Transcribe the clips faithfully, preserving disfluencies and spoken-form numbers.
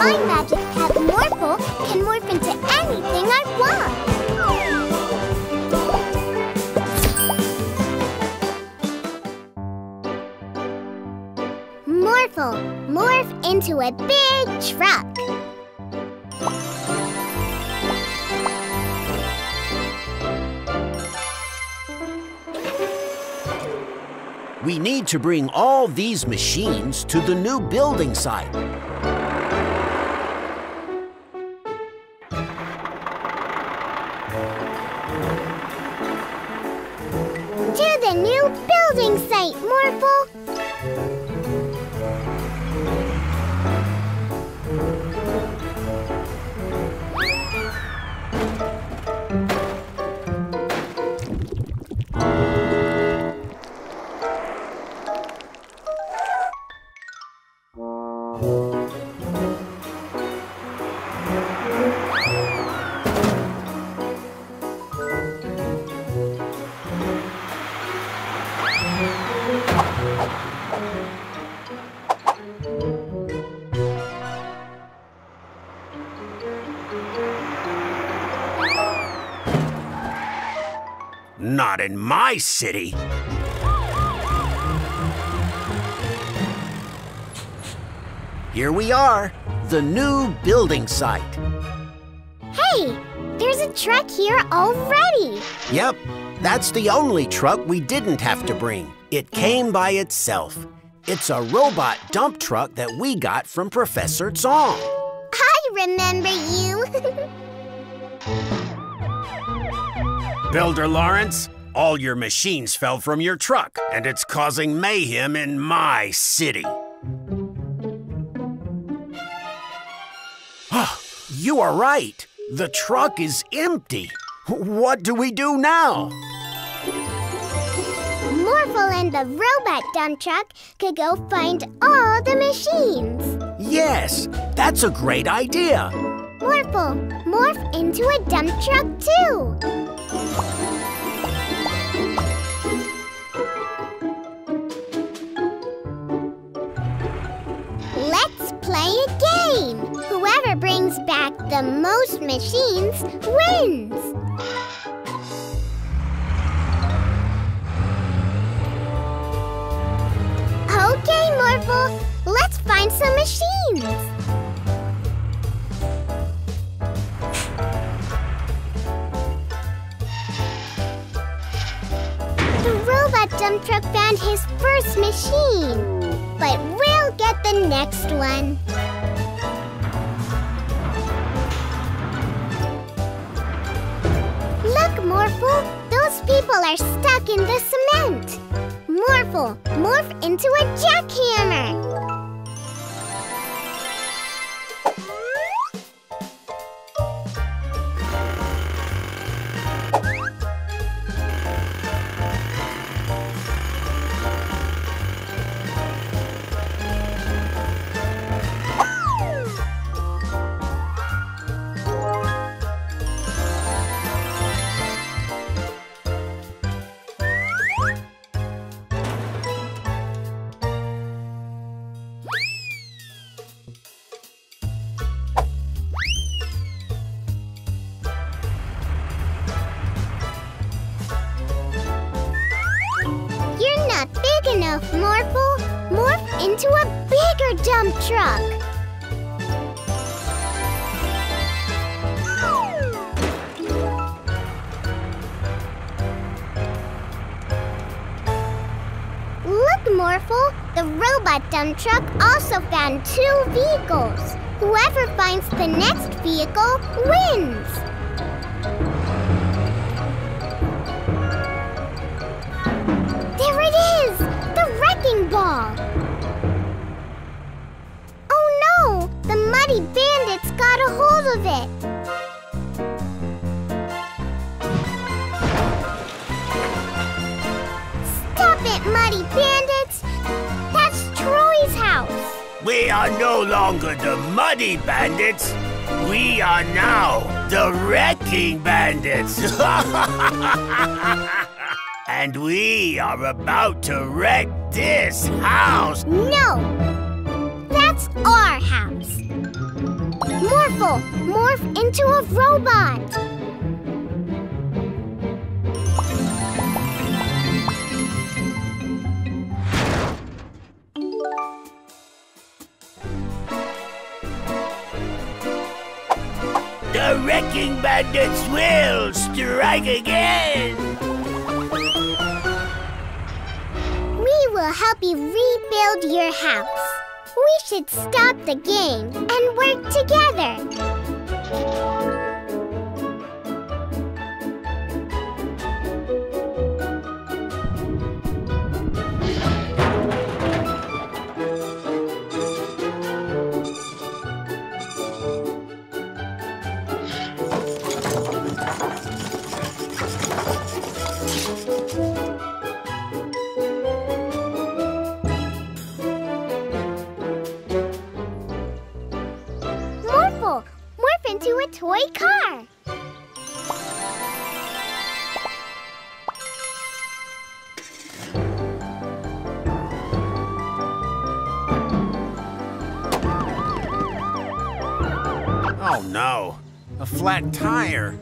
My magic pet, Morphle, can morph into anything I want. Morphle, morph into a big truck. We need to bring all these machines to the new building site. To the new building site, Morphle! Not in my city. Here we are, the new building site. Hey, there's a truck here already. Yep, that's the only truck we didn't have to bring. It came by itself. It's a robot dump truck that we got from Professor Zong. I remember you. Builder Lawrence, all your machines fell from your truck, and it's causing mayhem in my city. You are right. The truck is empty. What do we do now? Morphle and the robot dump truck could go find all the machines. Yes, that's a great idea. Morphle, morph into a dump truck too. Let's play a game. Whoever brings back the most machines wins. Okay, Morphle, let's find some machines. The robot dump truck found his first machine, but we'll get the next one. Look, Morphle, those people are stuck in the cement. Morphle, morph into a jackhammer. Morphle, morph into a bigger dump truck. Look, Morphle, the robot dump truck also found two vehicles. Whoever finds the next vehicle wins. There it is! Ball. Oh no! The muddy bandits got a hold of it! Stop it, muddy bandits! That's Troy's house! We are no longer the muddy bandits! We are now the wrecking bandits! And we are about to wreck this house! No! That's our house! Orful, morph into a robot! The wrecking bandits will strike again! We will help you rebuild your house. We should stop the gang and work together. Toy car. Oh no, a flat tire.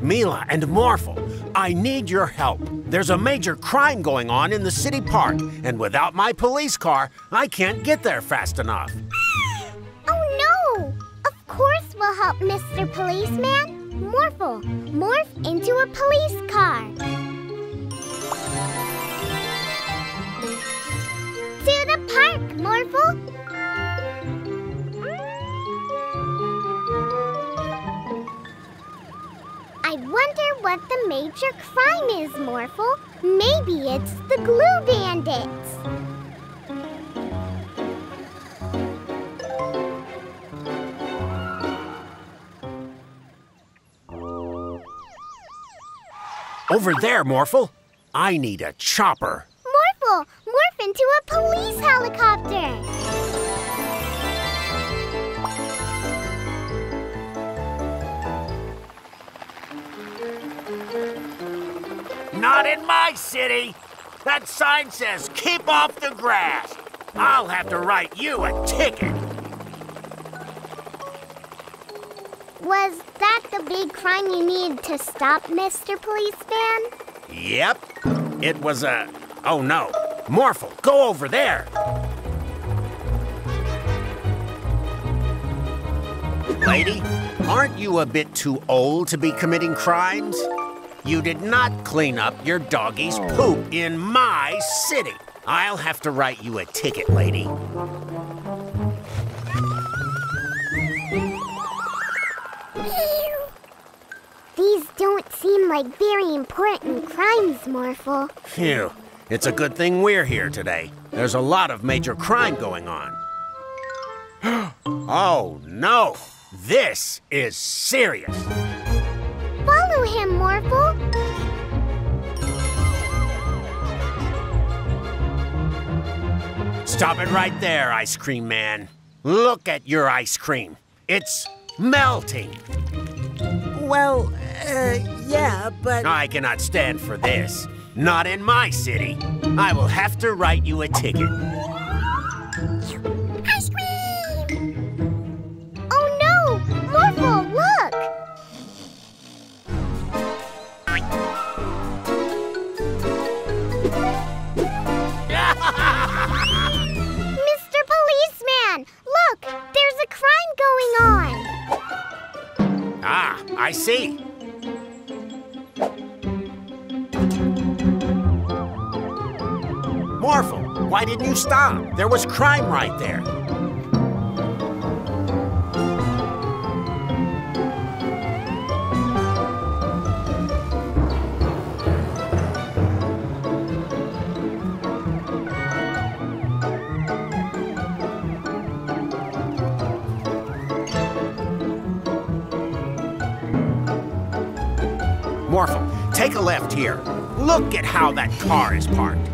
Mila and Morphle, I need your help. There's a major crime going on in the city park, and without my police car, I can't get there fast enough. We'll help Mister Policeman. Morphle, morph into a police car. To the park, Morphle. I wonder what the major crime is, Morphle. Maybe it's the glue bandits. Over there, Morphle. I need a chopper. Morphle, morph into a police helicopter. Not in my city. That sign says, keep off the grass. I'll have to write you a ticket. Was that the big crime you need to stop, Mister Policeman? Yep. It was a... Oh, no. Morphle, go over there. Lady, aren't you a bit too old to be committing crimes? You did not clean up your doggy's poop in my city. I'll have to write you a ticket, lady. These don't seem like very important crimes, Morphle. Phew. It's a good thing we're here today. There's a lot of major crime going on. Oh, no. This is serious. Follow him, Morphle. Stop it right there, Ice Cream Man. Look at your ice cream. It's melting. Well, uh, yeah, but... I cannot stand for this. Not in my city. I will have to write you a ticket. Ice cream! Oh no! Morphle, look! Mister Policeman, look! There's a crime going on! Ah, I see. Morphle, why didn't you stop? There was crime right there. Morphle, take a left here. Look at how that car is parked.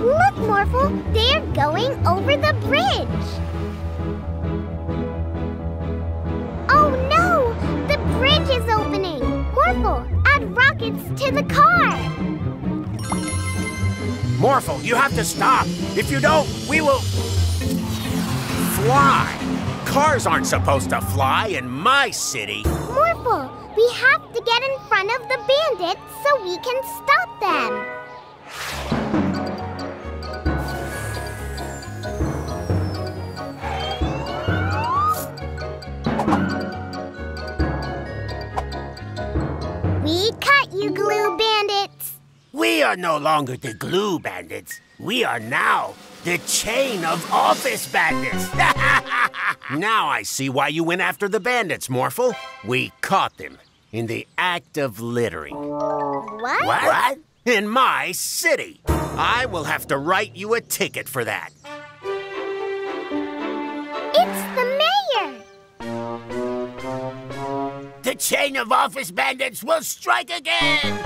Look, Morphle, they're going over the bridge. Oh no, the bridge is opening. Morphle, add rockets to the car. Morphle, you have to stop. If you don't, we will... fly. Cars aren't supposed to fly in my city. Morphle, we have to get in front of the bandits so we can stop them. We caught you, Glue Bandits. We are no longer the Glue Bandits. We are now the Chain of Office Bandits. Now I see why you went after the bandits, Morphle. We caught them in the act of littering. What? What? In my city. I will have to write you a ticket for that. It's the mayor. The Chain of Office Bandits will strike again.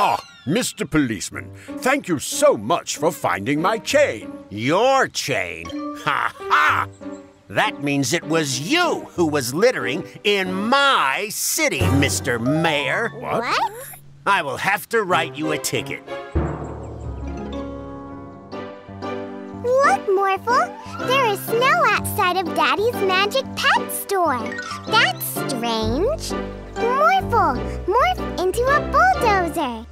Oh, Mister Policeman, thank you so much for finding my chain. Your chain? Ha ha! That means it was you who was littering in my city, Mister Mayor. What? What? I will have to write you a ticket. Look, Morphle, there is snow outside of Daddy's Magic Pet Store. That's strange. Morphle, morph into a bulldozer.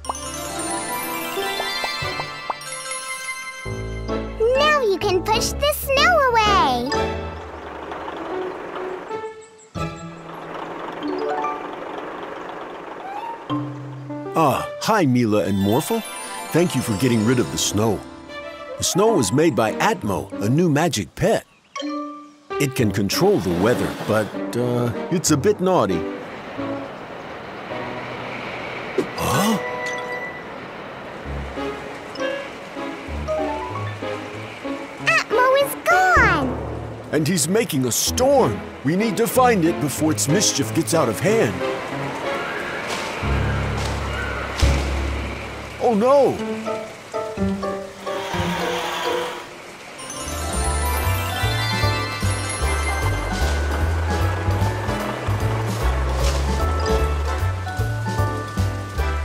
Now you can push the snow away. Ah, hi, Mila and Morphle. Thank you for getting rid of the snow. The snow was made by Atmo, a new magic pet. It can control the weather, but uh, it's a bit naughty. Huh? Atmo is gone! And he's making a storm. We need to find it before its mischief gets out of hand. Oh no!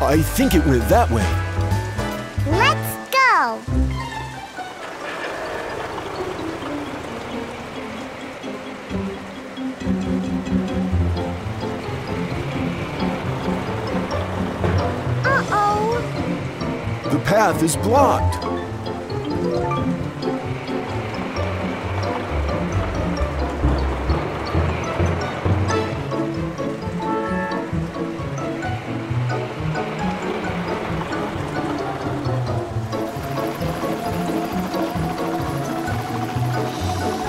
I think it went that way. Let's go! Uh-oh! The path is blocked.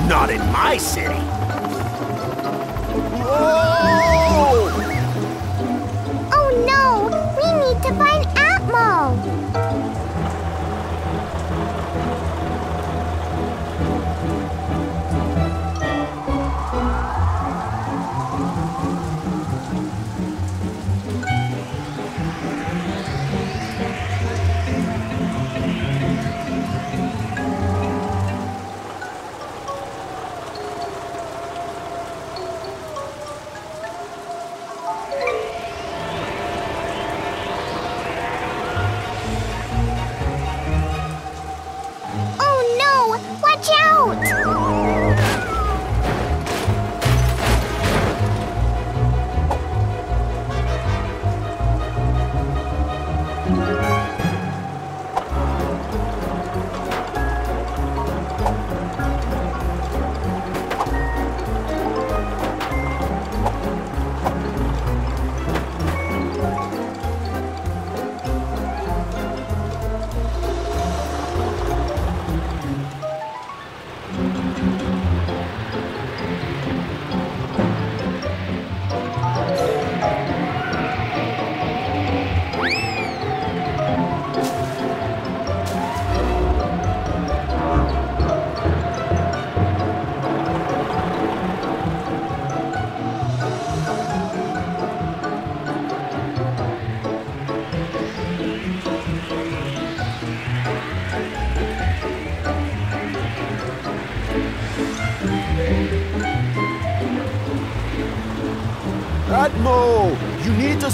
Not in my city. Whoa! Oh no, we need to find Atmo.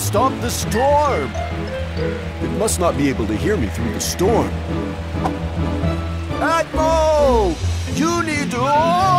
Stop the storm! It must not be able to hear me through the storm. Atmo! You need to... Oh,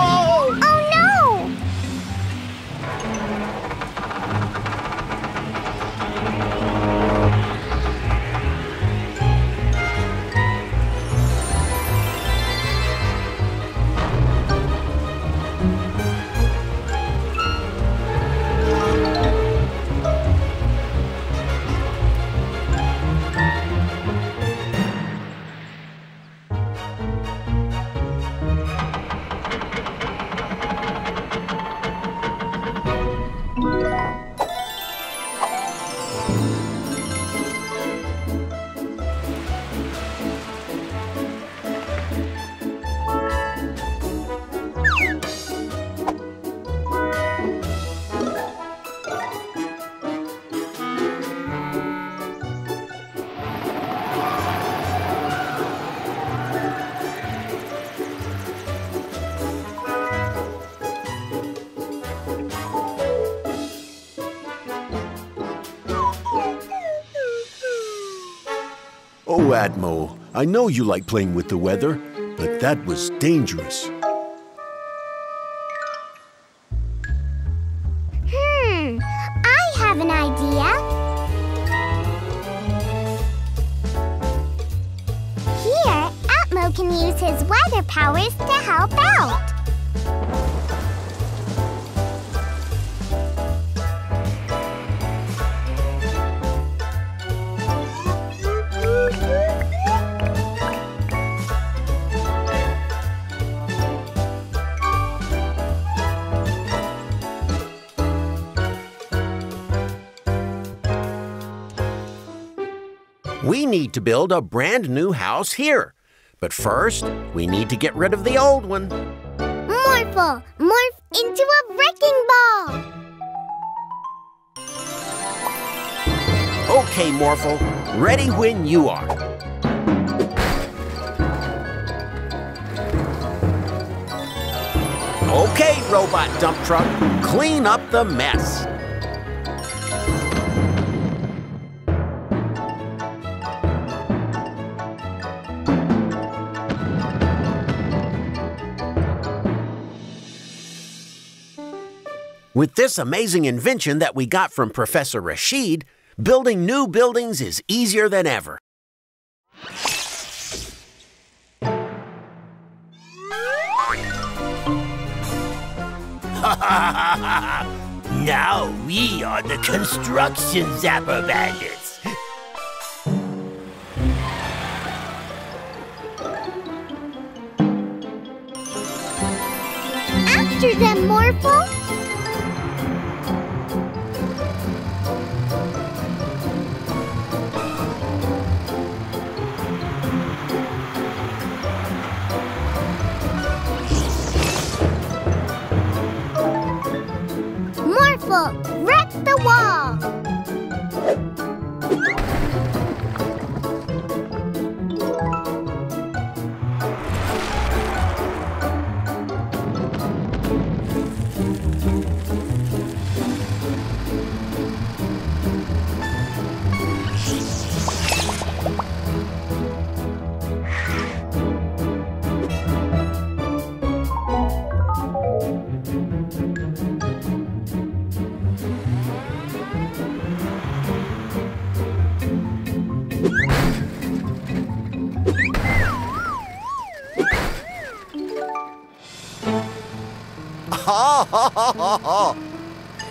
Oh, Atmo, I know you like playing with the weather, but that was dangerous. Hmm, I have an idea. Here, Atmo can use his weather powers to help out. We need to build a brand new house here. But first, we need to get rid of the old one. Morphle, morph into a wrecking ball. Okay, Morphle, ready when you are. Okay, robot dump truck, clean up the mess. With this amazing invention that we got from Professor Rashid, building new buildings is easier than ever. Now we are the construction zapper bandits. After them, Morphle. Wreck the wall!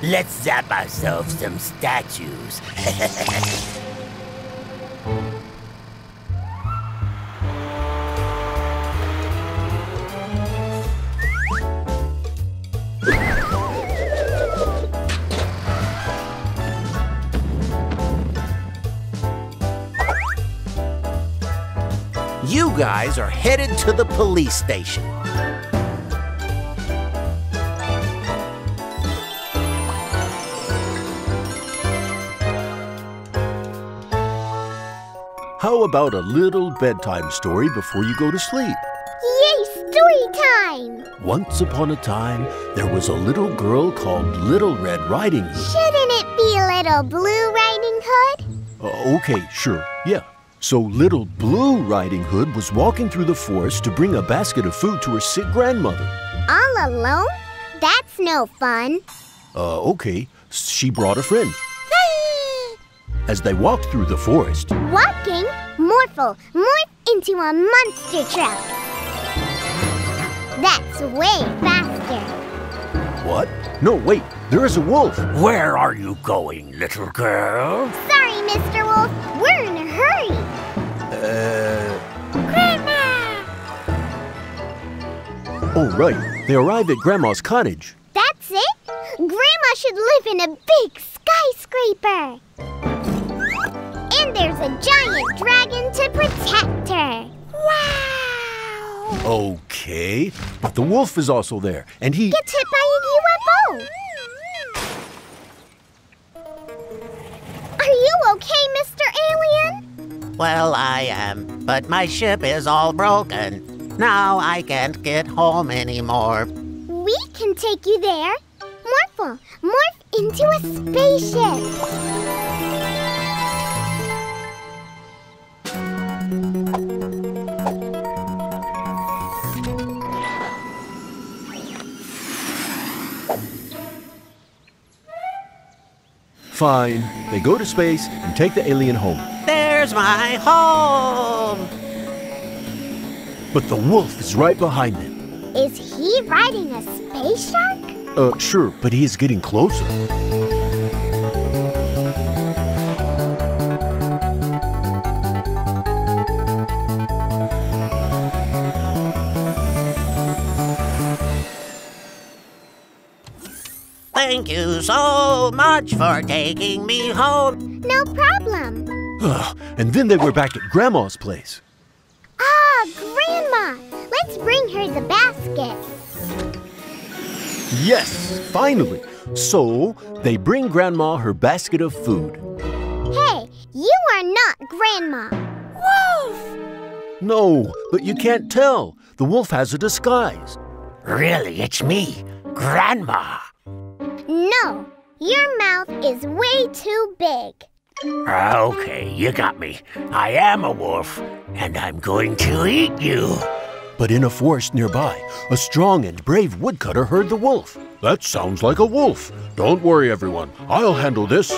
Let's zap ourselves some statues. You guys are headed to the police station. How about a little bedtime story before you go to sleep? Yay, story time! Once upon a time, there was a little girl called Little Red Riding Hood. Shouldn't it be Little Blue Riding Hood? Uh, okay, sure, yeah. So Little Blue Riding Hood was walking through the forest to bring a basket of food to her sick grandmother. All alone? That's no fun. Uh, okay. She brought a friend. As they walked through the forest... Walking, Morphle morphed into a monster truck. That's way faster. What? No, wait. There is a wolf. Where are you going, little girl? Sorry, Mister Wolf. We're in a hurry. Uh... Grandma! Oh, right. They arrive at Grandma's cottage. That's it? Grandma should live in a big skyscraper. And there's a giant dragon to protect her. Wow! Okay, but the wolf is also there, and he... Gets hit by a U F O! Are you okay, Mister Alien? Well, I am, but my ship is all broken. Now I can't get home anymore. We can take you there. Morphle, morph into a spaceship. Fine. They go to space and take the alien home. There's my home! But the wolf is right behind them. Is he riding a space shark? Uh, sure, but he is getting closer. Thank you so much for taking me home. No problem. Ugh, and then they were back at Grandma's place. Ah, Grandma! Let's bring her the basket. Yes, finally. So, they bring Grandma her basket of food. Hey, you are not Grandma. Wolf! No, but you can't tell. The wolf has a disguise. Really, it's me, Grandma. No, your mouth is way too big. Okay, you got me. I am a wolf, and I'm going to eat you. But in a forest nearby, a strong and brave woodcutter heard the wolf. That sounds like a wolf. Don't worry, everyone. I'll handle this.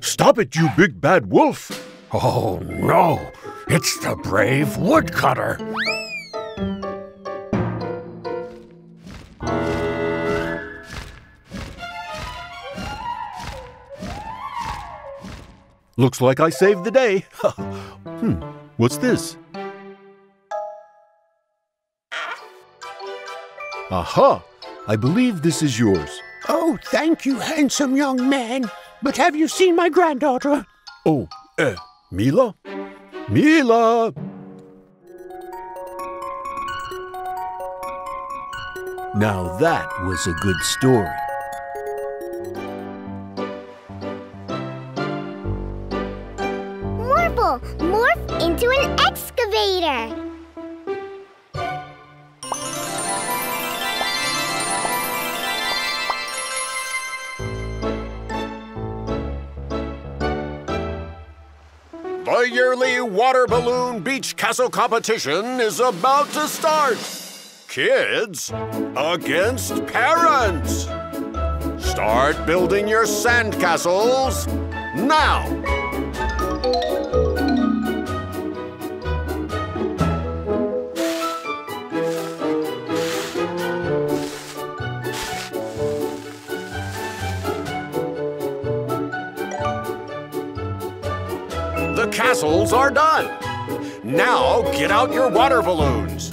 Stop it, you big bad wolf. Oh, no. It's the brave woodcutter. Looks like I saved the day. Hmm, what's this? Aha! I believe this is yours. Oh, thank you, handsome young man. But have you seen my granddaughter? Oh, eh, Mila? Mila! Now that was a good story. Morph into an excavator. The yearly water balloon beach castle competition is about to start. Kids against parents. Start building your sandcastles now. Castles are done. Now get out your water balloons.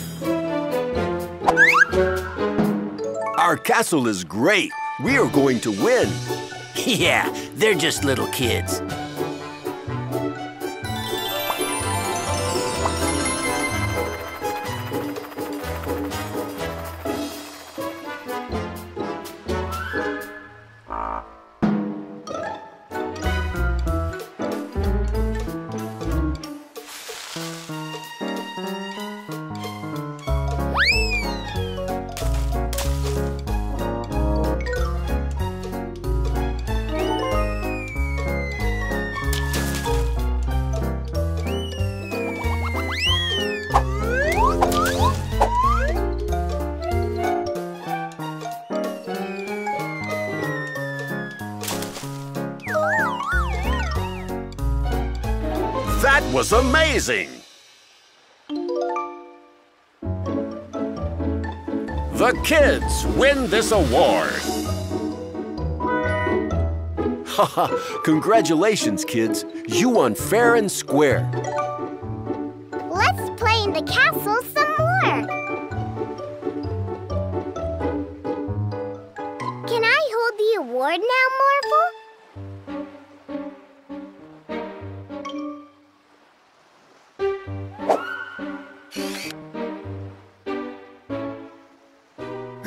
Our castle is great. We are going to win. Yeah, they're just little kids. was amazing! The kids win this award! Haha, congratulations, kids. You won fair and square. Let's play in the castle some more. Can I hold the award now, Morphle?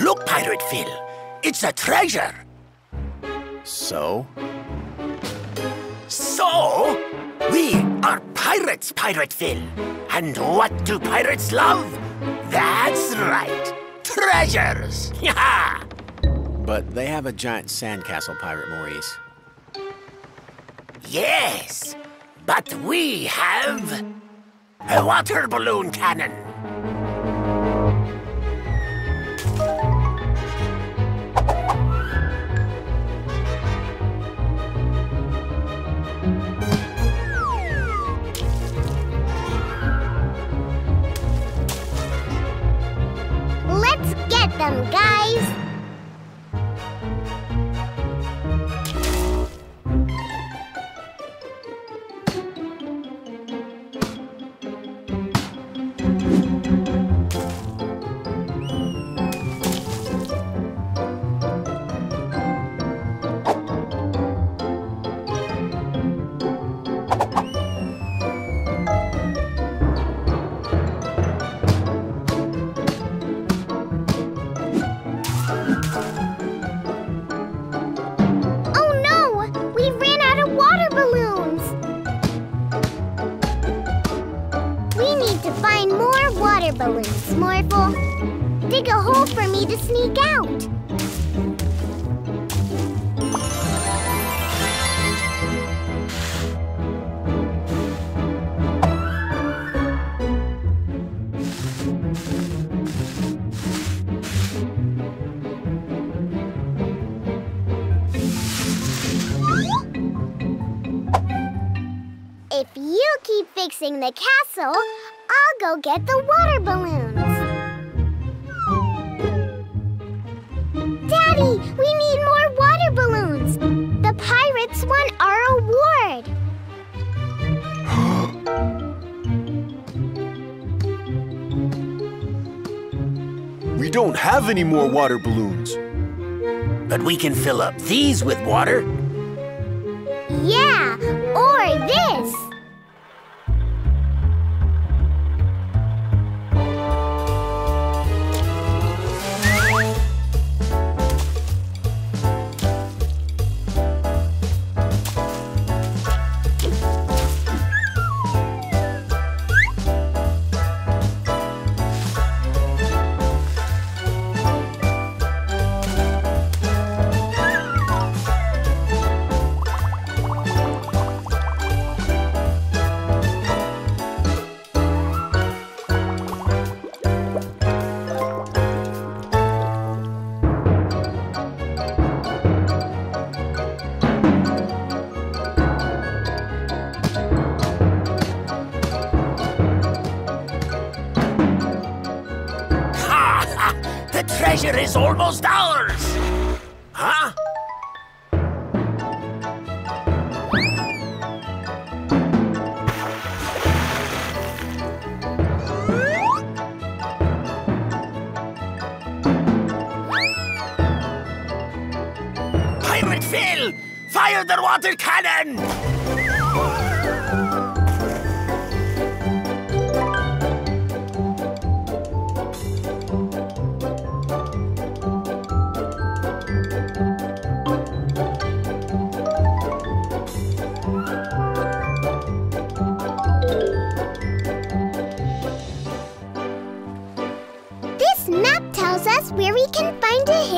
Look, Pirate Phil. It's a treasure. So? So, we are pirates, Pirate Phil. And what do pirates love? That's right, treasures. But they have a giant sandcastle, Pirate Maurice. Yes, but we have a water balloon cannon. Let's get them, guys. Fixing the castle, I'll go get the water balloons. Daddy, we need more water balloons. The pirates won our award. We don't have any more water balloons. But we can fill up these with water. Yeah, or this. It's almost ours! Huh? Pirate Phil! Fire the water cannon!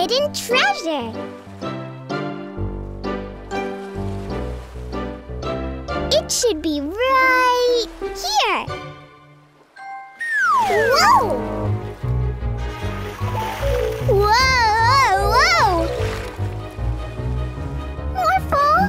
It should be right here. Whoa! Whoa, whoa, whoa! Morphle!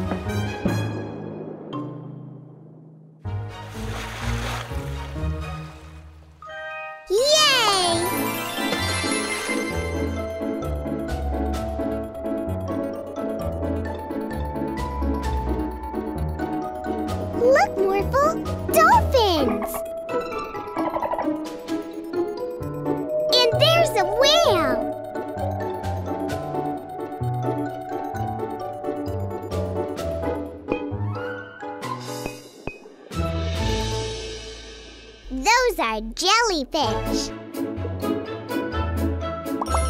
Those are jellyfish.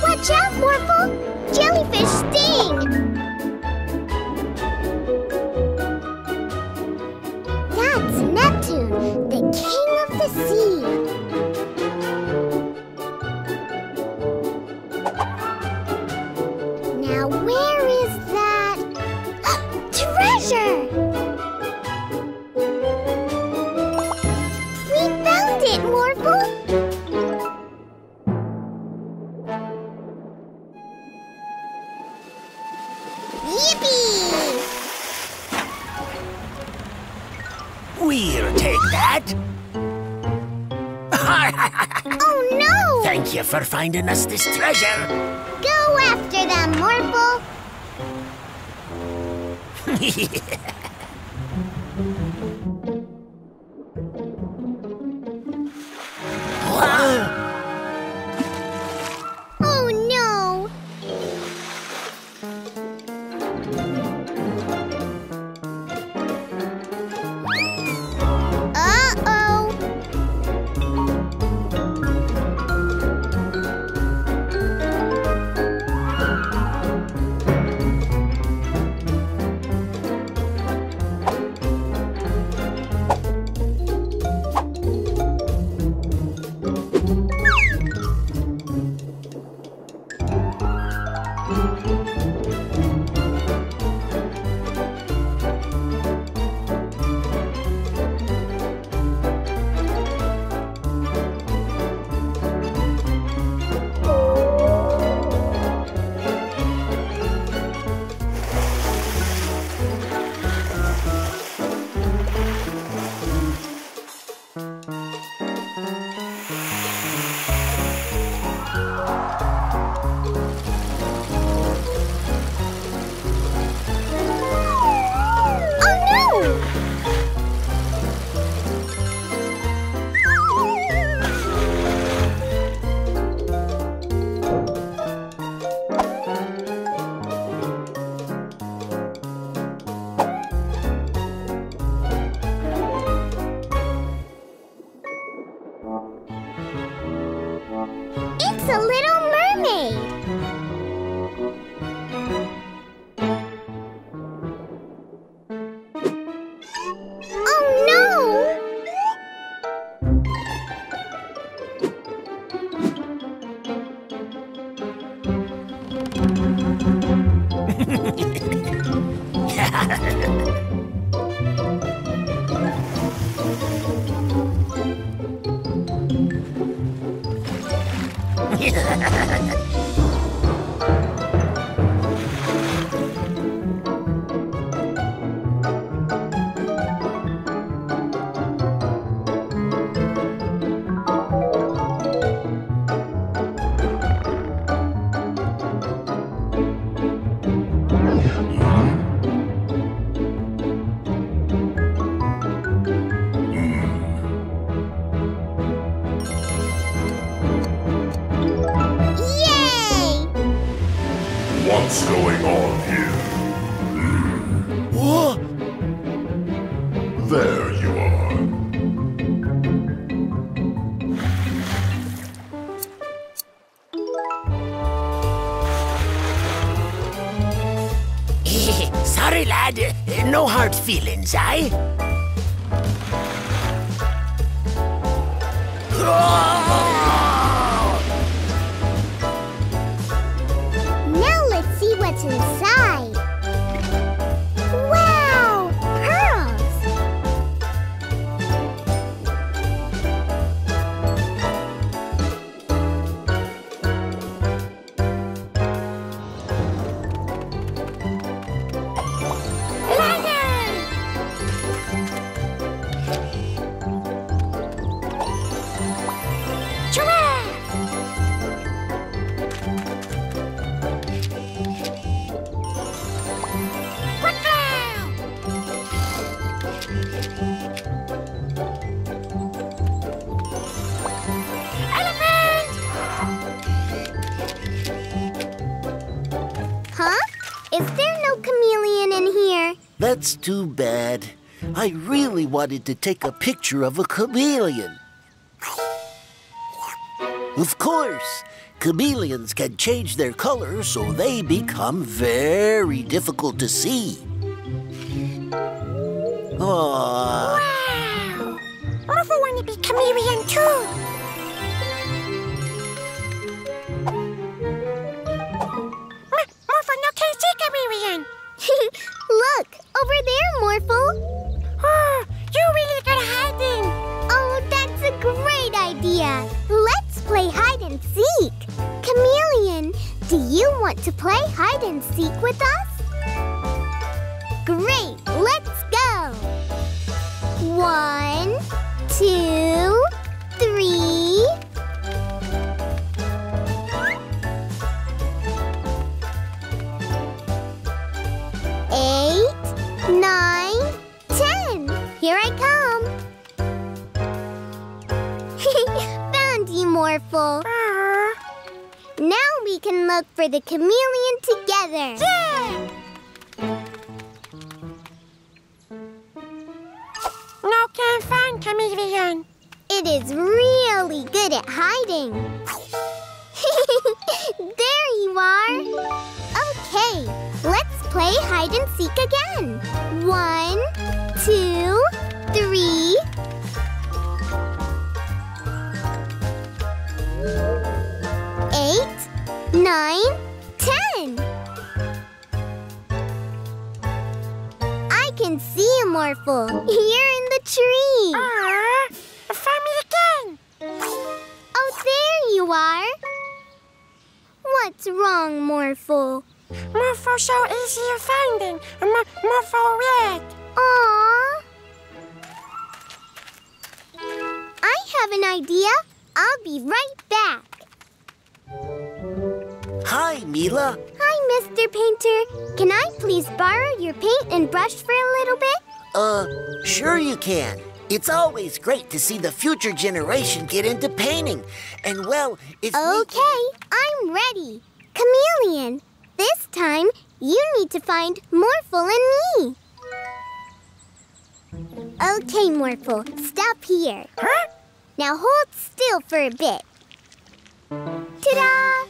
Watch out, Morphle! Jellyfish sting! That's Neptune, the king of the sea. Now where is that treasure? We found it, Morphle! We'll take that. Oh, no! Thank you for finding us this treasure. Go after them, Orful. Feelings, eh? Now let's see what's inside. Wow! Pearls! That's too bad. I really wanted to take a picture of a chameleon. Of course. Chameleons can change their color so they become very difficult to see. Aww. Wow! Orful wanna be chameleon too. Morphle no can see chameleon. Look, over there, Morphle. Oh, you really gotta hide in. Oh, that's a great idea. Let's play hide and seek. Chameleon, do you want to play hide and seek with us? Great, let's go. One, two, three. Eight, nine, ten. Here I come. Found you, Morphle. Uh-huh. Now we can look for the chameleon together. Yeah! No can find chameleon. It is really good at hiding. There you are. Okay, let's play hide and seek again. One, two, three. Eight, nine, ten. I can see a Morphle. Here in the tree. Ah, find me again. Oh, there you are. What's wrong, Morphle? Morphle's so easy to finding. Morphle red. Aww. I have an idea. I'll be right back. Hi, Mila. Hi, Mister Painter. Can I please borrow your paint and brush for a little bit? Uh, sure you can. It's always great to see the future generation get into painting. And, well, it's... Okay, I'm ready. Chameleon, this time you need to find Morphle and me. Okay, Morphle, stop here. Huh? Now hold still for a bit. Ta-da!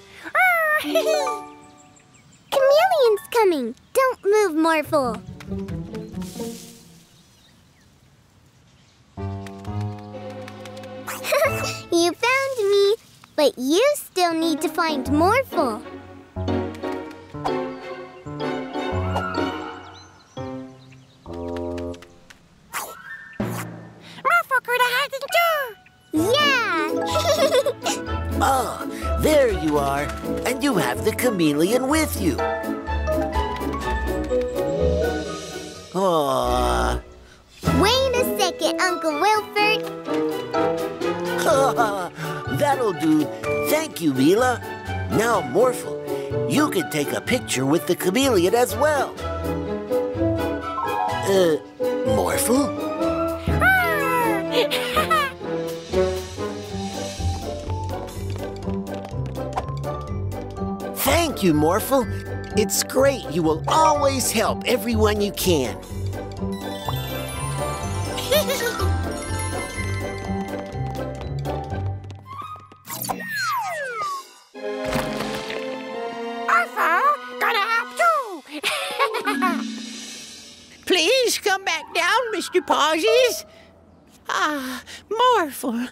Chameleon's coming. Don't move, Morphle. You found me, but you still need to find Morphle. Morphle could hide in too. Yeah. Ah, oh, there you are. And you have the chameleon with you. Aww. Wait a second, Uncle Wilford. That'll do. Thank you, Mila. Now, Morphle, you can take a picture with the chameleon as well. Uh, Morphle? Thank you, Morphle. It's great. You will always help everyone you can. Orphle, gonna help too. Please come back down, Mister Pauzies. Ah, Morphle,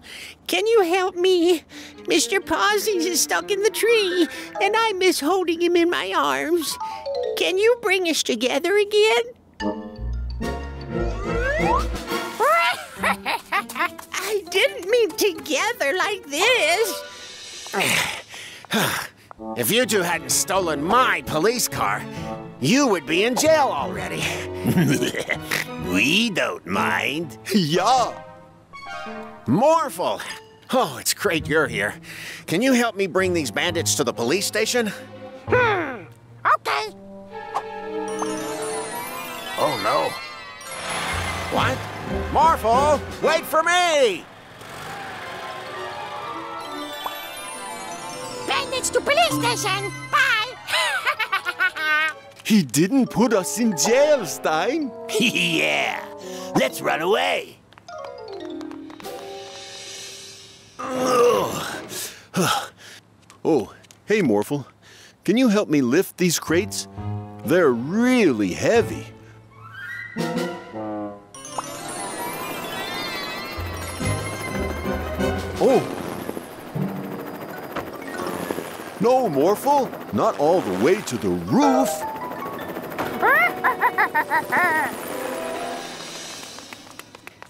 can you help me? Mister Pauzies is stuck in the tree, and I miss holding him in my arms. Can you bring us together again? I didn't mean together like this. If you two hadn't stolen my police car, you would be in jail already. We don't mind. Yeah. Morphle. Oh, it's great you're here. Can you help me bring these bandits to the police station? Hmm, okay. Oh, no. What? Morphle, wait for me! Bandits to police station! Bye! He didn't put us in jail, Stein. Yeah, let's run away. Oh, Oh, hey, Morphle. Can you help me lift these crates? They're really heavy. Oh! No, Morphle! Not all the way to the roof!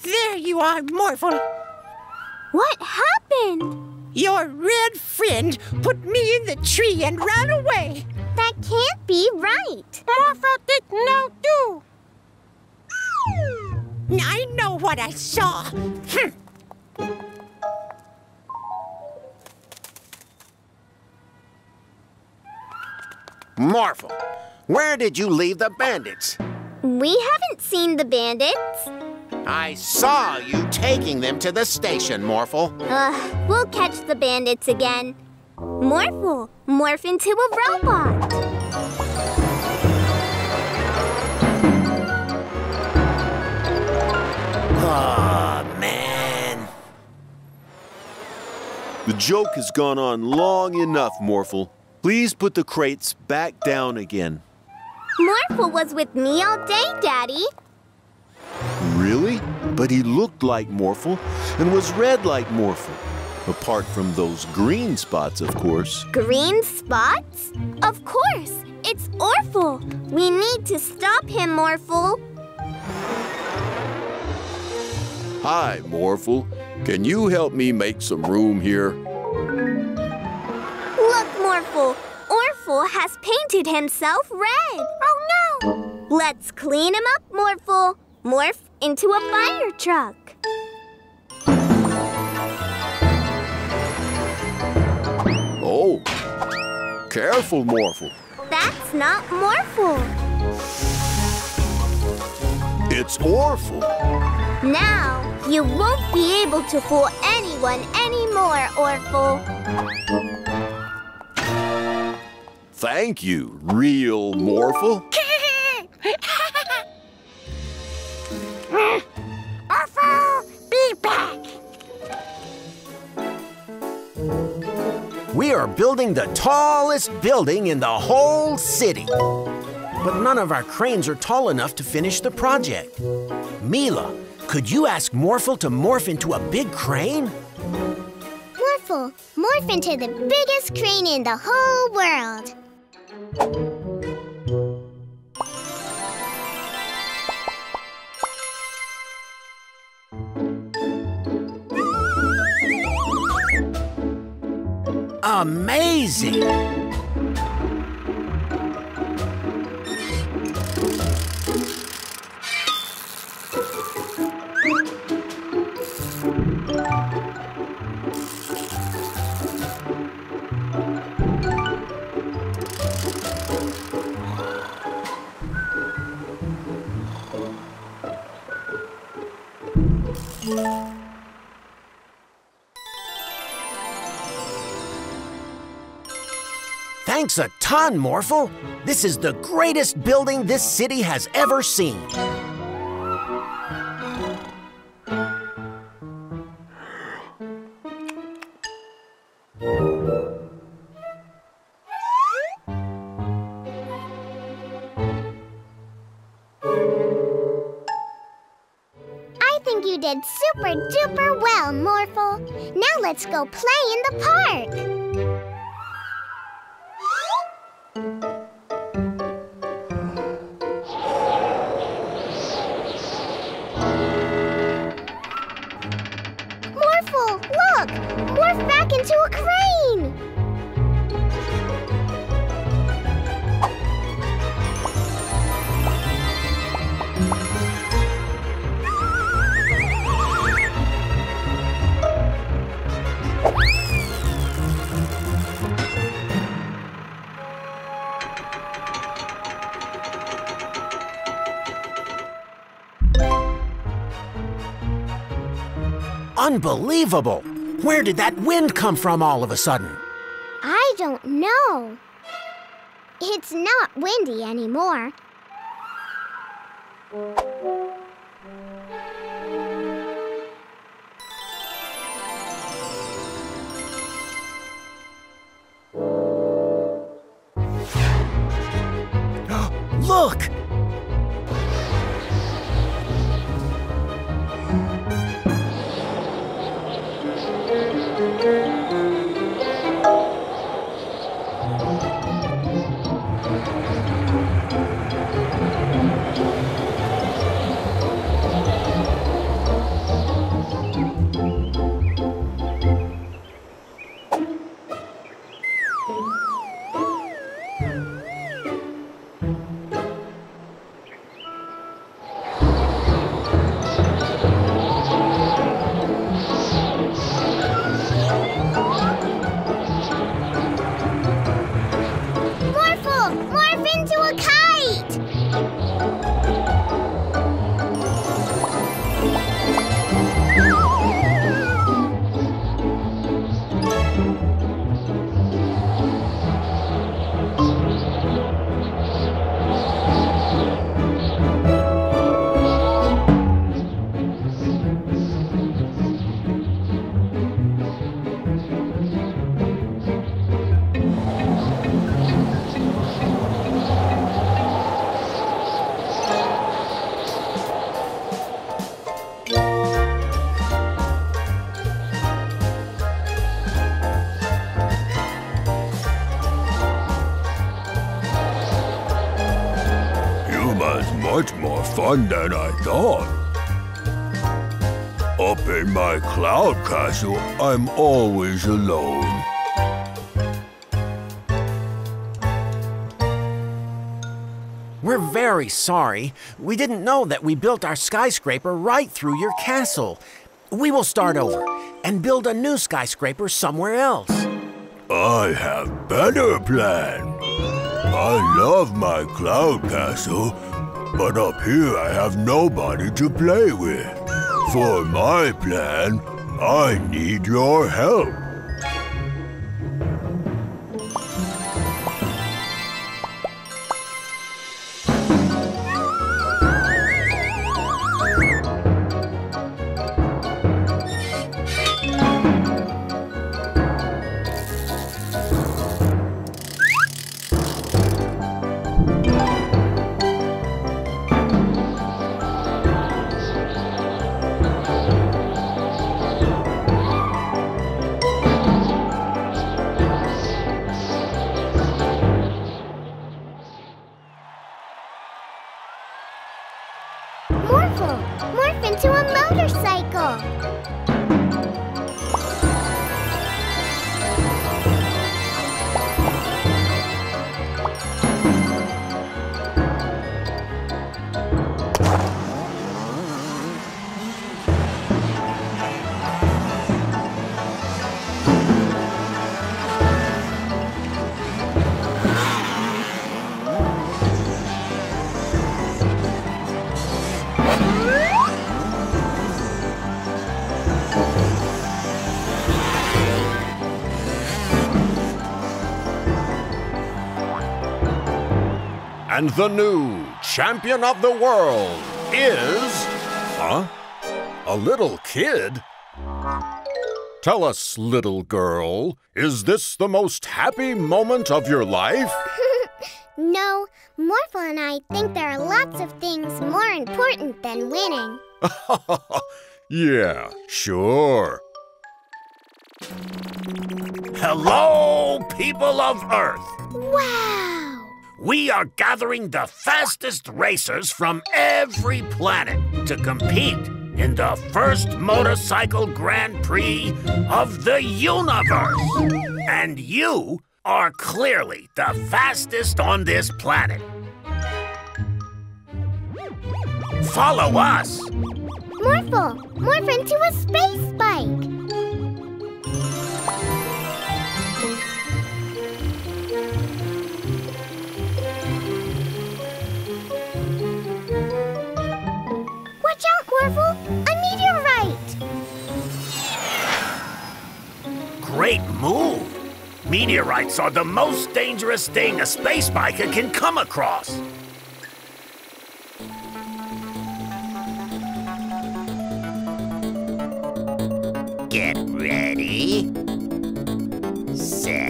There you are, Morphle! What happened? Your red friend put me in the tree and ran away! That can't be right! Morphle did no do! I know what I saw! Hm. Morphle, where did you leave the bandits? We haven't seen the bandits. I saw you taking them to the station, Morphle. Uh, we'll catch the bandits again. Morphle, morph into a robot. Aw, oh, man. The joke has gone on long enough, Morphle. Please put the crates back down again. Morphle was with me all day, Daddy. Really? But he looked like Morphle and was red like Morphle. Apart from those green spots, of course. Green spots? Of course! It's Orful! We need to stop him, Morphle. Hi, Morphle. Can you help me make some room here? Look, Morphle, Orful has painted himself red. Oh, no! Let's clean him up, Morphle. Morph into a fire truck. Oh, careful, Morphle. That's not Morphle. It's Orful. Now, you won't be able to fool anyone anymore, Orful. Thank you, real Morphle. Orful, be back! We are building the tallest building in the whole city. But none of our cranes are tall enough to finish the project. Mila, could you ask Morphle to morph into a big crane? Morphle, morph into the biggest crane in the whole world. Amazing! Thanks a ton, Morphle. This is the greatest building this city has ever seen. I think you did super duper well, Morphle. Now let's go play in the park. Unbelievable! Where did that wind come from all of a sudden? I don't know. It's not windy anymore. Look! Fun than I thought. Up in my cloud castle, I'm always alone. We're very sorry. We didn't know that we built our skyscraper right through your castle. We will start over and build a new skyscraper somewhere else. I have better plan. I love my cloud castle. But up here, I have nobody to play with. For my plan, I need your help. And the new champion of the world is... Huh? A little kid? Tell us, little girl, is this the most happy moment of your life? No, Morphle and I think there are lots of things more important than winning. Yeah, sure. Hello, people of Earth! Wow! We are gathering the fastest racers from every planet to compete in the first motorcycle Grand Prix of the universe. And you are clearly the fastest on this planet. Follow us. Morphle, morph into a space bike. Watch out, Orful! A meteorite! Great move! Meteorites are the most dangerous thing a space biker can come across. Get ready. Set.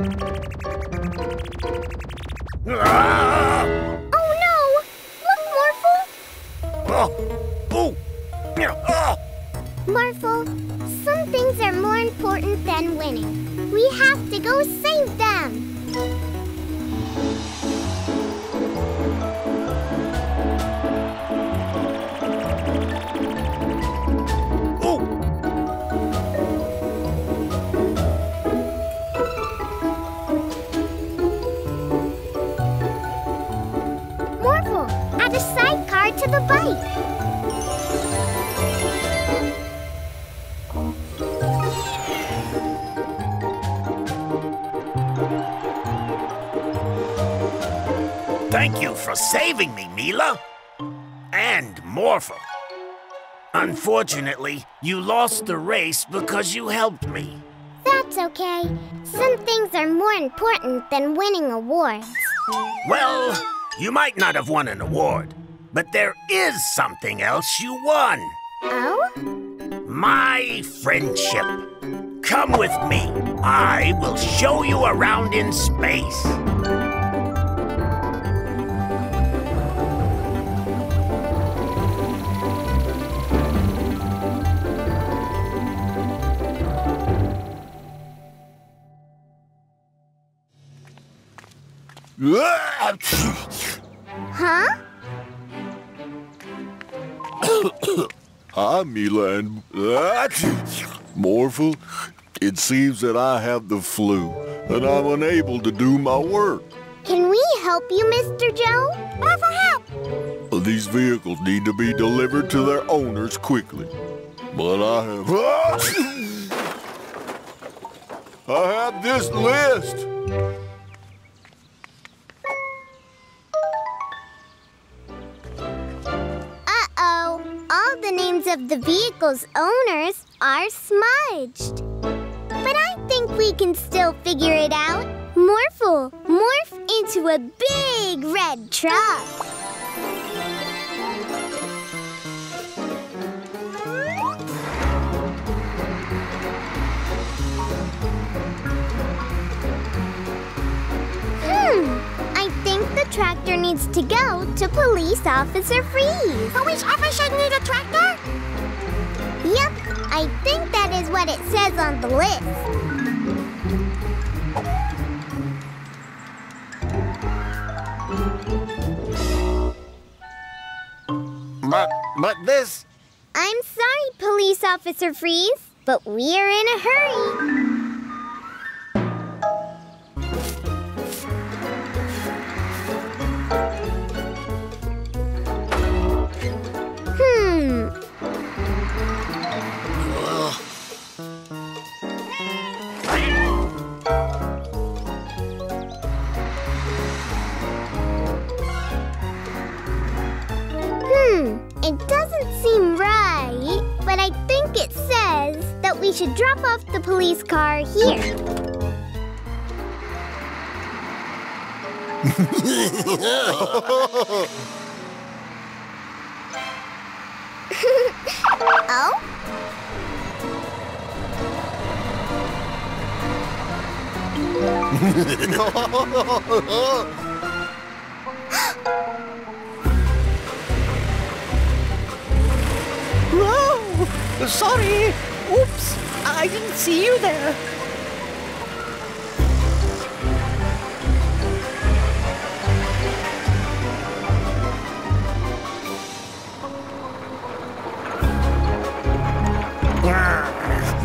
Oh no! Look, Morphle! Oh. Oh. Oh. Morphle, some things are more important than winning. We have to go save them! To the bike. Thank you for saving me, Mila. And Morphle. Unfortunately, you lost the race because you helped me. That's okay. Some things are more important than winning awards. Well, you might not have won an award. But there is something else you won. Oh? My friendship. Come with me. I will show you around in space. Huh? Hi, Mila and Morphle. It seems that I have the flu, and I'm unable to do my work. Can we help you, Mister Joe? Morphle, help! These vehicles need to be delivered to their owners quickly. But I have... I have this list! All the names of the vehicle's owners are smudged. But I think we can still figure it out. Morphle, morph into a big red truck. Hmm. I think the tractor needs to go to Police Officer Freeze. Police Officer need a tractor? Yep, I think that is what it says on the list. But, but this... I'm sorry, Police Officer Freeze, but we're in a hurry. We should drop off the police car here. Oh? Whoa! Sorry! Oops, I didn't see you there.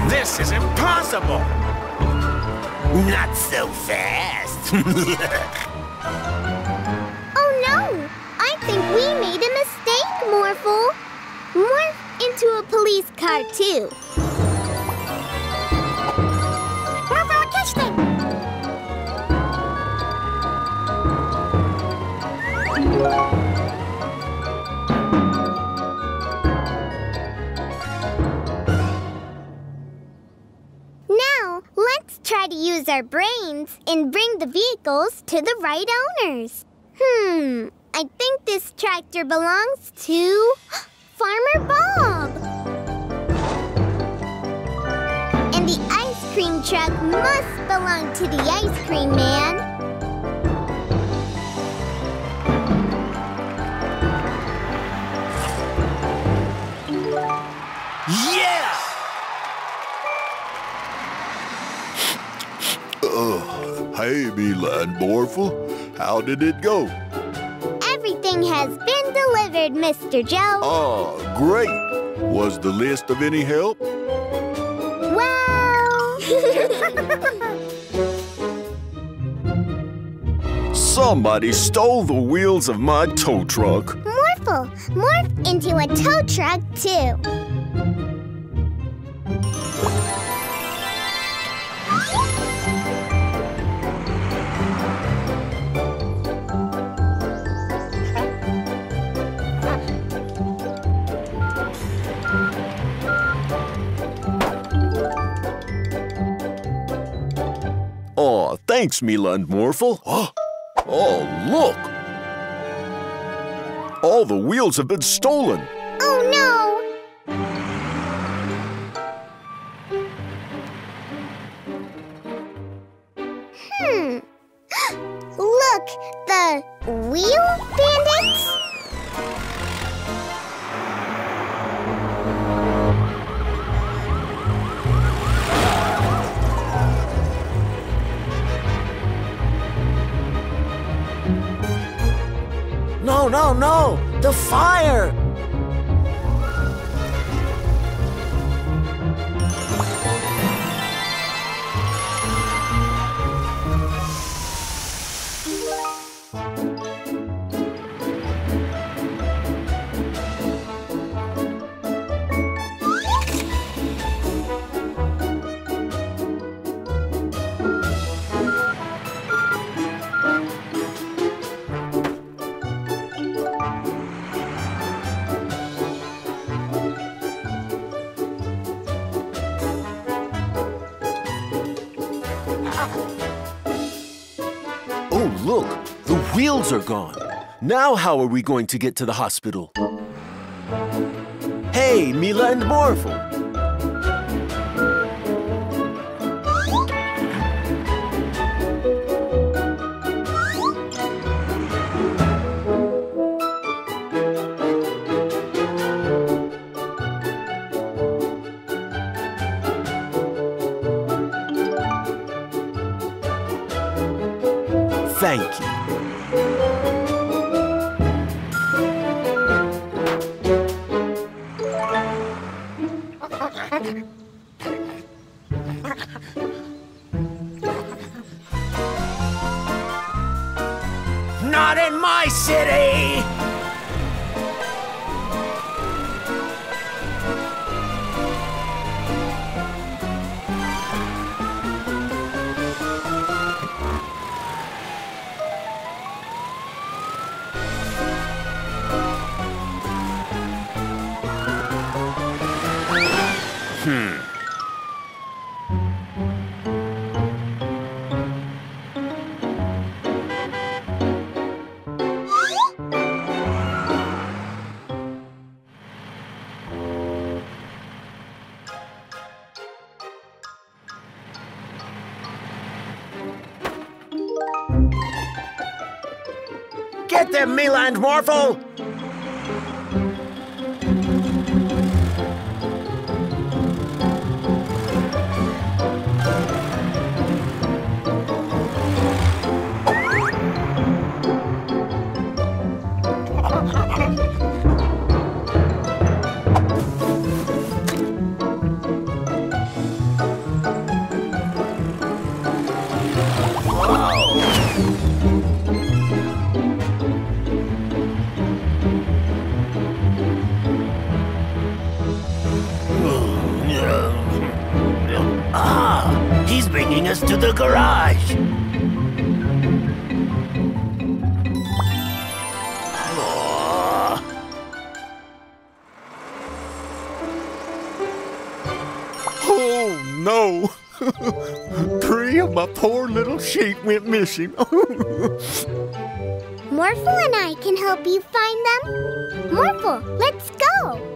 This is impossible. Not so fast. Oh no, I think we made a mistake, Morphle. Morph into a police car too. To use our brains and bring the vehicles to the right owners. Hmm, I think this tractor belongs to Farmer Bob. And the ice cream ice-cream truck must belong to the ice cream man. Yes! Uh, hey, Mila and Morphle, how did it go? Everything has been delivered, Mister Joe. Oh, great. Was the list of any help? Somebody stole the wheels of my tow truck. Morphle, morph into a tow truck too. Aw, oh, thanks, Mila and Morphle. Oh, look! All the wheels have been stolen. Oh, no! Hmm. Look, the wheel bandits? No, no, no! The fire! Are gone. Now how are we going to get to the hospital? Hey, Mila and Morphle! Thank you. Mila and Morphle! Sheep went missing. Morphle and I can help you find them. Morphle, let's go.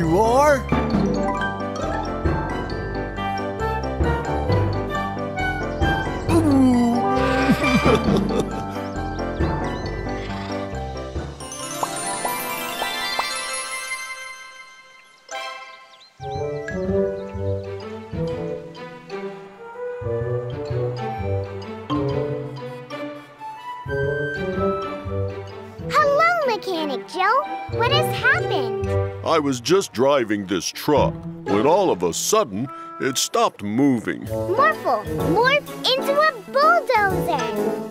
you are. I was just driving this truck when all of a sudden it stopped moving. Morphle, morph into a bulldozer.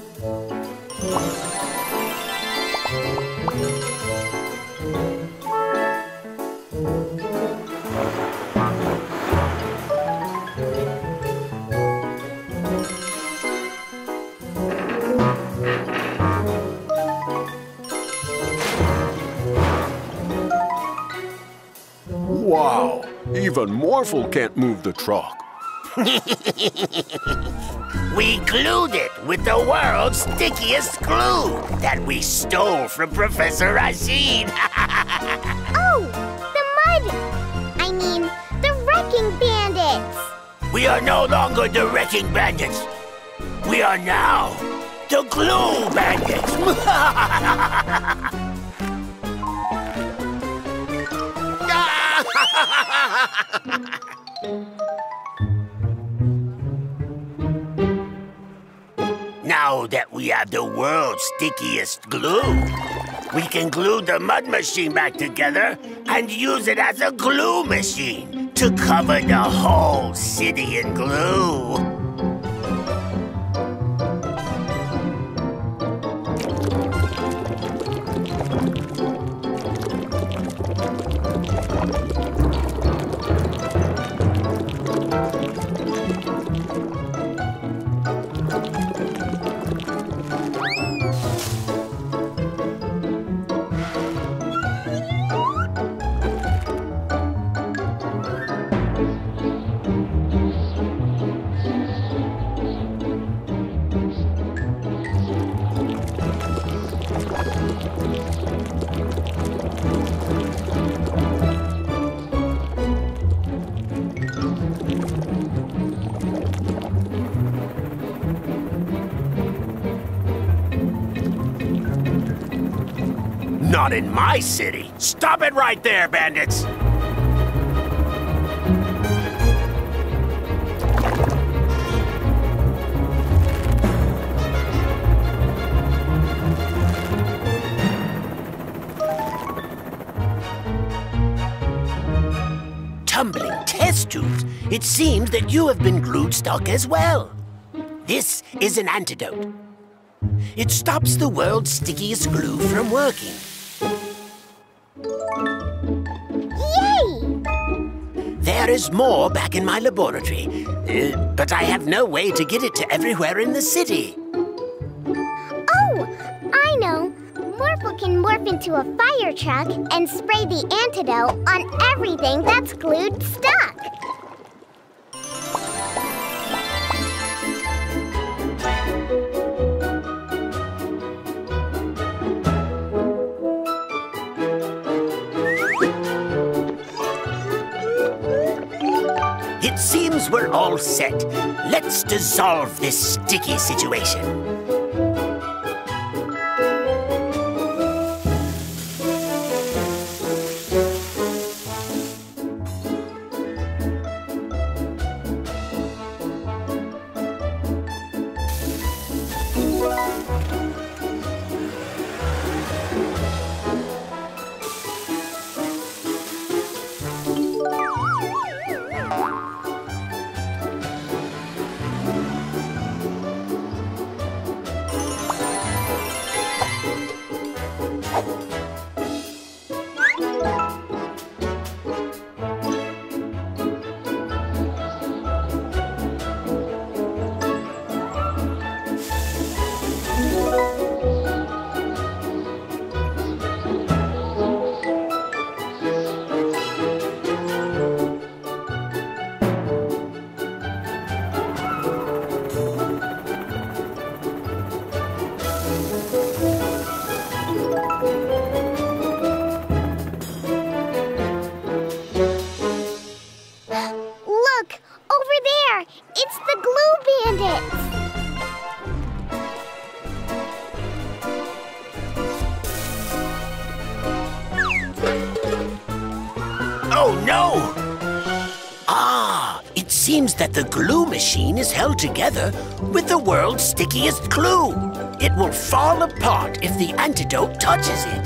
Wow! Even Morphle can't move the truck. We glued it with the world's stickiest glue that we stole from Professor Rashid. Oh! The mud! I mean, the Wrecking Bandits! We are no longer the Wrecking Bandits. We are now the Glue Bandits! Now that we have the world's stickiest glue, we can glue the mud machine back together and use it as a glue machine to cover the whole city in glue. Not in my city. Stop it right there, bandits! Tumbling test tubes. It seems that you have been glued stuck as well. This is an antidote. It stops the world's stickiest glue from working. There is more back in my laboratory, uh, but I have no way to get it to everywhere in the city. Oh, I know. Morphle can morph into a fire truck and spray the antidote on everything that's glued stuck. Seems we're all set. Let's dissolve this sticky situation. no! Ah, it seems that the glue machine is held together with the world's stickiest glue. It will fall apart if the antidote touches it.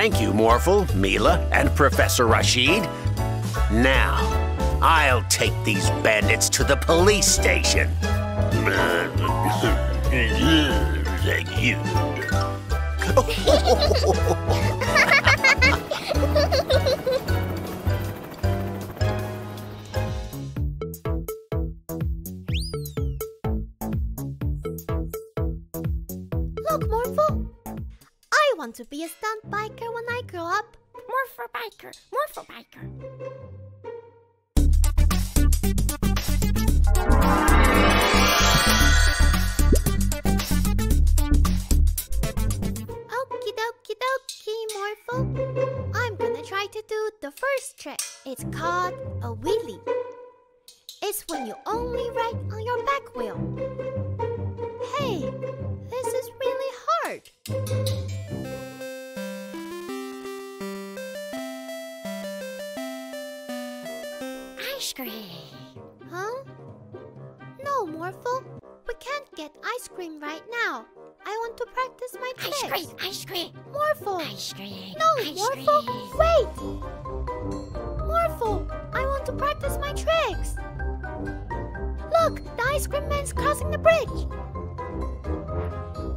Thank you, Morphle, Mila, and Professor Rashid. Now, I'll take these bandits to the police station. Thank you. Look, Morphle. I want to be a stunt biker when I grow up. Morphle biker, Morphle biker. Okie dokie dokie, Morphle. I'm gonna try to do the first trick. It's called a wheelie. It's when you only ride on your back wheel. Hey, this is really hard. Ice cream. Huh? No, Morphle. We can't get ice cream right now. I want to practice my trick. Ice cream, ice cream. Morphle. Ice cream. No, ice Morphle. Cream. Wait. Morphle, I want to practice my tricks. Look, the ice cream man's crossing the bridge.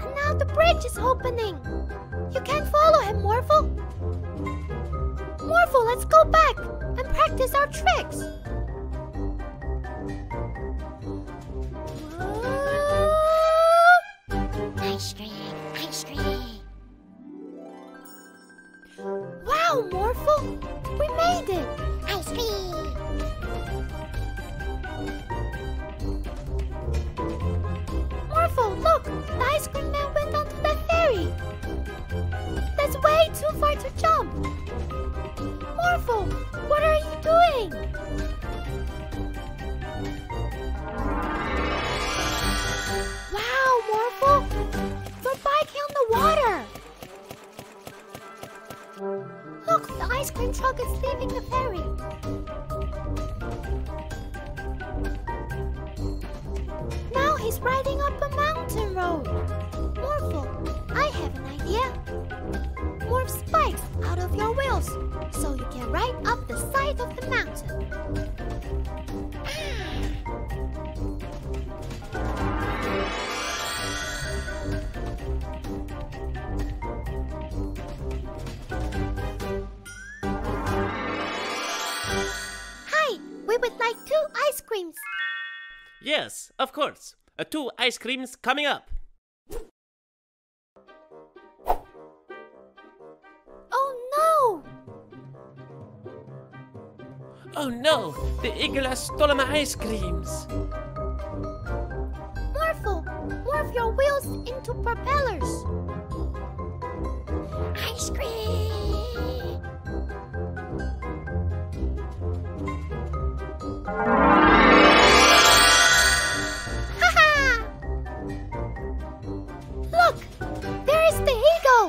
And now the bridge is opening. You can't follow him, Morphle. Morphle, let's go back and practice our tricks. Ice cream, ice cream. Wow, Morphle, we made it. Ice cream. Morphle, look, the ice cream man went onto the ferry. That's way too far to jump. Morphle, what are you doing? Wow, Morphle! You're biking on the water! Look, the ice cream truck is leaving the ferry. Now he's riding up a mountain road. Morphle, I have an idea. Morph spikes out of your wheels, so you can ride up the side of the mountain. We would like two ice creams. Yes, of course. Uh, two ice creams coming up. Oh no! Oh no! The eagle has stolen my ice creams. Morphle, morph your wheels into propellers. Ice cream! Ha-ha! Look! There is the eagle!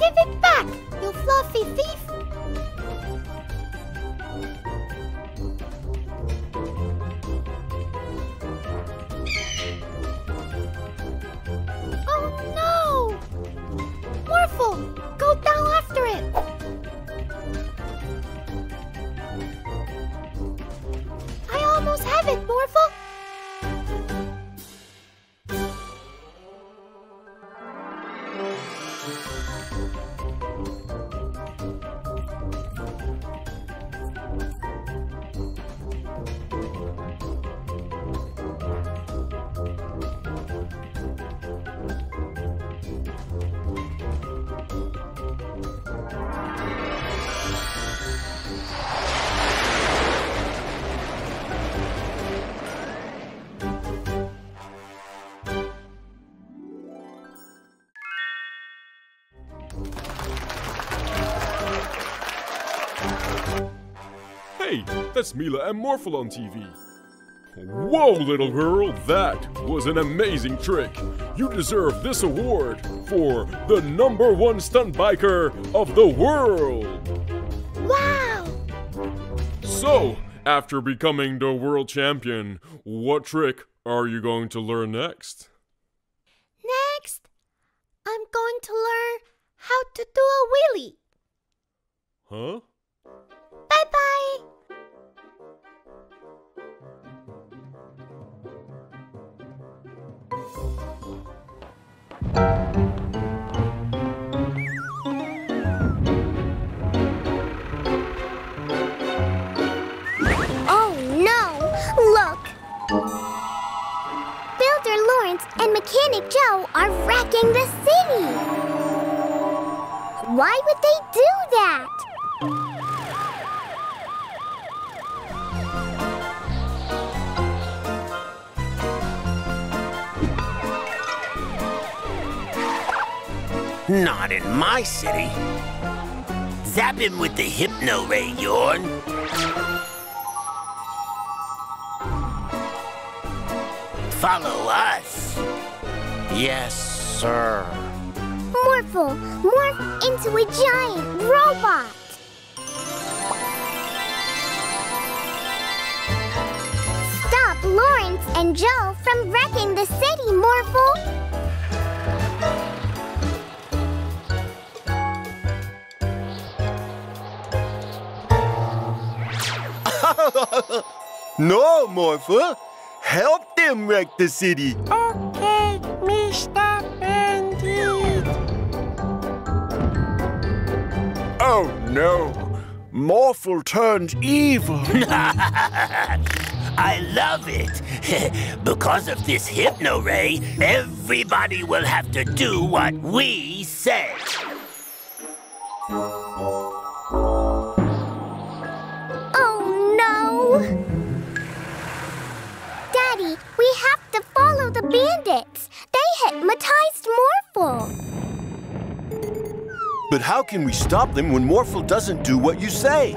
Give it back, you fluffy thief! Oh no! Morphle! Go down after it! I almost have it, Morphle! Hey, that's Mila and Morphle on T V. Whoa, little girl, that was an amazing trick. You deserve this award for the number one stunt biker of the world. Wow! So, after becoming the world champion, what trick are you going to learn next? Next, I'm going to learn how to do a wheelie. Huh? Bye-bye! Oh no! Look! Builder Lawrence and Mechanic Joe are wrecking the city! Why would they do that? Not in my city. Zap him with the hypno ray, Jorn. Follow us. Yes, sir. Morphle, morph into a giant robot. Stop Lawrence and Joe from wrecking the city, Morphle. No, Morphle. Help them wreck the city. Okay, Mister Bandit. Oh, no. Morphle turned evil. I love it. Because of this hypno ray, everybody will have to do what we say. Daddy, we have to follow the bandits. They hypnotized Morphle. But how can we stop them when Morphle doesn't do what you say?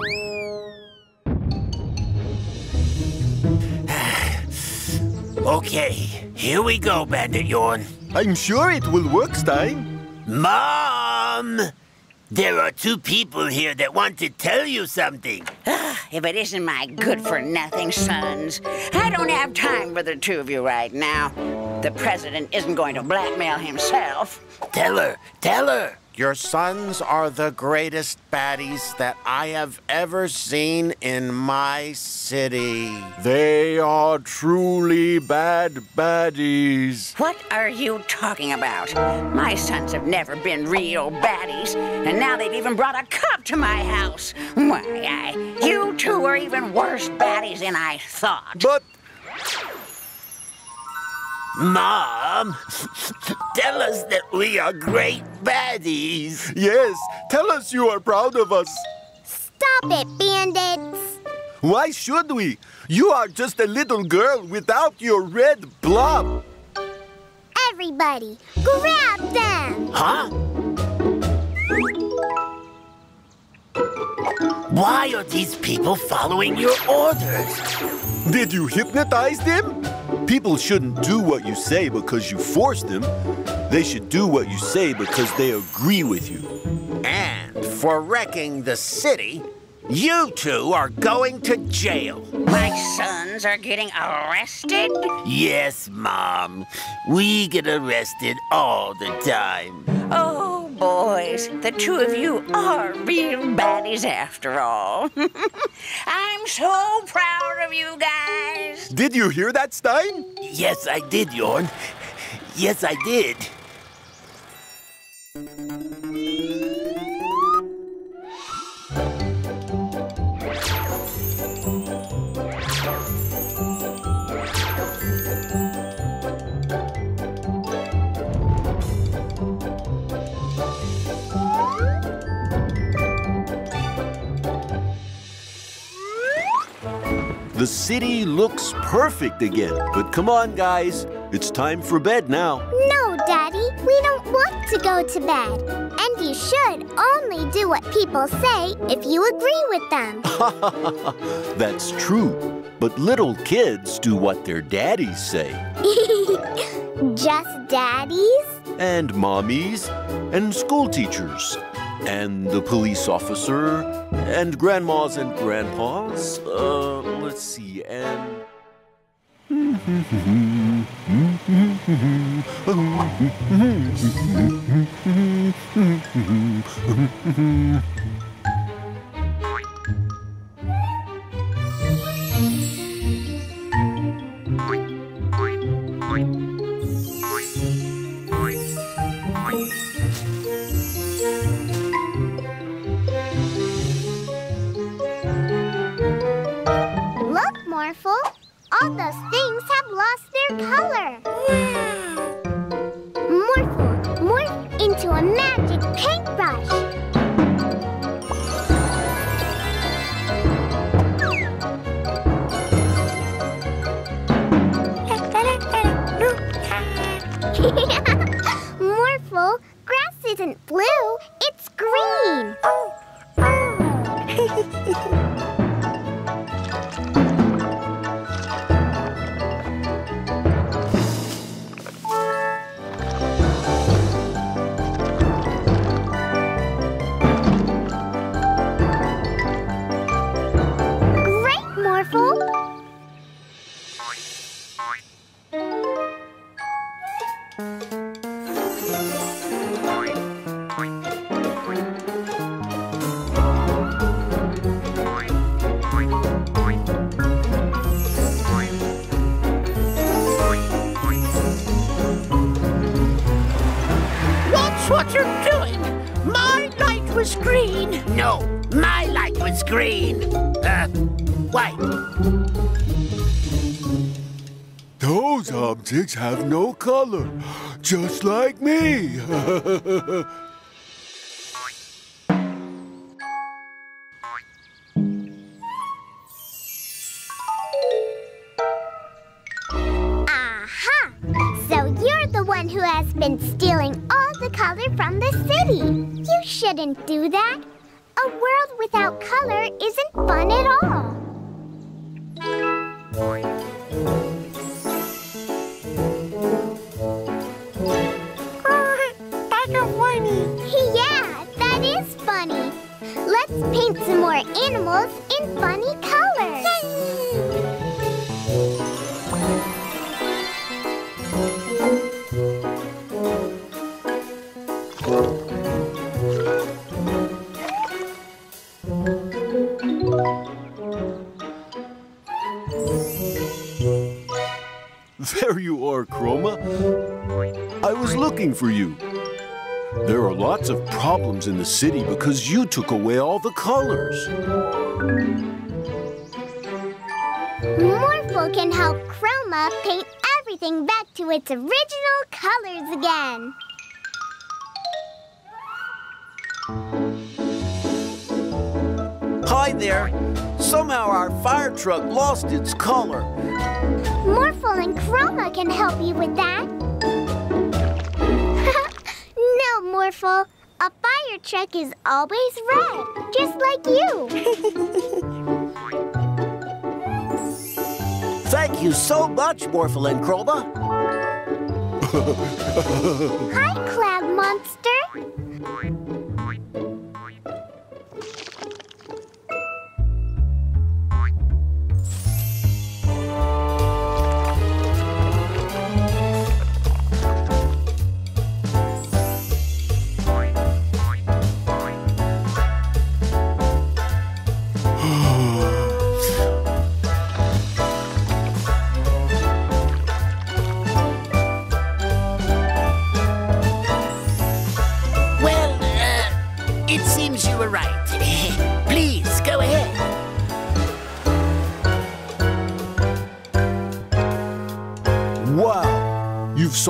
Okay, here we go, Bandit Jorn. I'm sure it will work, Stein. Mom! There are two people here that want to tell you something. If it isn't my good-for-nothing sons, I don't have time for the two of you right now. The president isn't going to blackmail himself. Tell her, tell her. Your sons are the greatest baddies that I have ever seen in my city. They are truly bad baddies. What are you talking about? My sons have never been real baddies, and now they've even brought a cop to my house. Why, I, you two are even worse baddies than I thought. But... Mom, tell us that we are great baddies. Yes, tell us you are proud of us. Stop it, bandits. Why should we? You are just a little girl without your red blob. Everybody, grab them. Huh? Why are these people following your orders? Did you hypnotize them? People shouldn't do what you say because you force them. They should do what you say because they agree with you. And for wrecking the city, you two are going to jail. My sons are getting arrested? Yes, Mom. We get arrested all the time. Oh, boys, the two of you are real baddies after all. I'm so proud of you guys. Did you hear that, Stein? Yes, I did, Jorn. Yes, I did. The city looks perfect again. But come on, guys. It's time for bed now. No, Daddy. We don't want to go to bed. And you should only do what people say if you agree with them. That's true. But little kids do what their daddies say. Just daddies? And mommies, and school teachers, and the police officer, and grandmas and grandpas. Uh, let's see, and... Look, Morphle. All those things have lost their color. Wow. Morphle, morph into a magic paintbrush. Morphle, grass isn't blue, it's green. Oh, oh. What you're doing? My light was green. No, my light was green. Uh, white. Those objects have no color, just like me. Aha! So you're the one who has been stealing all the color from the city. You shouldn't do that. A world without color isn't fun at all. That's funny. Yeah, that is funny. Let's paint some more animals in funny colors. Yay! There you are, Chroma. I was looking for you. There are lots of problems in the city because you took away all the colors. Morphle can help Chroma paint everything back to its original colors again. Hi there. Somehow our fire truck lost its color. Morphle and Chroma can help you with that. No, Morphle. A fire truck is always red, just like you. Thank you so much, Morphle and Chroma. Hi, Cloud Monster.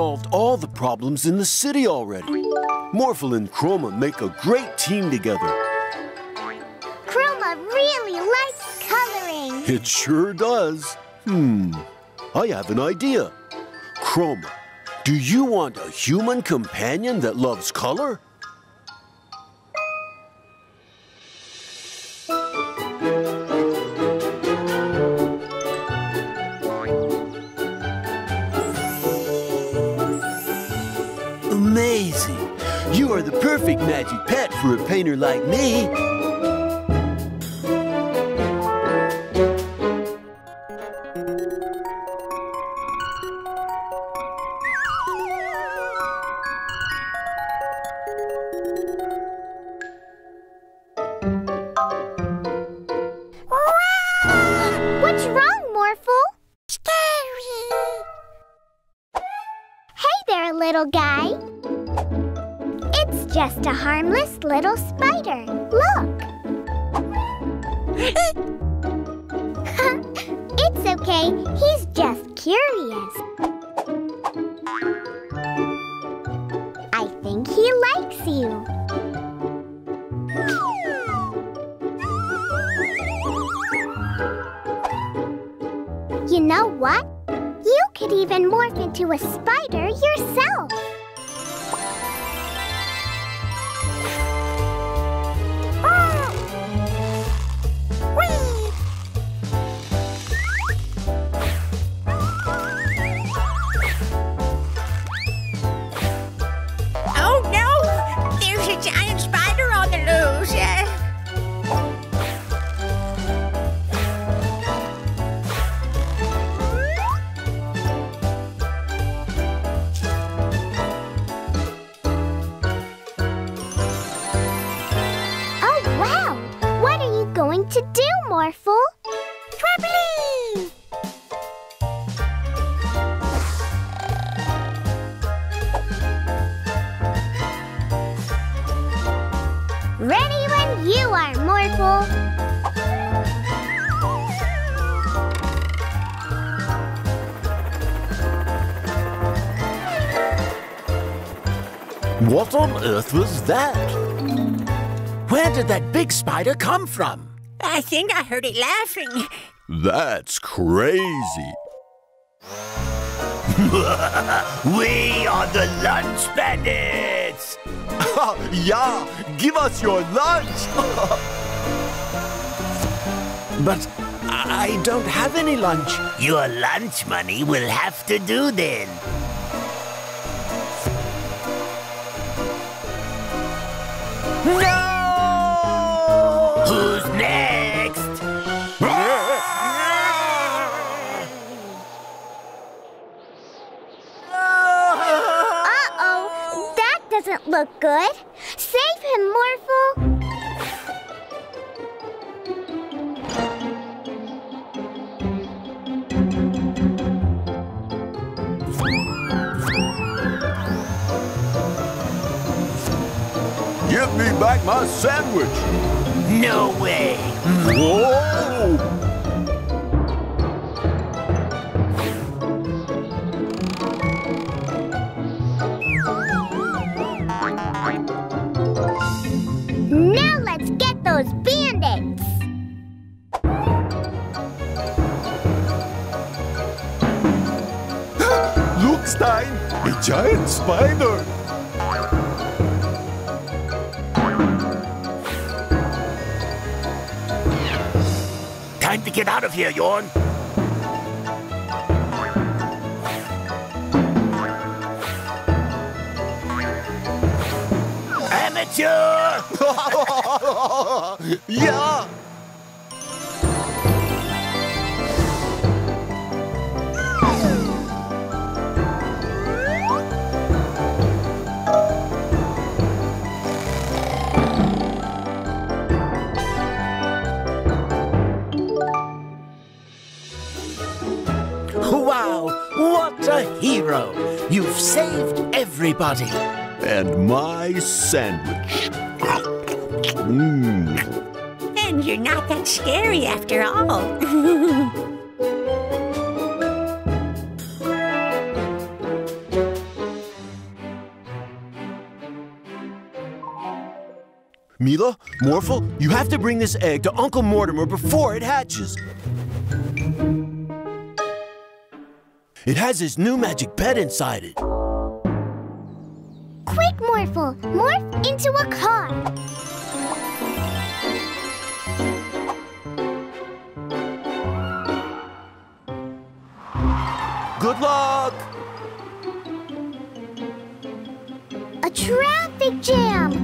Solved all the problems in the city already. Morphle and Chroma make a great team together. Chroma really likes coloring. It sure does. Hmm, I have an idea. Chroma, do you want a human companion that loves color? painter like me. What on earth was that? Where did that big spider come from? I think I heard it laughing. That's crazy. We are the lunch bandits! Yeah, give us your lunch! But I don't have any lunch. Your lunch money will have to do then. No! Who's next? Uh-oh, that doesn't look good. Save him, Morphle. Give me back my sandwich! No way! Whoa! Now let's get those bandits! Look, Stein! A giant spider! Time to get out of here, Jorn. Amateur! Yeah! What a hero! You've saved everybody! And my sandwich. Mm. And you're not that scary after all. Mila, Morphle, you have to bring this egg to Uncle Mortimer before it hatches. It has his new magic pet inside it. Quick, Morphle! Morph into a car! Good luck! A traffic jam!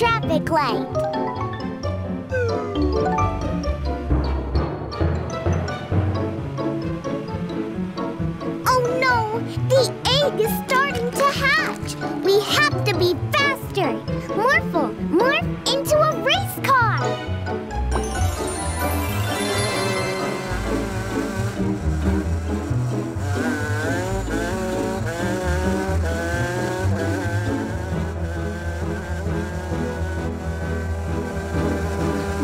traffic light. Oh no! The egg is starting to hatch! We have to be faster! Morphle, morph into a race car!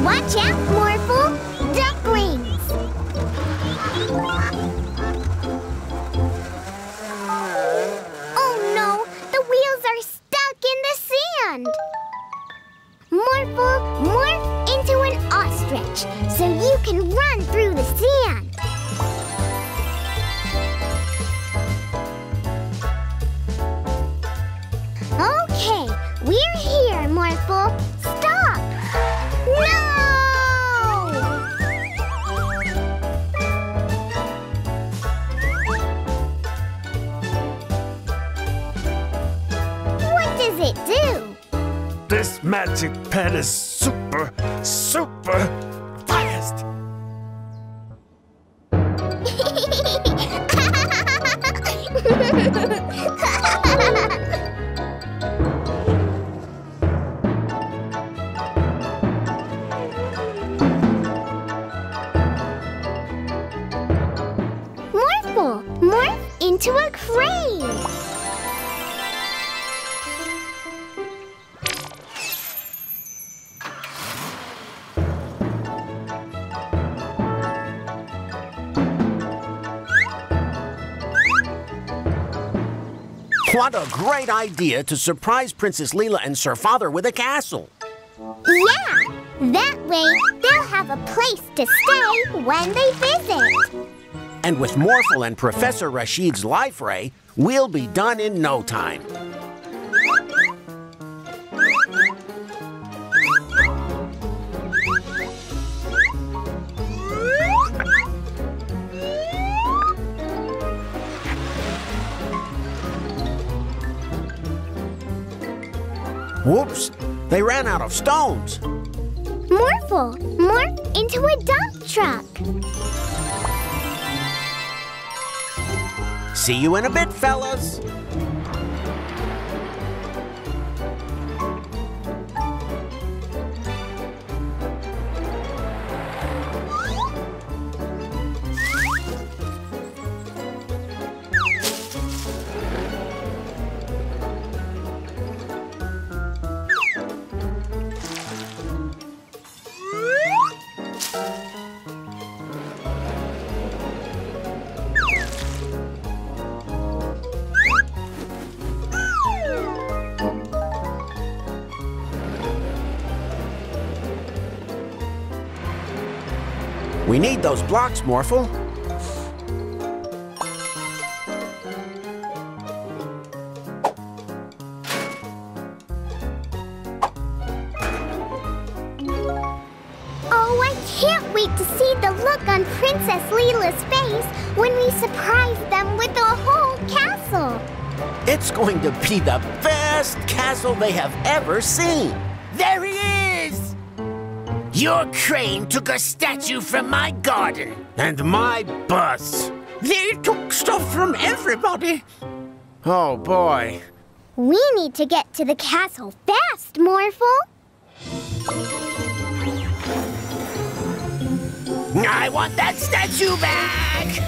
Watch out, Morphle! Ducklings! Oh no! The wheels are stuck in the sand! Morphle, morph into an ostrich so you can run through the sand! Okay, we're here, Morphle! Stop! No! It do? This magic pen is super, super fast! Morphle, morph into a crane! What a great idea to surprise Princess Leela and Sir Father with a castle. Yeah, that way they'll have a place to stay when they visit. And with Morphle and Professor Rashid's life ray, we'll be done in no time. Whoops! They ran out of stones! Morphle, morph into a dump truck! See you in a bit, fellas! We need those blocks, Morphle. Oh, I can't wait to see the look on Princess Leela's face when we surprise them with a whole castle. It's going to be the best castle they have ever seen. There he is! Your crane took a statue from my garden. And my bus. They took stuff from everybody. Oh, boy. We need to get to the castle fast, Morphle. I want that statue back!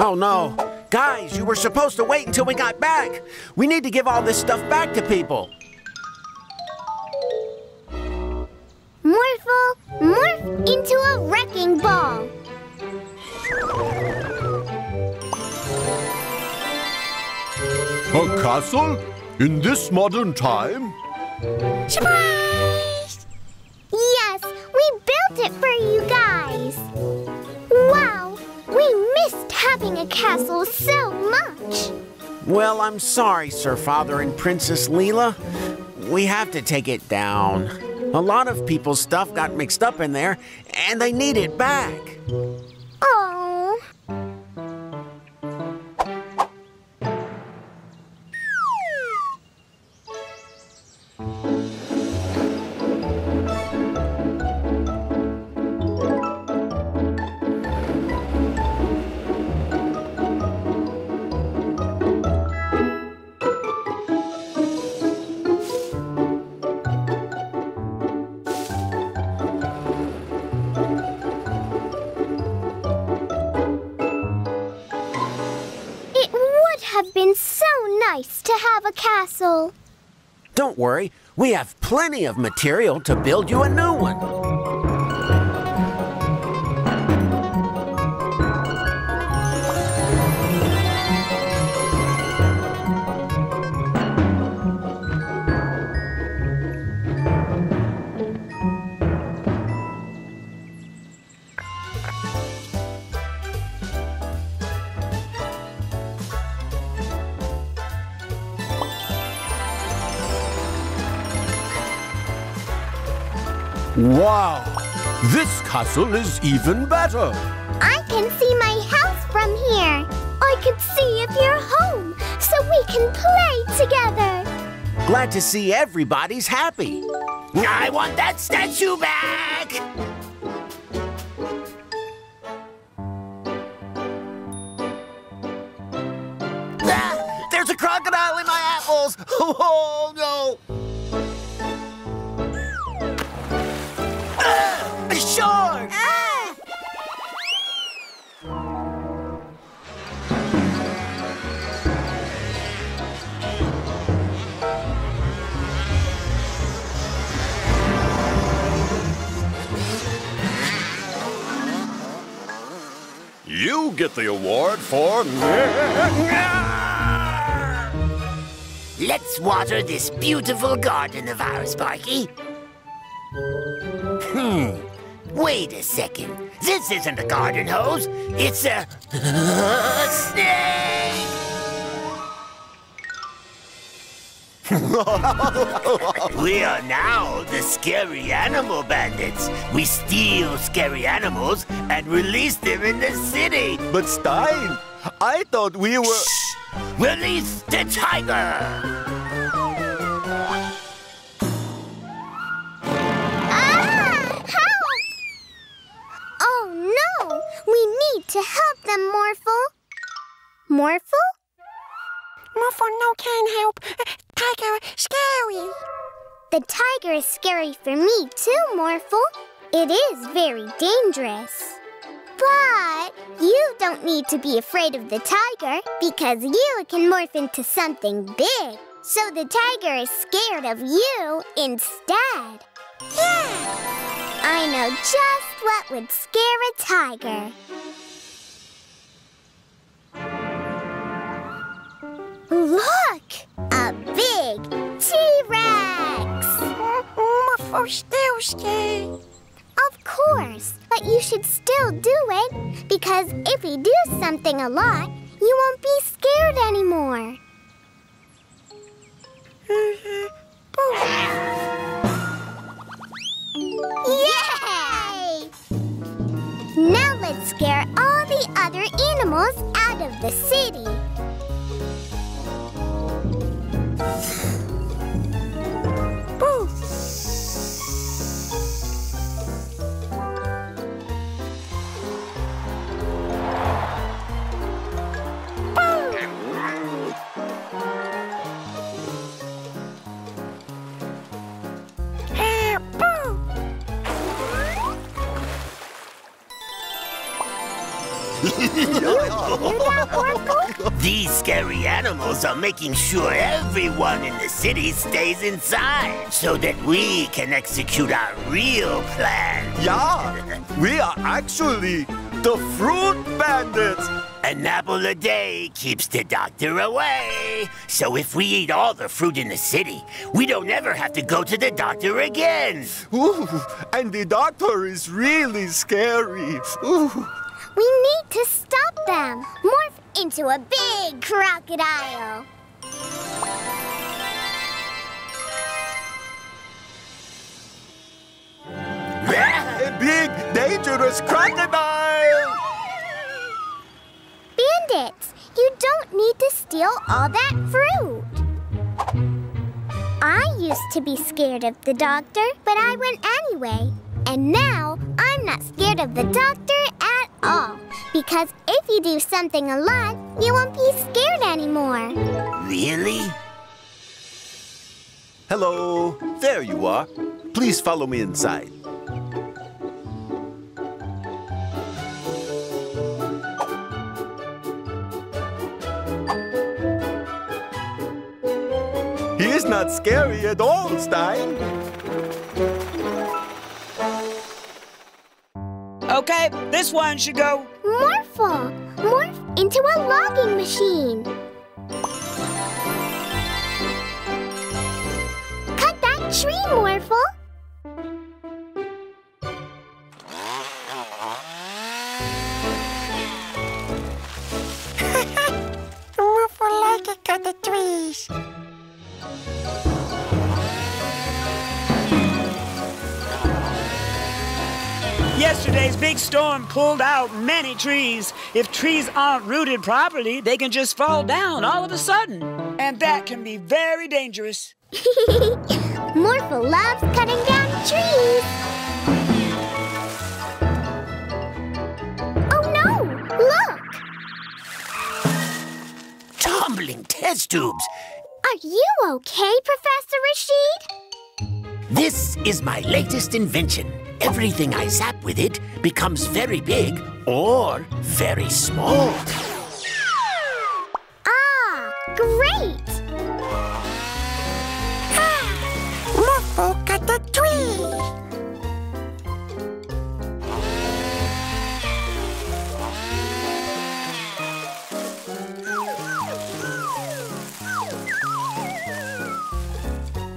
Oh, no. Guys, you were supposed to wait until we got back. We need to give all this stuff back to people. Morphle, morph into a wrecking ball. A castle? In this modern time? Surprise! Yes, we built it for you guys. Wow! We missed having a castle so much. Well, I'm sorry, Sir Father and Princess Leela. We have to take it down. A lot of people's stuff got mixed up in there, and they need it back. Oh. don't worry. We have plenty of material to build you a new one. Wow! This castle is even better! I can see my house from here. I could see if you're home, so we can play together. Glad to see everybody's happy. I want that statue back! Ah, there's a crocodile in my apples! Oh, no! Sure! Ah. You get the award for... Let's water this beautiful garden of ours, Sparky. Hmm. Wait a second. This isn't a garden hose. It's a... a snake! We are now the Scary Animal Bandits. We steal scary animals and release them in the city. But Stein, I thought we were... Shh! Release the tiger! We need to help them, Morphle. Morphle? Morphle no can help. Tiger scary. The tiger is scary for me too, Morphle. It is very dangerous. But you don't need to be afraid of the tiger because you can morph into something big. So the tiger is scared of you instead. Yeah! I know just what would scare a tiger. Look! A big T-Rex! Morphle still scared. Of course, but you should still do it, because if you do something a lot, you won't be scared anymore. Yay! Now let's scare all the other animals out of the city. Boo! These scary animals are making sure everyone in the city stays inside so that we can execute our real plan. Yeah, we are actually the Fruit Bandits. An apple a day keeps the doctor away. So if we eat all the fruit in the city, we don't ever have to go to the doctor again. Ooh, and the doctor is really scary. Ooh. We need to stop them. Morph into a big crocodile. A big, dangerous crocodile! Bandits, you don't need to steal all that fruit. I used to be scared of the doctor, but I went anyway. And now, I'm not scared of the doctor at all. Because if you do something a lot, you won't be scared anymore. Really? Hello. There you are. Please follow me inside. He's not scary at all, Stein. Okay, this one should go... Morphle! Morph into a logging machine. Cut that tree, Morphle. Morphle like it cut the trees. Yesterday's big storm pulled out many trees. If trees aren't rooted properly, they can just fall down all of a sudden. And that can be very dangerous. Morphle loves cutting down trees. Oh no, look! Tumbling test tubes. Are you okay, Professor Rashid? This is my latest invention. Everything I zap with it becomes very big or very small. Ah, great! Ah, Morphle cut the tree.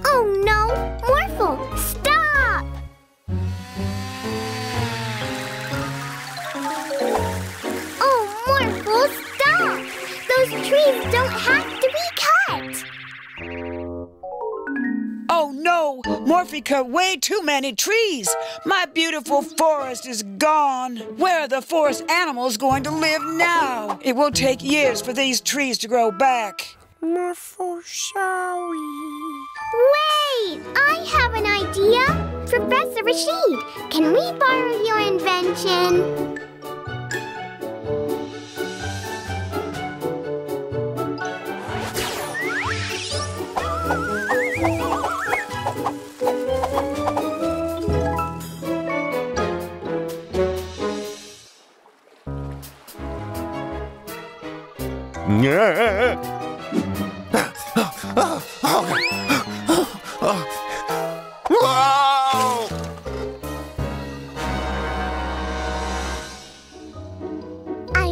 Oh no, Morphle! Trees don't have to be cut! Oh no! Morphy cut way too many trees! My beautiful forest is gone! Where are the forest animals going to live now? It will take years for these trees to grow back. Morphle, shall we? Wait! I have an idea! Professor Rashid, can we borrow your invention? I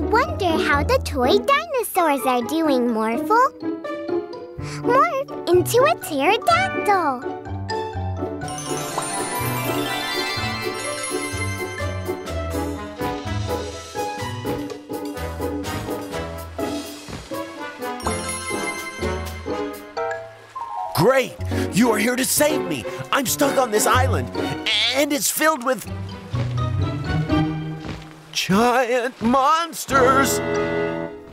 wonder how the toy dinosaurs are doing, Morphle. Morph into a pterodactyl. Great! You are here to save me! I'm stuck on this island, and it's filled with... giant monsters!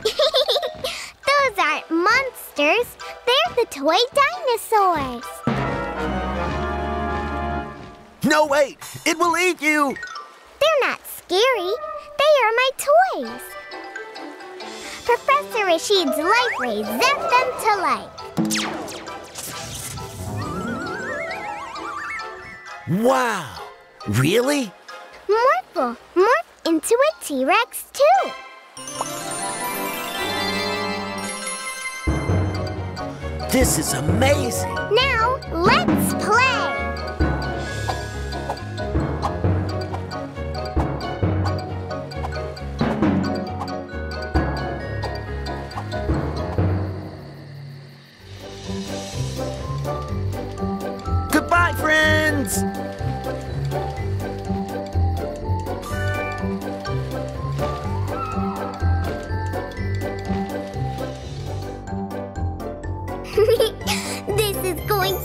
Those aren't monsters. They're the toy dinosaurs. No, wait! It will eat you! They're not scary. They are my toys. Professor Rashid's life rays zap them to life. Wow! Really? Morphle, morph into a T-Rex, too! This is amazing! Now, let's play! Goodbye, friends!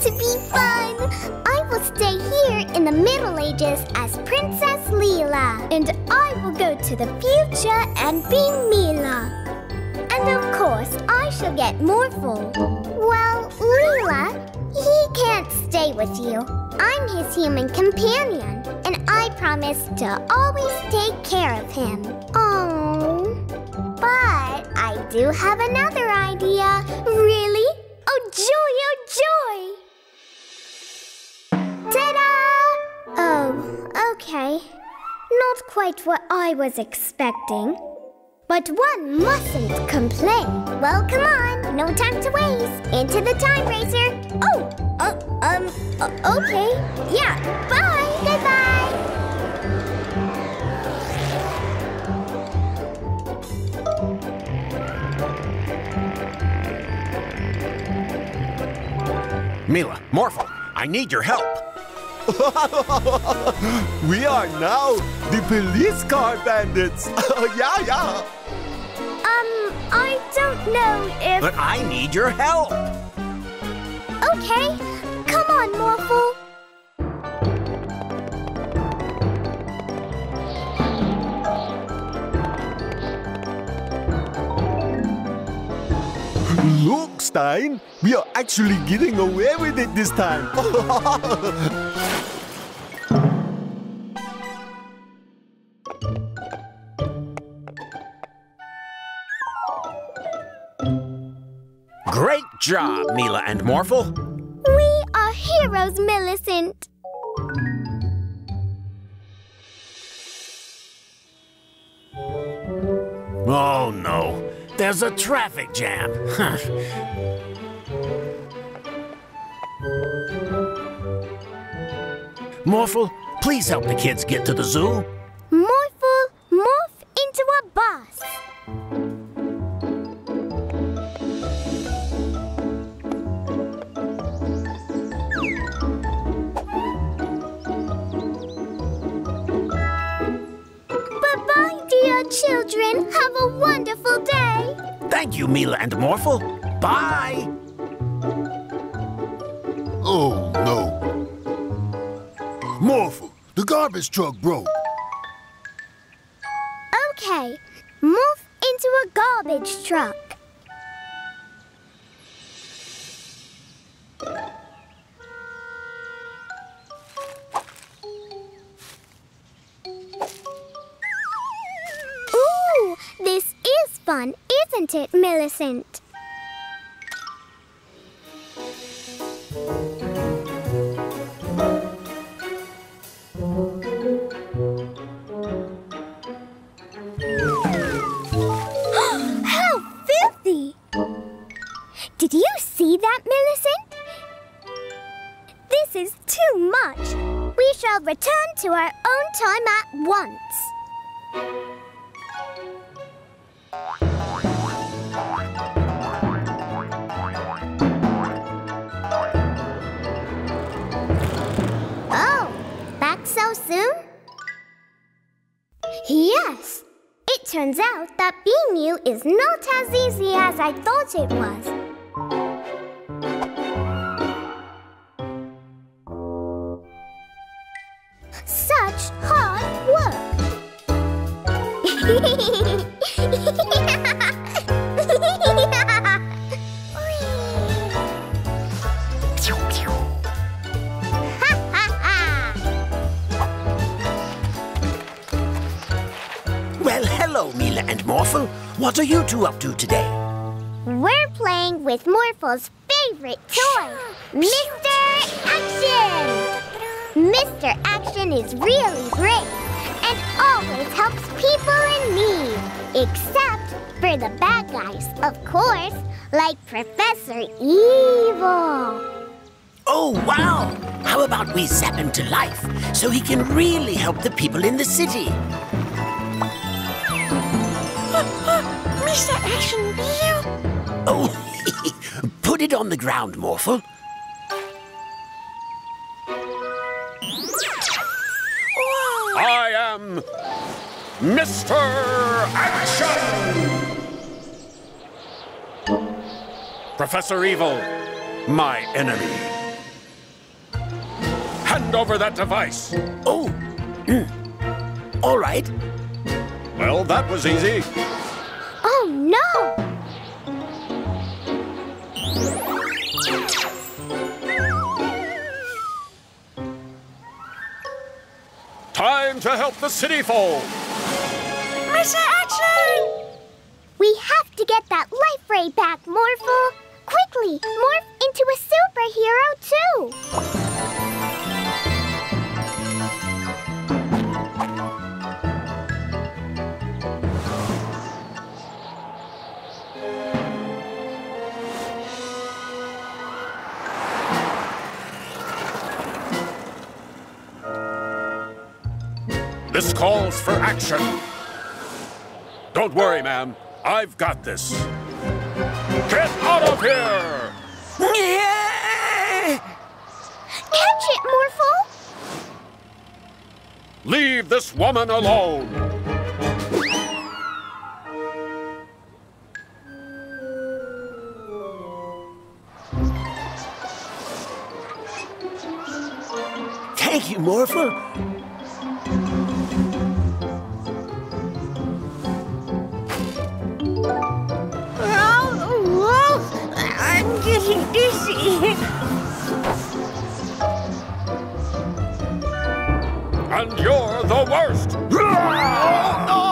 To be fun! I will stay here in the Middle Ages as Princess Leela. And I will go to the future and be Mila. And of course, I shall get Morphle. Well, Leela, he can't stay with you. I'm his human companion, and I promise to always take care of him. Oh, but I do have another idea. Really? Oh, joy, oh, joy! Ta-da! Oh, okay. Not quite what I was expecting. But one mustn't complain. Well, come on. No time to waste. Into the time racer. Oh, uh, um, uh, okay. Yeah, bye. Goodbye. Mila, Morphle, I need your help. We are now the police car bandits. Yeah, yeah. Um, I don't know if... But I need your help. Okay. Come on, Morphle. Look, Stein, we are actually getting away with it this time. Great job, Mila and Morphle. We are heroes, Millicent. Oh, no. There's a traffic jam. Huh. Morphle, please help the kids get to the zoo. Morphle, morph into a bus. Bye-bye, dear children. Have a wonderful day. Thank you, Mila and Morphle. Bye! Oh, no. Morphle, the garbage truck broke. Okay, morph into a garbage truck. Ooh, this is fun. Isn't it, Millicent? How filthy! Did you see that, Millicent? This is too much. We shall return to our own time at once. So soon? Yes. It turns out that being new is not as easy as I thought it was. Such hard work. Hello, Mila and Morphle. What are you two up to today? We're playing with Morphle's favorite toy, Mister Action! Mister Action is really brave and always helps people in need. Except for the bad guys, of course, like Professor Evil. Oh, wow! How about we zap him to life so he can really help the people in the city? Mister Action, will you? Oh, put it on the ground, Morphle. Whoa. I am Mister Action! Professor Evil, my enemy. Hand over that device. Oh, all right. Well, that was easy. Oh, no! Time to help the city folk! Mister Action! We have to get that life ray back, Morphle. Quickly, morph into a superhero, too! This calls for action. Don't worry, ma'am. I've got this. Get out of here! Catch it, Morphle! Leave this woman alone! Thank you, Morphle. Oh, whoa. I'm getting dizzy. And you're the worst! Oh, no!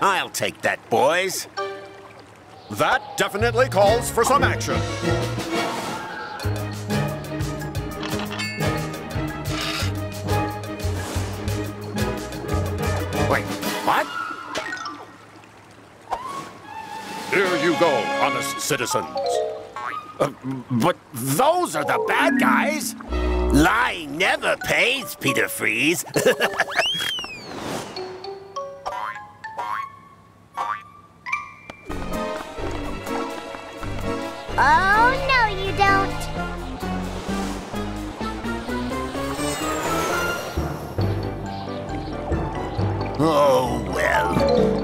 I'll take that, boys. That definitely calls for some action. Wait, what? Here you go, honest citizens. Uh, but those are the bad guys. Lying never pays, Peter Freeze. Oh, no, you don't. Oh, well.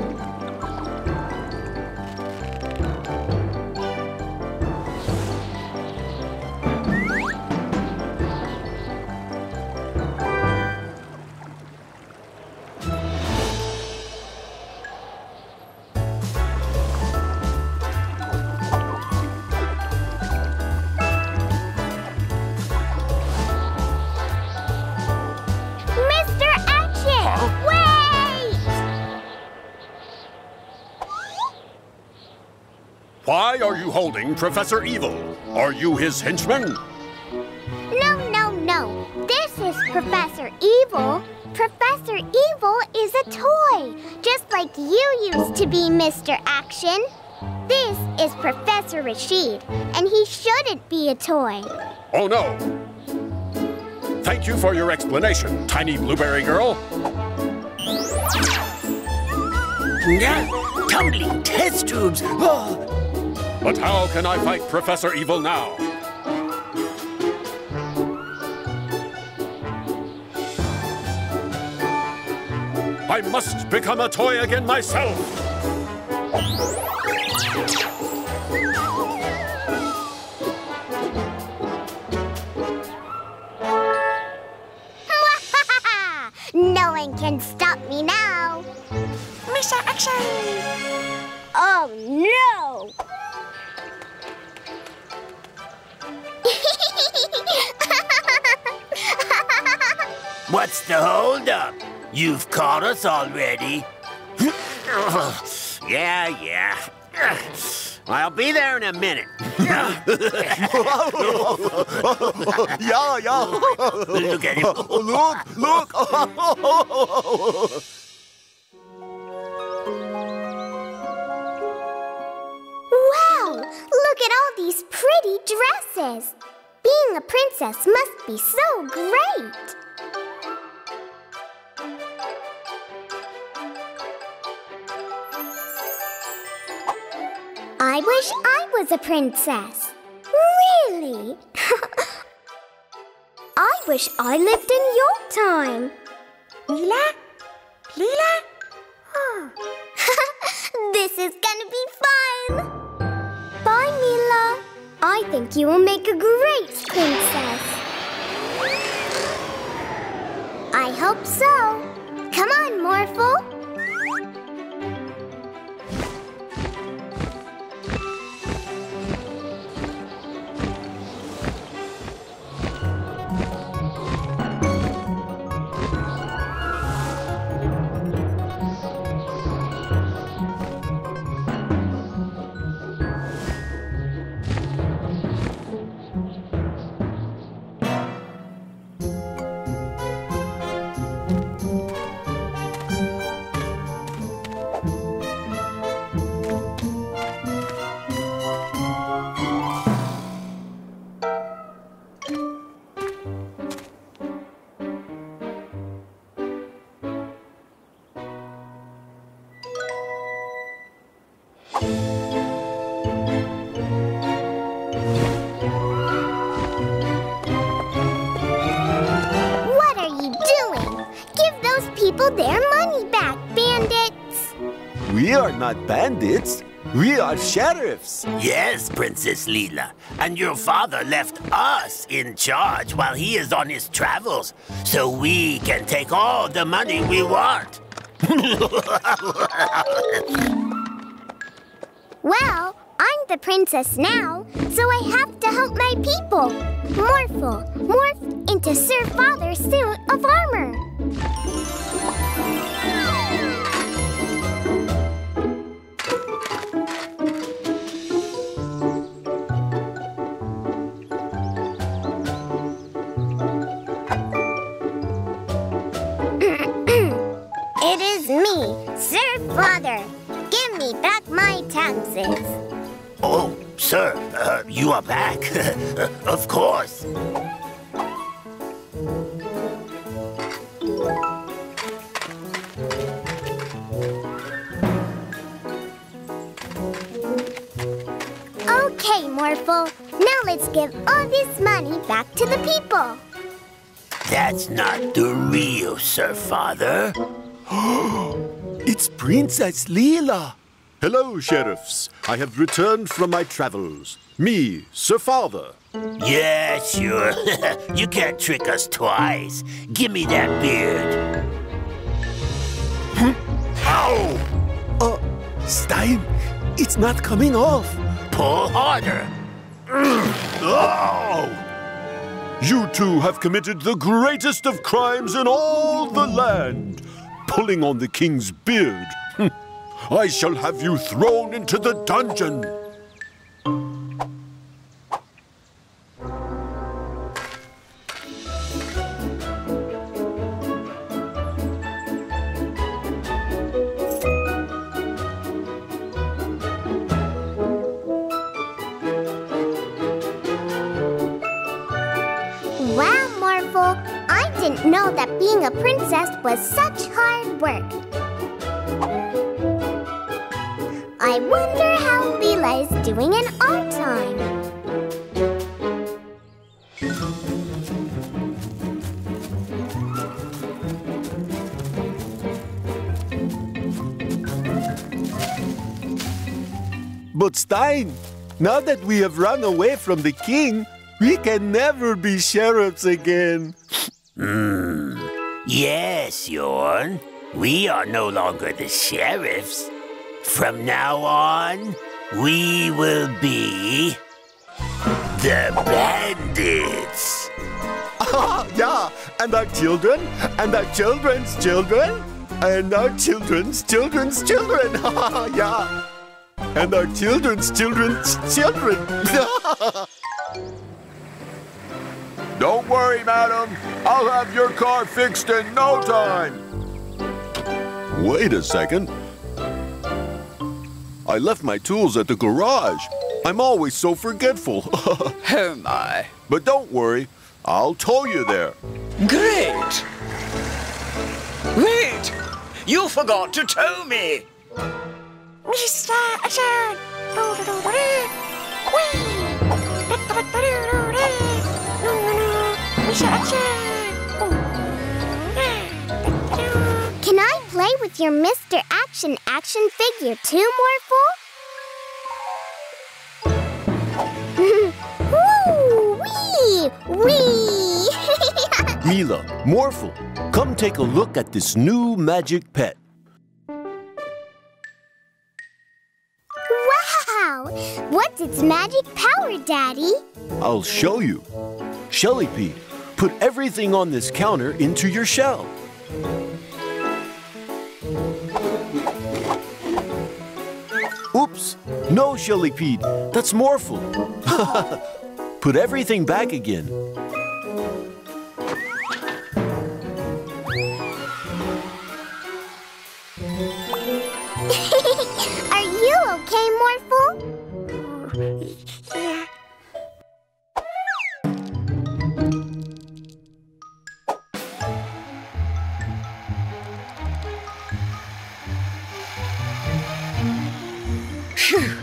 Why are you holding Professor Evil? Are you his henchman? No, no, no. This is Professor Evil. Professor Evil is a toy, just like you used to be, Mister Action. This is Professor Rashid, and he shouldn't be a toy. Oh, no. Thank you for your explanation, tiny blueberry girl. Yeah, tumbling test tubes. Oh. But how can I fight Professor Evil now? I must become a toy again myself! No one can stop me now! Mister Action! Oh, no! What's the holdup? You've caught us already. Yeah, yeah. I'll be there in a minute. Yeah, yeah. Look at him. Look, look. Wow, look at all these pretty dresses. Being a princess must be so great. I wish I was a princess. Really? I wish I lived in your time. Leela? Leela? Oh. This is gonna be fun! Bye, Mila. I think you will make a great princess. I hope so. Come on, Morphle. people their money back, bandits! We are not bandits. We are sheriffs. Yes, Princess Leela. And your father left us in charge while he is on his travels, so we can take all the money we want. Well, I'm the princess now, so I have to help my people. Morphle, morph into Sir Father's suit of armor. It is me, Sir Father. Give me back my taxes. Oh, sir, uh, you are back. Of course. Okay, Morphle. Now let's give all this money back to the people. That's not the real Sir Father. It's Princess Leela. Hello, sheriffs. I have returned from my travels. Me, Sir Father. Yeah, sure. You can't trick us twice. Give me that beard. Huh? Ow! Uh, Stein, it's not coming off. Pull harder. Oh! You two have committed the greatest of crimes in all the land. Pulling on the king's beard. I shall have you thrown into the dungeon. I didn't know that being a princess was such hard work. I wonder how Mila is doing in our time. But Stein, now that we have run away from the king, we can never be sheriffs again. Hmm. Yes, Jorn. We are no longer the sheriffs. From now on, we will be the bandits. Ah, yeah. And our children, and our children's children, and our children's children's children. Ah, yeah. And our children's children's children. Don't worry, madam. I'll have your car fixed in no time. Wait a second. I left my tools at the garage. I'm always so forgetful. Oh, my. But don't worry. I'll tow you there. Great. Wait. You forgot to tow me. Mister Action. Can I play with your Mister Action action figure too, Morphle? Woo! Wee! Wee! Mila, Morphle, come take a look at this new magic pet. Wow! What's its magic power, Daddy? I'll show you. Shellypede, put everything on this counter into your shell. Oops, no, Shellypede, that's Morphle. Put everything back again. Are you okay, Morphle? Yeah.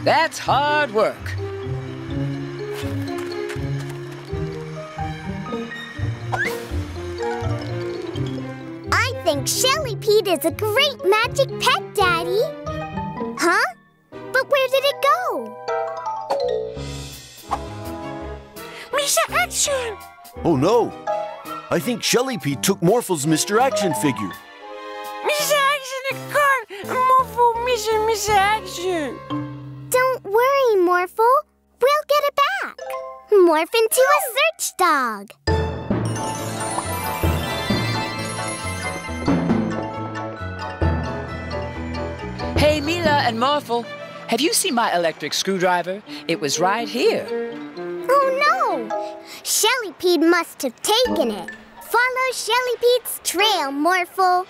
That's hard work. I think Shellypede Shellypede is a great magic pet, Daddy. Huh? But where did it go? Mister Action! Oh no! I think Shellypede took Morphle's Mister Action figure. Mister Action, the car! Morphle, Mister Mister Action! Don't worry, Morphle. We'll get it back. Morph into a search dog. Hey, Mila and Morphle, have you seen my electric screwdriver? It was right here. Oh, no! Shellypede must have taken it. Follow Shellypede's trail, Morphle.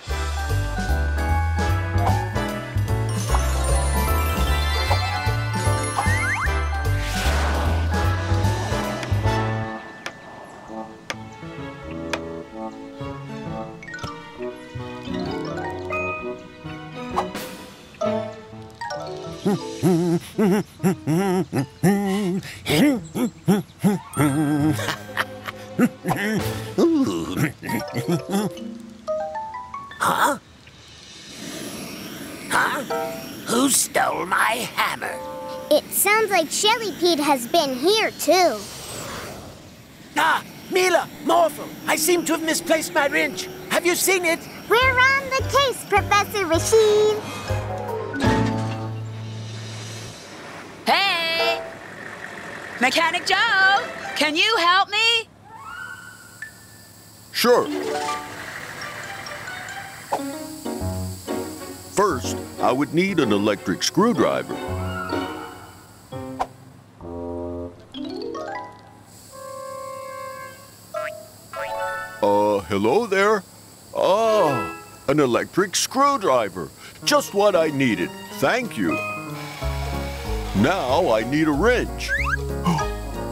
Huh? Huh? Who stole my hammer? It sounds like Shellypede has been here, too. Ah! Mila! Morphle! I seem to have misplaced my wrench. Have you seen it? We're on the case, Professor Rashid. Hey! Mechanic Joe, can you help me? Sure. First, I would need an electric screwdriver. Uh, hello there. Oh, an electric screwdriver. Just what I needed. Thank you. Now I need a wrench.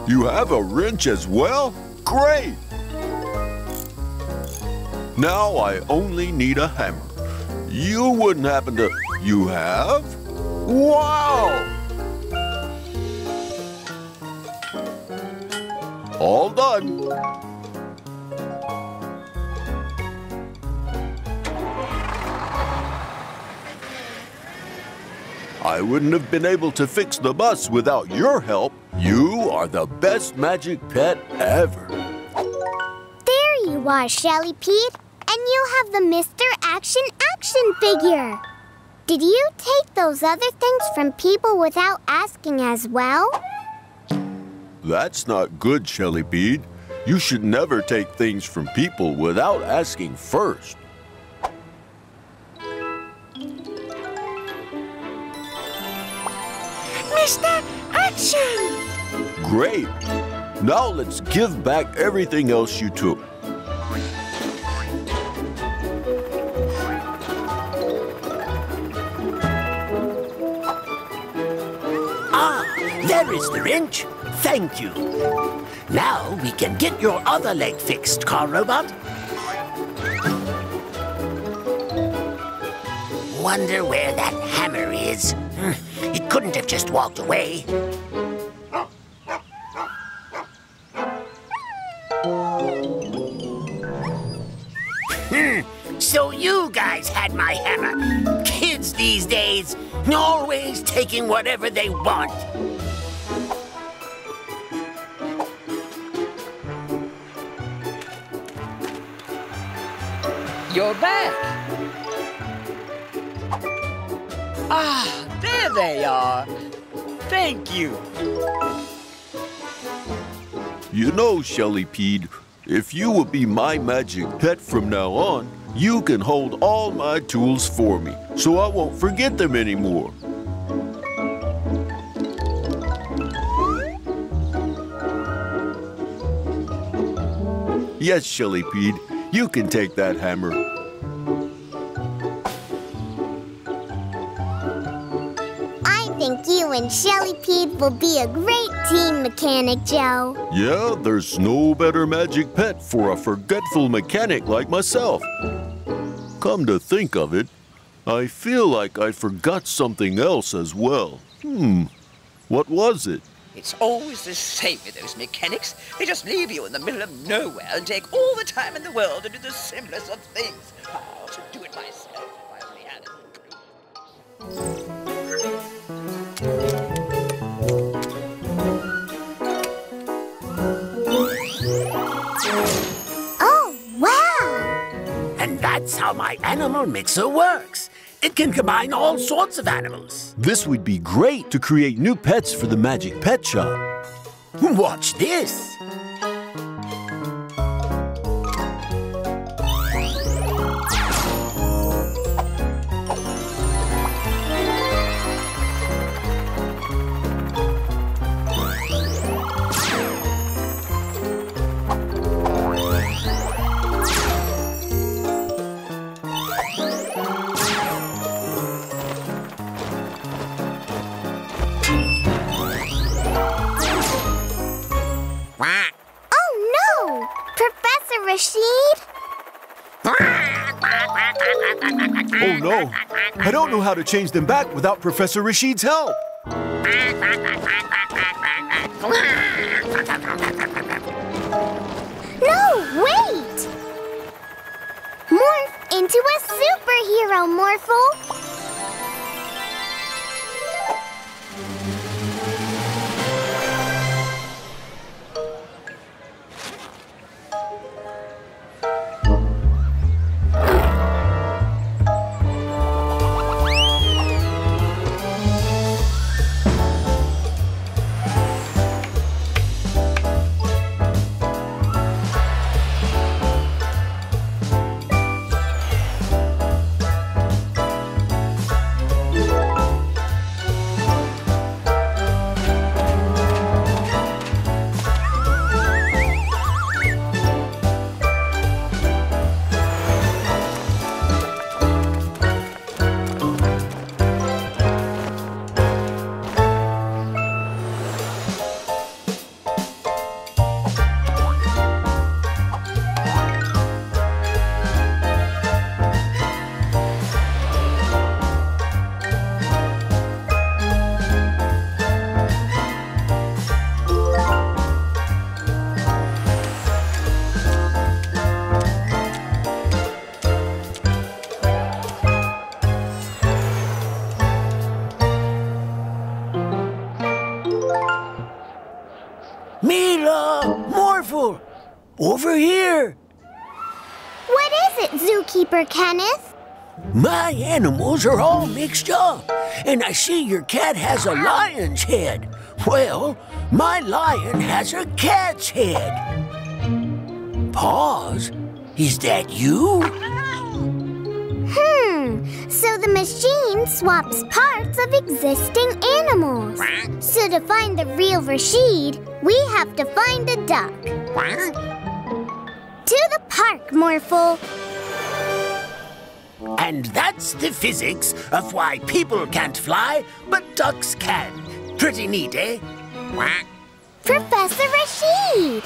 You have a wrench as well? Great! Now I only need a hammer. You wouldn't happen to... You have? Wow! All done. I wouldn't have been able to fix the bus without your help. You are the best magic pet ever. There you are, Shellypede. And you have the Mister Action action figure. Did you take those other things from people without asking as well? That's not good, Shellypede. You should never take things from people without asking first. Mister Action! Great. Now let's give back everything else you took. There is the wrench. Thank you. Now we can get your other leg fixed, car robot. Wonder where that hammer is. It couldn't have just walked away. So you guys had my hammer. Kids these days, always taking whatever they want. You're back. Ah, there they are. Thank you. You know, Shellypede, if you will be my magic pet from now on, you can hold all my tools for me, so I won't forget them anymore. Yes, Shellypede. You can take that hammer. I think you and Shellypede will be a great team, Mechanic Joe. Yeah, there's no better magic pet for a forgetful mechanic like myself. Come to think of it, I feel like I forgot something else as well. Hmm, what was it? It's always the same with those mechanics. They just leave you in the middle of nowhere and take all the time in the world to do the simplest of things. How to do it myself if I only had it. Oh, wow! And that's how my animal mixer works. It can combine all sorts of animals. This would be great to create new pets for the Magic Pet Shop. Watch this. Rashid? Oh no, I don't know how to change them back without Professor Rashid's help. No, wait! Morph into a superhero, Morphle! Over here! What is it, Zookeeper Kenneth? My animals are all mixed up, and I see your cat has a lion's head. Well, my lion has a cat's head. Paws? Is that you? Hmm, so the machine swaps parts of existing animals. What? So to find the real Rashid, we have to find a duck. What? To the park, Morphle. And that's the physics of why people can't fly, but ducks can. Pretty neat, eh? Quack. Professor Rashid!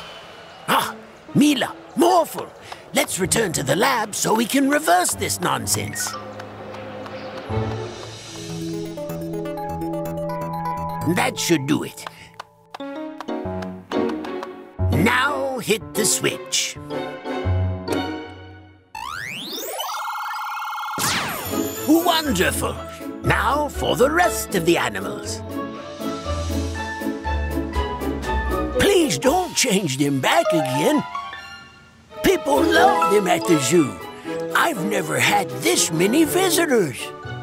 Ah, Mila, Morphle. Let's return to the lab so we can reverse this nonsense. That should do it. Now hit the switch. Wonderful! Now for the rest of the animals. Please don't change them back again. People love them at the zoo. I've never had this many visitors.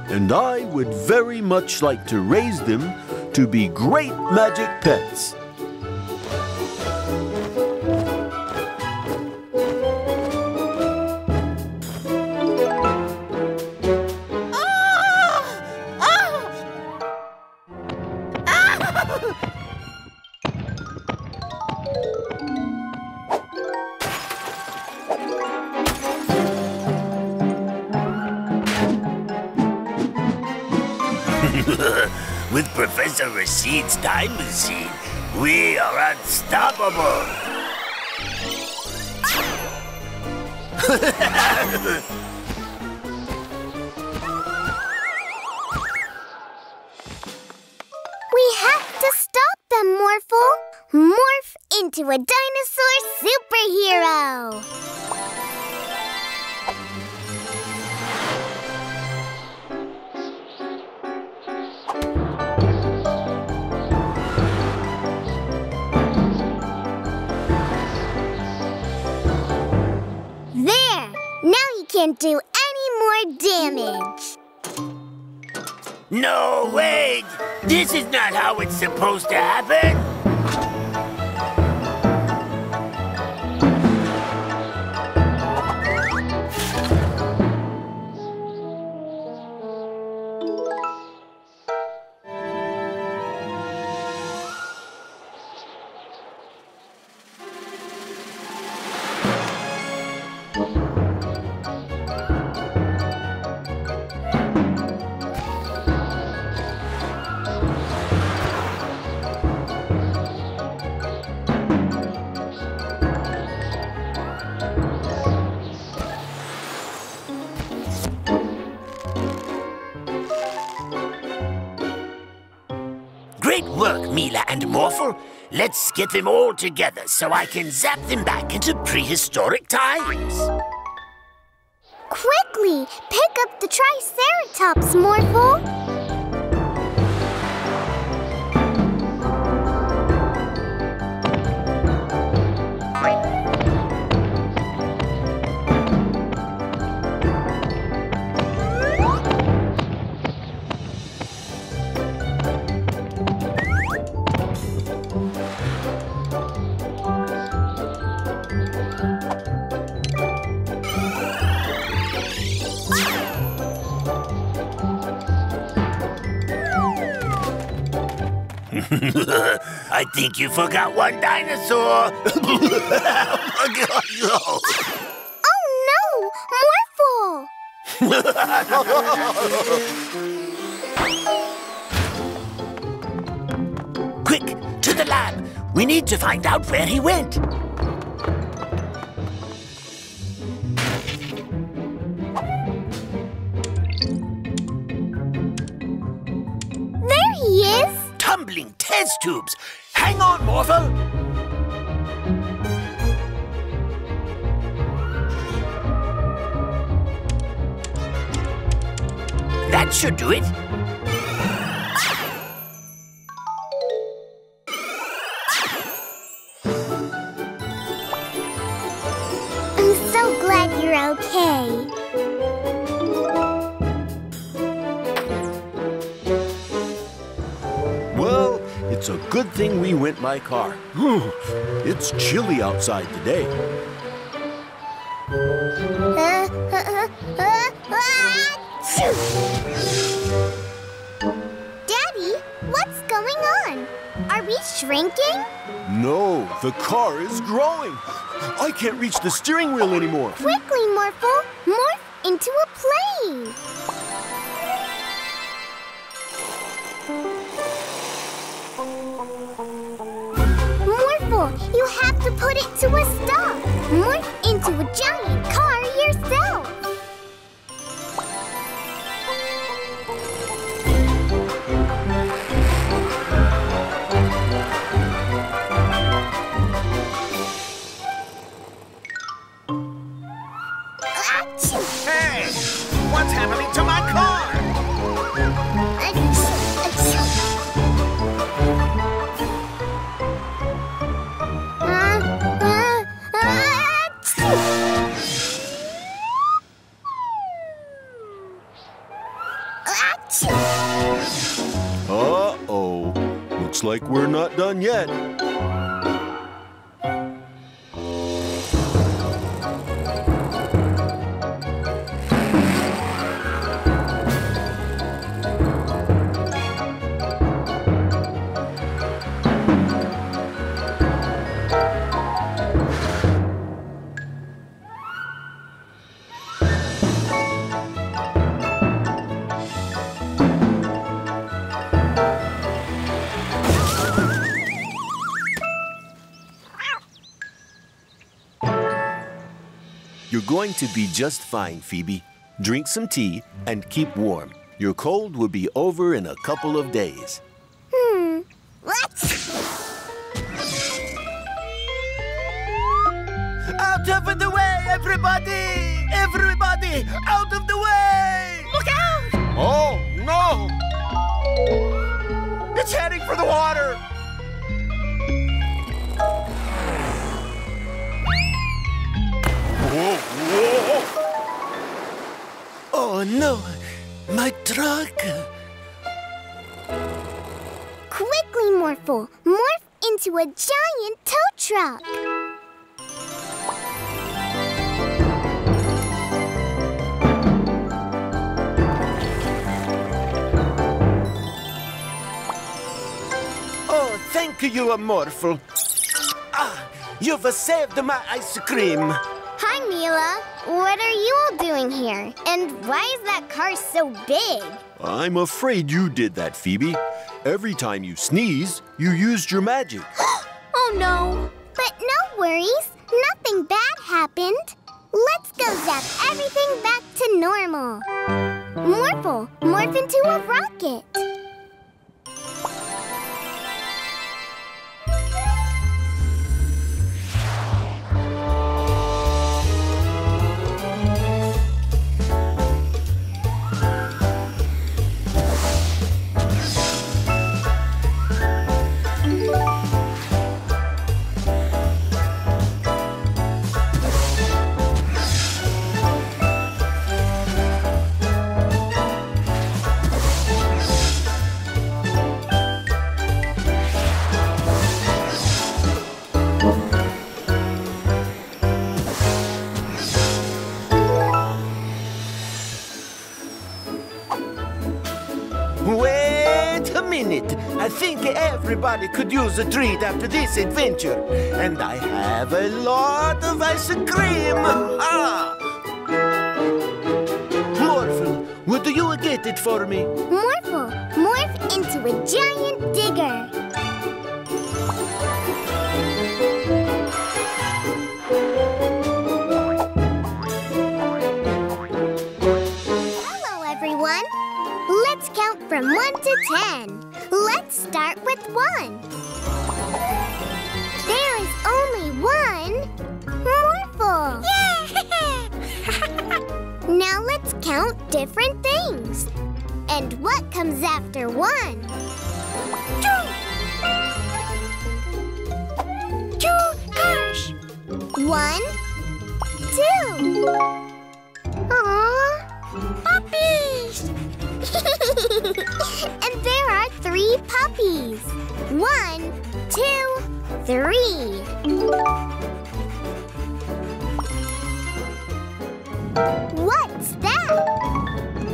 And I would very much like to raise them to be great magic pets. With Professor Rashid's time machine, we are unstoppable! We have to stop them, Morphle. to a dinosaur superhero! There! Now he can't do any more damage! No, wait! This is not how it's supposed to happen! Mila and Morphle, let's get them all together so I can zap them back into prehistoric times. Quickly, pick up the Triceratops, Morphle. I think you forgot one dinosaur. Oh, no! Morphle! Quick, to the lab. We need to find out where he went. There he is. Tumbling test tubes. Hang on, Morphle! That should do it. I'm so glad you're okay. It's a good thing we went by car. It's chilly outside today. Uh, uh, uh, uh, ah, Daddy, what's going on? Are we shrinking? No, the car is growing. I can't reach the steering wheel anymore. Quickly, Morphle, morph into a plane. You have to put it to a stop. Morph into a giant car yourself. Hey, what's happening to my car? Like we're not done yet. Going to be just fine, Phoebe. Drink some tea and keep warm. Your cold will be over in a couple of days. Hmm. What? Everybody! Everybody! Out of the way! Look out! Oh, no! It's heading for the water! Whoa, whoa! Oh, no! My truck! Quickly, Morphle! Morph into a giant tow truck! Oh, thank you, Morphle. Ah, you've saved my ice cream. Hi, Mila. What are you all doing here? And why is that car so big? I'm afraid you did that, Phoebe. Every time you sneeze, you used your magic. Oh, no. But no worries. Nothing bad happened. Let's go zap everything back to normal. Morphle, morph into a rocket. I think everybody could use a treat after this adventure. And I have a lot of ice cream. Ah! Morphle, would you get it for me? Morphle, morph into a giant digger. Hello, everyone. Let's count from one to ten. Let's start with one. There is only one Morphle. Yeah! Now let's count different things. And what comes after one? Two. Two, gosh. One, two. Aww. Puppies. And there are three puppies. One, two, three. What's that?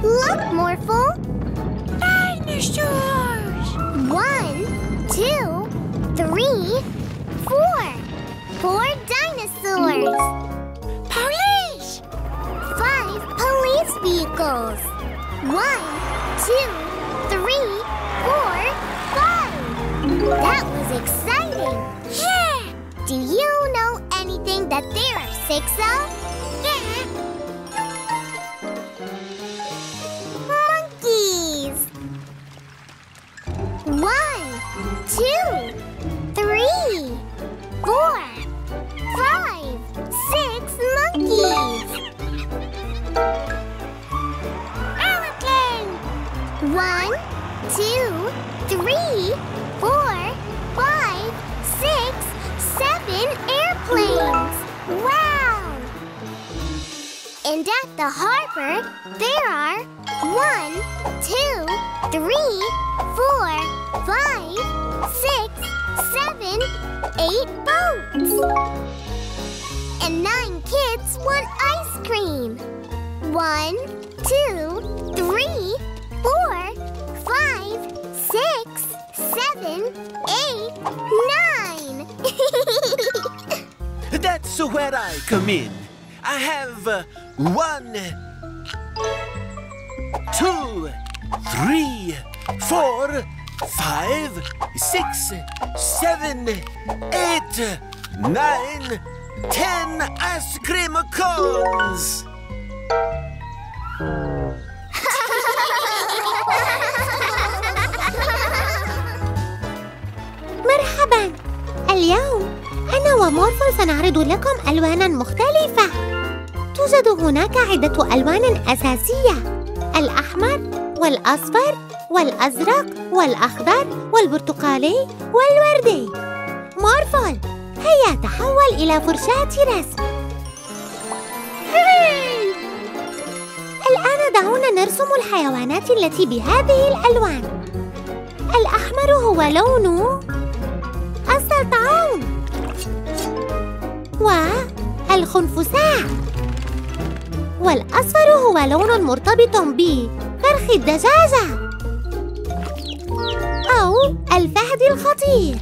Look, Morphle. Dinosaurs. One, two, three, four. Four dinosaurs. Police. Five police vehicles. One, two, three, four, five. That was exciting. Yeah. Do you know anything that there are six of? Yeah. Monkeys. One, two, three, four, five, six monkeys. Aeroplane. One, two, three, four, five, six, seven airplanes. Wow! And at the harbor, there are one, two, three, four, five, six, seven, eight boats. And nine kids want ice cream. One, two, three, four, Five, six, seven, eight, nine. That's where I come in. I have uh, one, two, three, four, five, six, seven, eight, nine, ten ice cream cones. مرحبا. اليوم أنا ومورفل سنعرض لكم ألواناً مختلفة. توجد هناك عدة ألوان أساسية: الأحمر والأصفر والأزرق والأخضر والبرتقالي والوردي. مورفل، هيا تحول إلى فرشاة رسم. الآن دعونا نرسم الحيوانات التي بهذه الألوان. الأحمر هو لون السلطعون والخنفساء، والأصفر هو لون مرتبط بفرخ الدجاجة أو الفهد الخطير.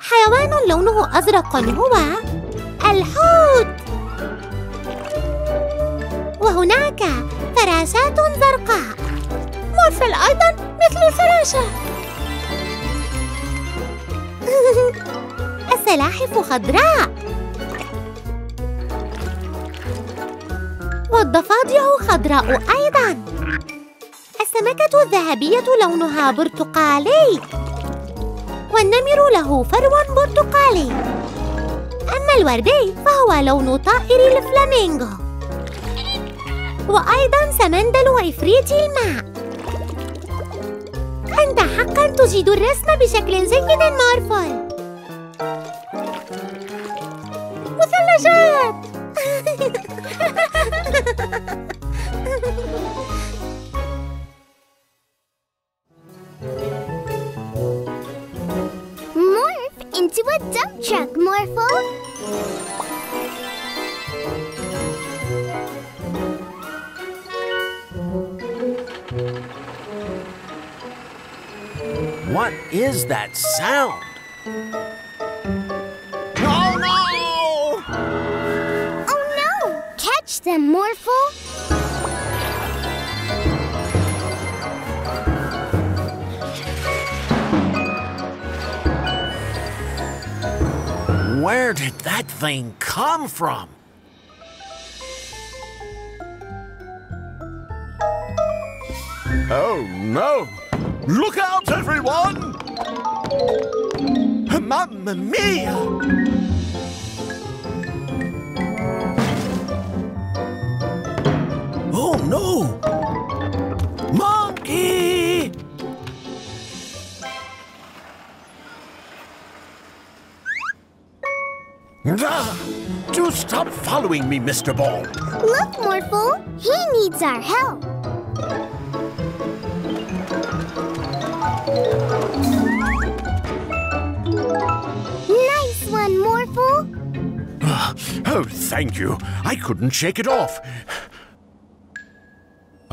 حيوان لونه أزرق هو الحوت، وهناك فراشات زرقاء. مورفل أيضا مثل الفراشة. السلاحف خضراء، والضفادع خضراء أيضا. السمكة الذهبية لونها برتقالي، والنمر له فرو برتقالي. أما الوردي فهو لون طائر الفلامينغو، وأيضا سمندل عفريت الماء. أنت حقا تجيد الرسم بشكل جيد مورفل. مثلجات. Morph into a dump truck, Morphle. What is that sound? Them, Morphle. Where did that thing come from? Oh no! Look out, everyone! Mamma mia! Oh no! Monkey! Ah, do stop following me, Mister Ball. Look, Morphle, he needs our help. Nice one, Morphle. Oh, thank you. I couldn't shake it off.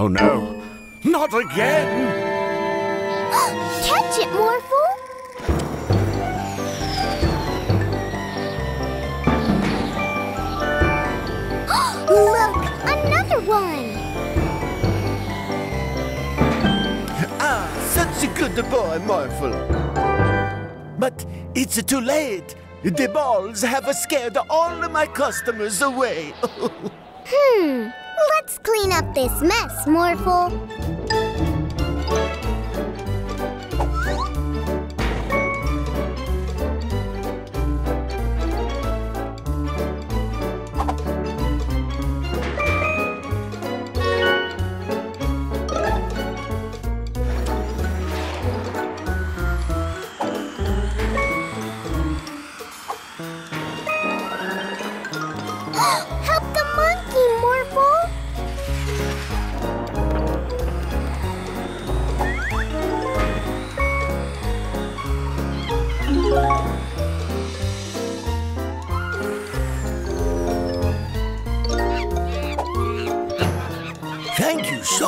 Oh no, not again! Catch it, Morphle! Look, another one! Ah, such a good boy, Morphle. But it's too late. The balls have scared all my customers away. Hmm. Let's clean up this mess, Morphle.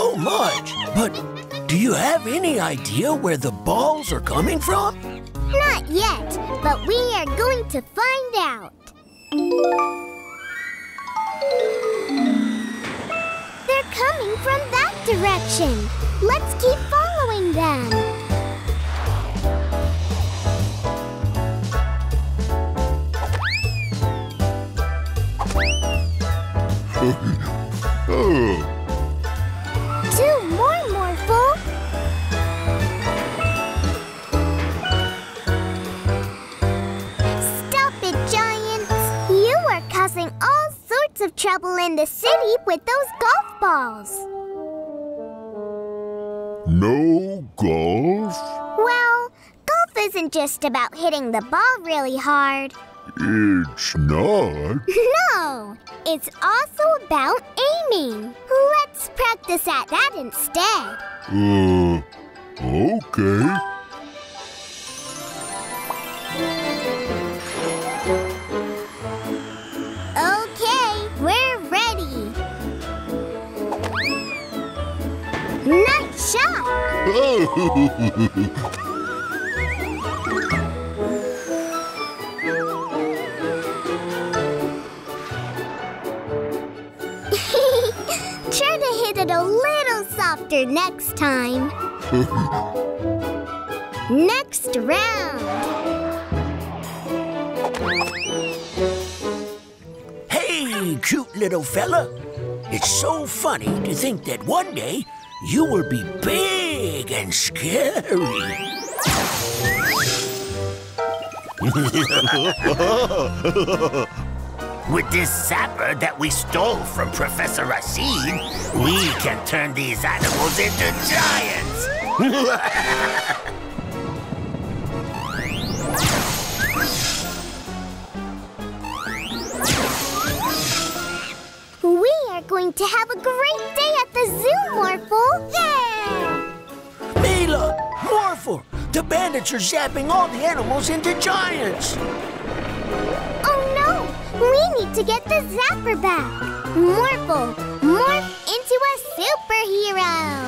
So much, but do you have any idea where the balls are coming from? Not yet, but we are going to find out. They're coming from that direction. Let's keep following them. All lots of trouble in the city with those golf balls. No golf? Well, golf isn't just about hitting the ball really hard. It's not. No, it's also about aiming. Let's practice at that instead. Uh, okay. Okay, we're ready. Nice shot! A little softer next time. Next round. Hey, cute little fella. It's so funny to think that one day you will be big and scary. With this zapper that we stole from Professor Rashid, we can turn these animals into giants! We are going to have a great day at the zoo, Morphle! Yeah! Mila! Morphle! The bandits are zapping all the animals into giants! We need to get the zapper back. Morphle, morph into a superhero.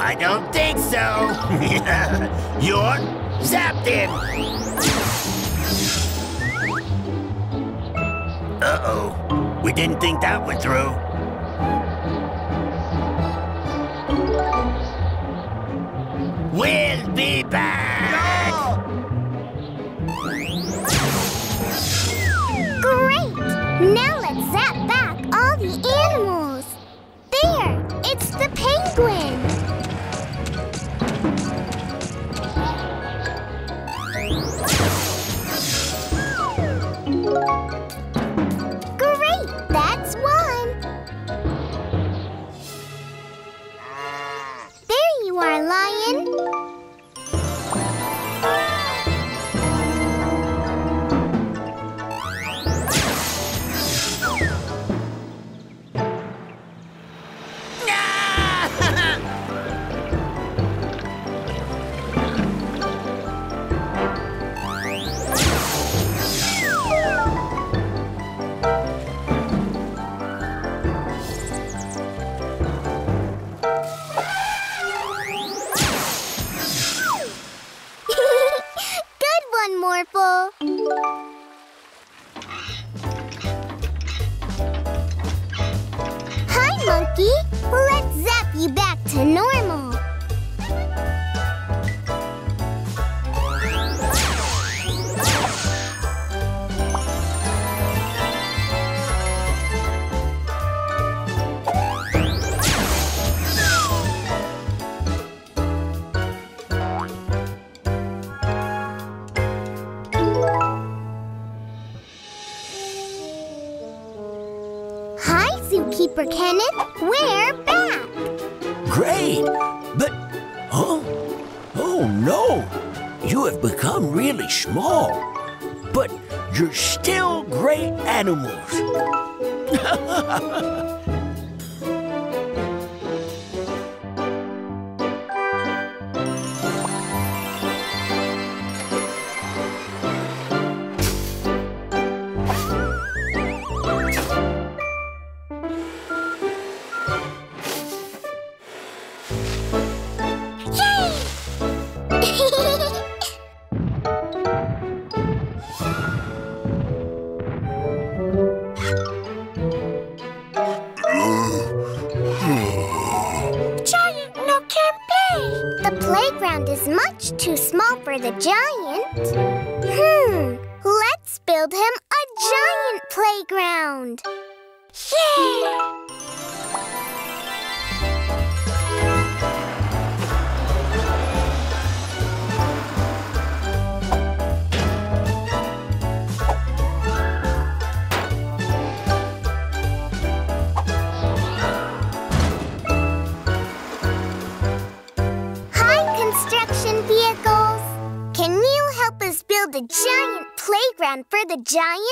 I don't think so. You're zapped in. Uh-oh. We didn't think that went through. We'll be back. No! Great. Now let's zap back all the animals. There, it's the penguin. Great, that's one. There you are, lion. Zookeeper Kenneth, we're back! Great! But, huh? Oh no! You have become really small, but you're still great animals. too small for the giant. Hmm, let's build him a giant playground. Yeah! Build a giant playground for the giant?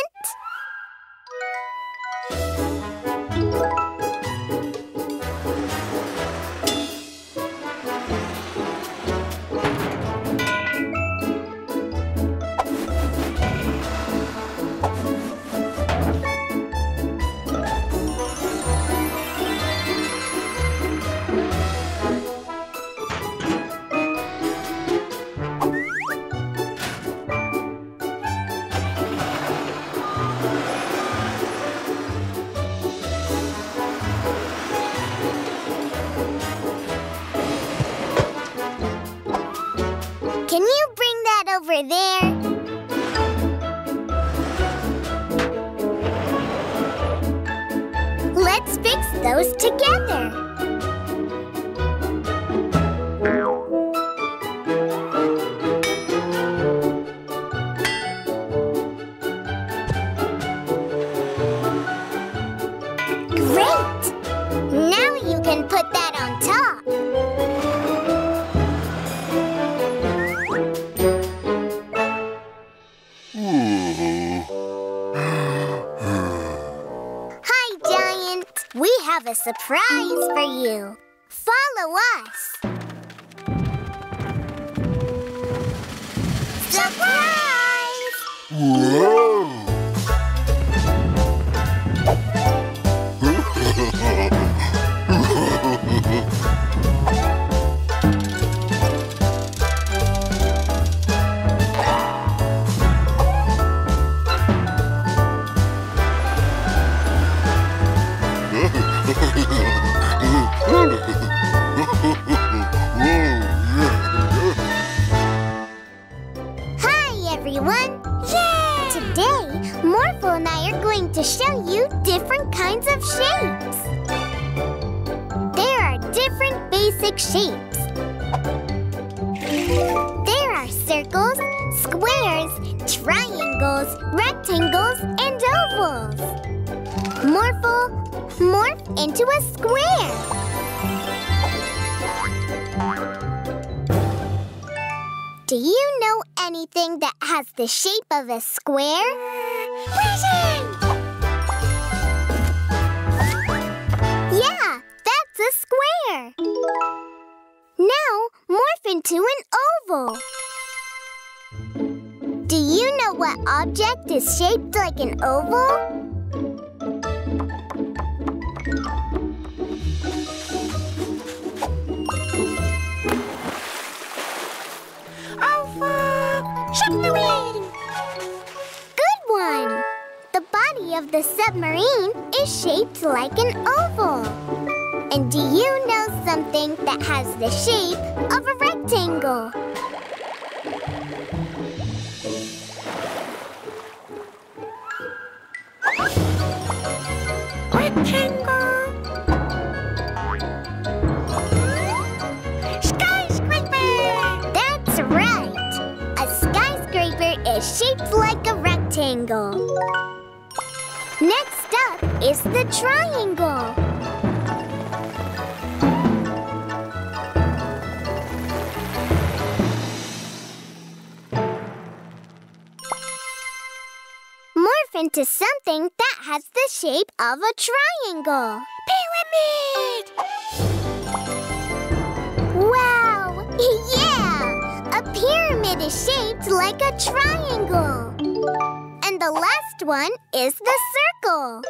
Over there. Let's fix those together. Great! Now you can put that on top. A surprise for you. Follow us. Surprise! Whoa! To show you different kinds of shapes. There are different basic shapes. There are circles, squares, triangles, rectangles, and ovals. Morphle, morph into a square. Do you know anything that has the shape of a square? Present! A square. Now morph into an oval. Do you know what object is shaped like an oval? Oval! Submarine! Good one! The body of the submarine is shaped like an oval. And do you know something that has the shape of a rectangle? Rectangle! Skyscraper! That's right! A skyscraper is shaped like a rectangle. Next up is the triangle. Into something that has the shape of a triangle. Pyramid! Wow! Yeah! A pyramid is shaped like a triangle. And the last one is the circle.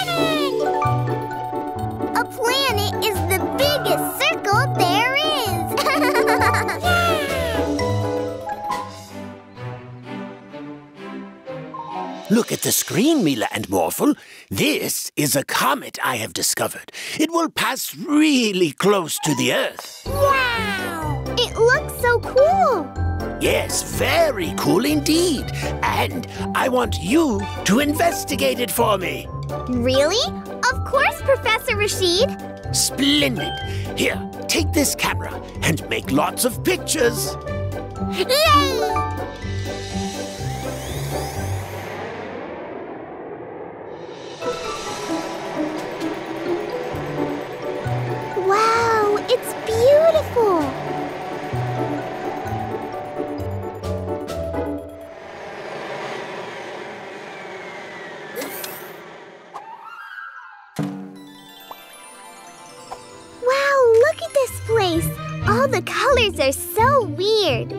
Planet! Look at the screen, Mila and Morphle. This is a comet I have discovered. It will pass really close to the Earth. Wow! It looks so cool. Yes, very cool indeed. And I want you to investigate it for me. Really? Of course, Professor Rashid. Splendid. Here, take this camera and make lots of pictures. Yay! Wow, it's beautiful! Wow, look at this place! All the colors are so weird!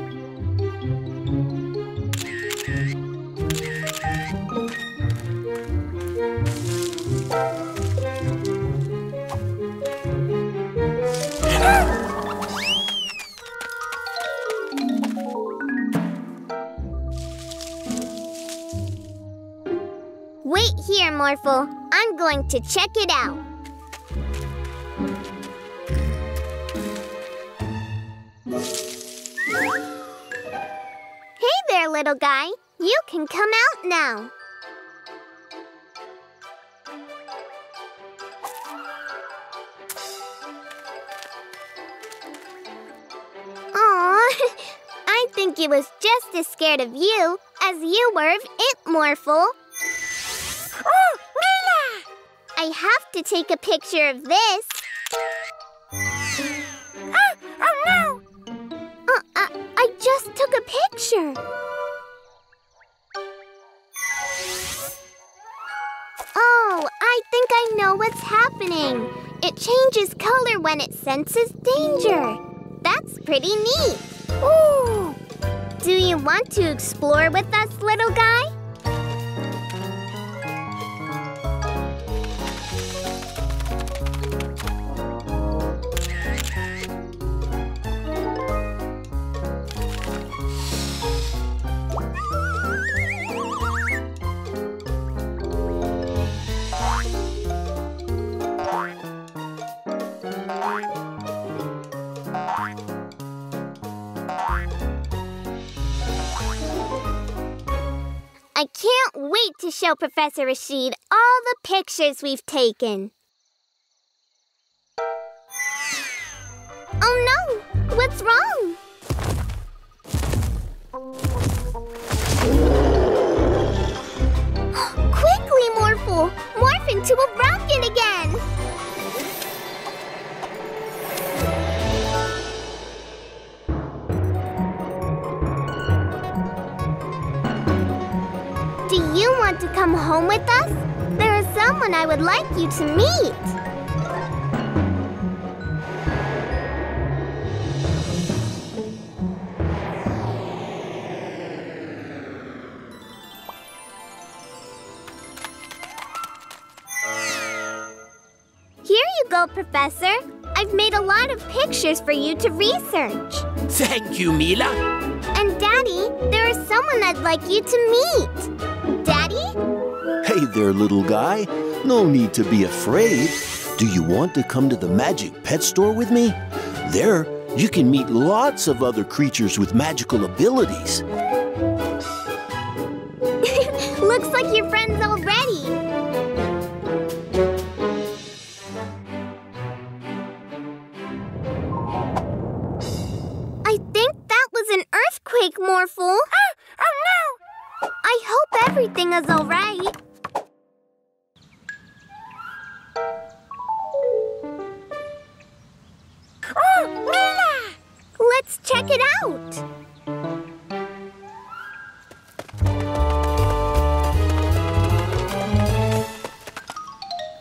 Wait here, Morphle. I'm going to check it out. Hey there, little guy. You can come out now. Aw, I think it was just as scared of you as you were of it, Morphle. Oh, Mila! I have to take a picture of this. Oh, oh no! Uh, I, I just took a picture. Oh, I think I know what's happening. It changes color when it senses danger. That's pretty neat. Ooh. Do you want to explore with us, little guy? I can't wait to show Professor Rashid all the pictures we've taken. Oh no! What's wrong? Quickly, Morphle! Morph into a rocket again! To come home with us? There is someone I would like you to meet. Here you go, Professor. I've made a lot of pictures for you to research. Thank you, Mila. And Daddy, there is someone I'd like you to meet. Hey there, little guy. No need to be afraid. Do you want to come to the magic pet store with me? There, you can meet lots of other creatures with magical abilities. Looks like you're friends already. I think that was an earthquake, Morphle. Ah! Oh, no! I hope everything is all right. Oh, Mila! Let's check it out.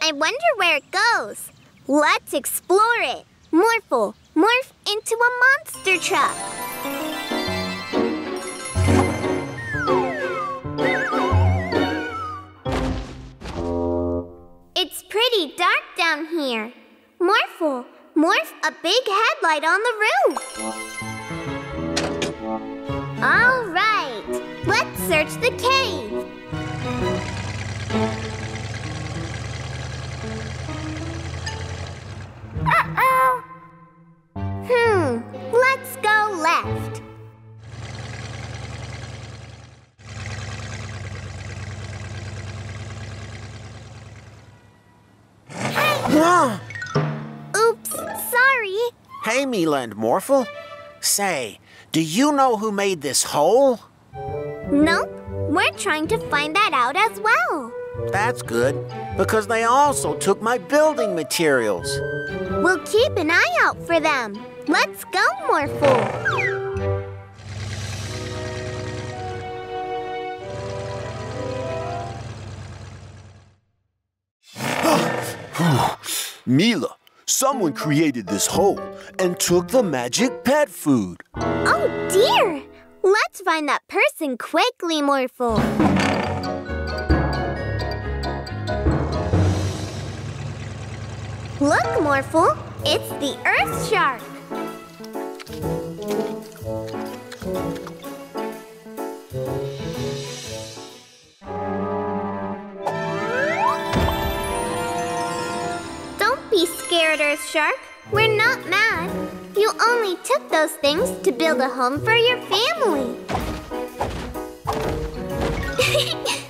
I wonder where it goes. Let's explore it. Morphle, morph into a monster truck. It's pretty dark down here. Morphle, morph a big headlight on the roof. All right, let's search the cave. Uh-oh. Hmm, let's go left. Hey. Oops, sorry. Hey, Mila and Morphle. Say, do you know who made this hole? Nope. We're trying to find that out as well. That's good, because they also took my building materials. We'll keep an eye out for them. Let's go, Morphle. Mila, someone created this hole and took the magic pet food. Oh, dear. Let's find that person quickly, Morphle. Look, Morphle, it's the Earth Shark. Don't be scared, Earth Shark. We're not mad. You only took those things to build a home for your family.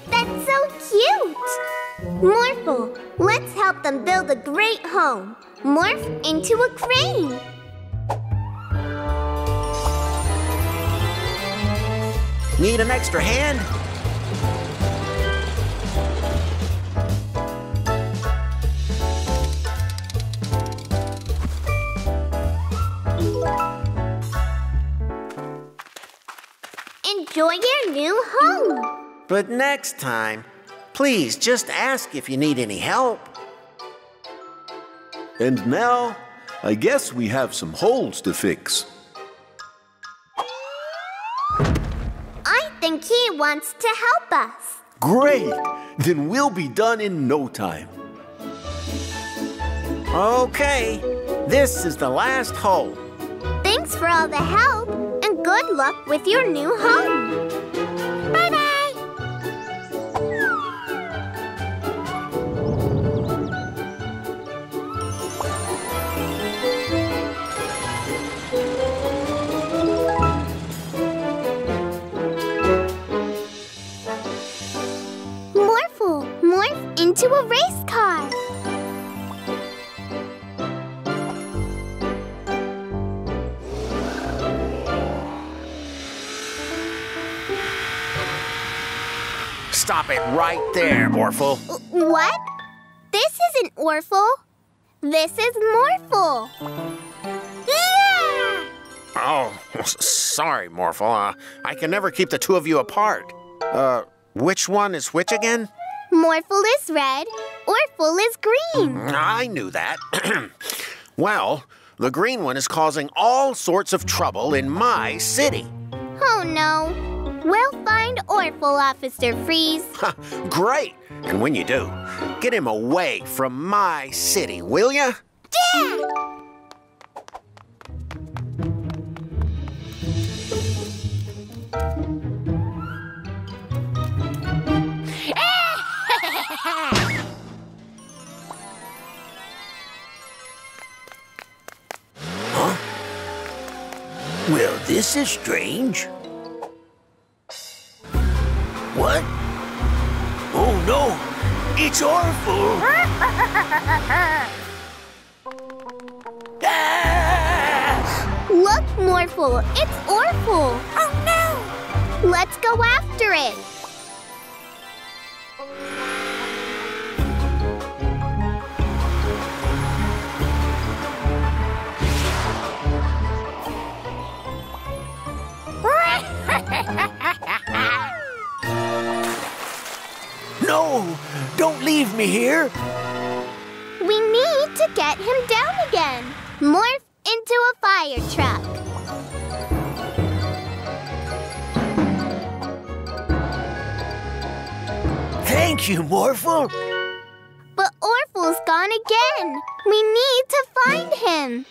That's so cute! Morphle, let's help them build a great home. Morph into a crane. Need an extra hand? Enjoy your new home. But next time, please just ask if you need any help. And now, I guess we have some holes to fix. I think he wants to help us. Great! Then we'll be done in no time. Okay, this is the last hole. Thanks for all the help. Good luck with your new home. Bye-bye. Morphle, morph into a race car. Stop it right there, Orful. What? This isn't Orful. This is Morphle. Yeah! Oh, sorry, Morphle. Uh, I can never keep the two of you apart. Uh, which one is which again? Morphle is red. Orful is green. I knew that. Well, the green one is causing all sorts of trouble in my city. Oh, no. We'll find Orphle, Officer Freeze. Great! And when you do, get him away from my city, will ya? Yeah! Huh? Well, this is strange. What? Oh no! It's Orful! Ah! Look, Morphle, it's Orful! Oh no! Let's go after it! No! Don't leave me here! We need to get him down again. Morph into a fire truck. Thank you, Morphle. But Orple's gone again. We need to find him.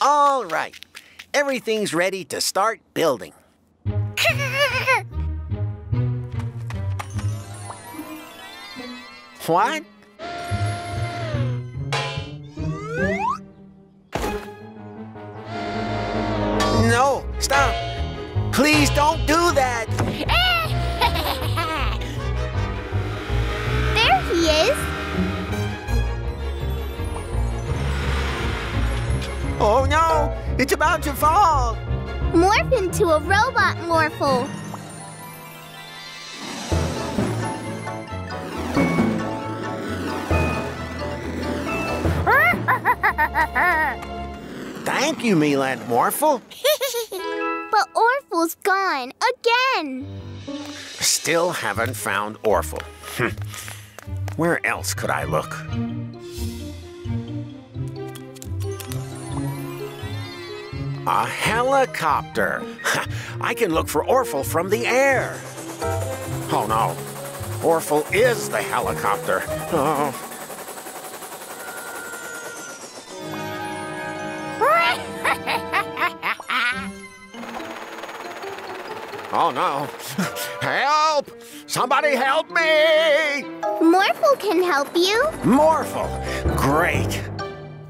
All right. Everything's ready to start building. What? No, stop. Please don't do that. There he is. Oh no, it's about to fall. Morph into a robot, Morphle. Thank you, Mila and Morphle. But Orful's gone again. Still haven't found Orful. Where else could I look? A helicopter. I can look for Orful from the air. Oh no, Orful is the helicopter. Oh. Oh no, help! Somebody help me! Morphle can help you. Morphle, great.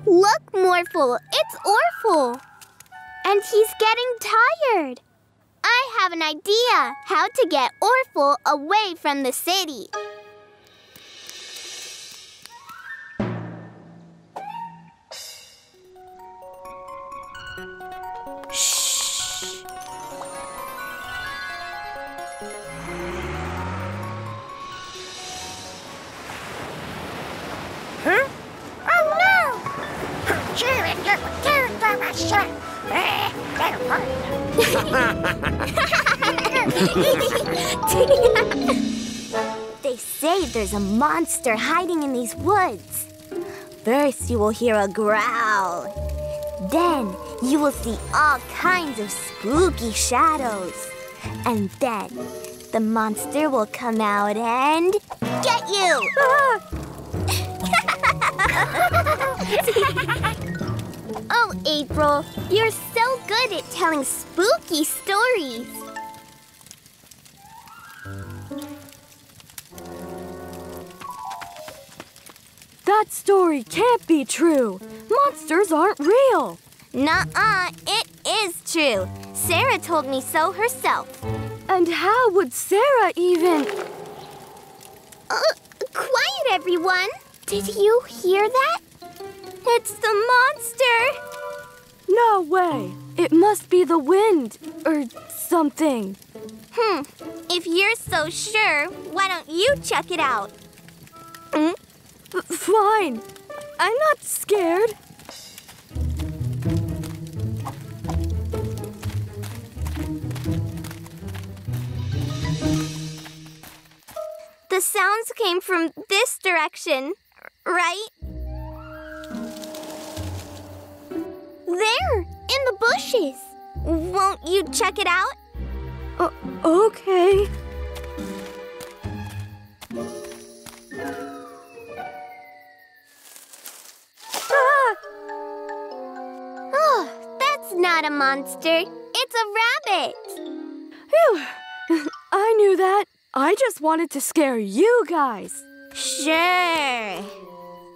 Look, Morphle, it's Orful. And he's getting tired. I have an idea how to get Orful away from the city. They say there's a monster hiding in these woods. First you will hear a growl. Then you will see all kinds of spooky shadows. And then the monster will come out and get you! Oh, April, you're so good at telling spooky stories. That story can't be true. Monsters aren't real. Nuh-uh, it is true. Sarah told me so herself. And how would Sarah even... Uh, quiet, everyone. Did you hear that? It's the monster. No way. It must be the wind or something. Hmm. If you're so sure, why don't you check it out? Mm? Fine. I'm not scared. The sounds came from this direction, right? There, in the bushes. Won't you check it out? Uh, okay. Ah! Oh, that's not a monster. It's a rabbit. Phew. I knew that. I just wanted to scare you guys. Sure.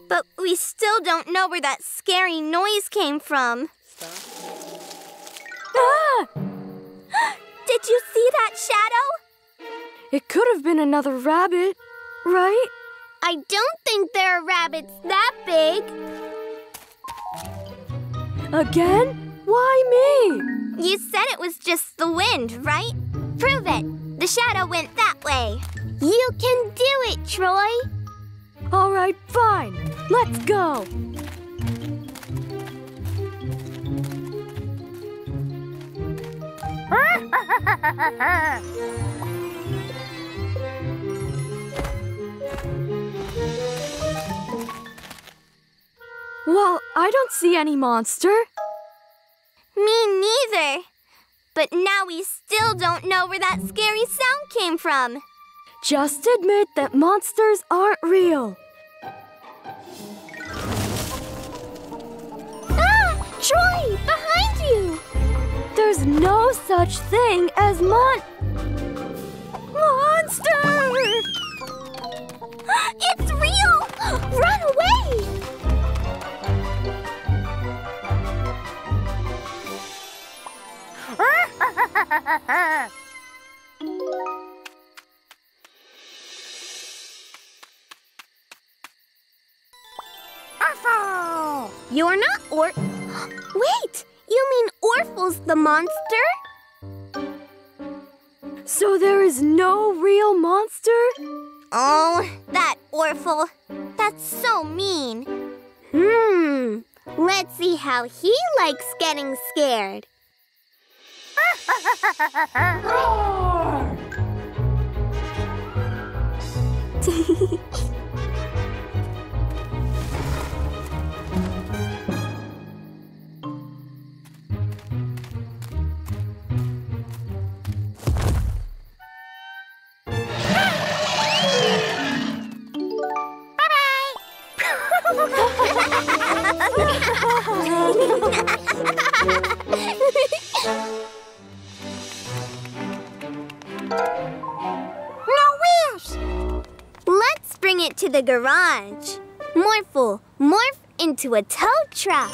But we still don't know where that scary noise came from. Ah! Did you see that shadow? It could have been another rabbit, right? I don't think there are rabbits that big. Again? Why me? You said it was just the wind, right? Prove it. The shadow went that way. You can do it, Troy. All right, fine. Let's go. Well, I don't see any monster. Me neither. But now we still don't know where that scary sound came from. Just admit that monsters aren't real. Ah! Troy, behind you! There's no such thing as mon... Monster! It's real! Orful. You're not Or... Wait! You mean Orful's the monster? So there is no real monster? Oh, that Orful. That's so mean. Hmm. Let's see how he likes getting scared. Roar! No wheels! Let's bring it to the garage. Morphle, morph into a tow truck.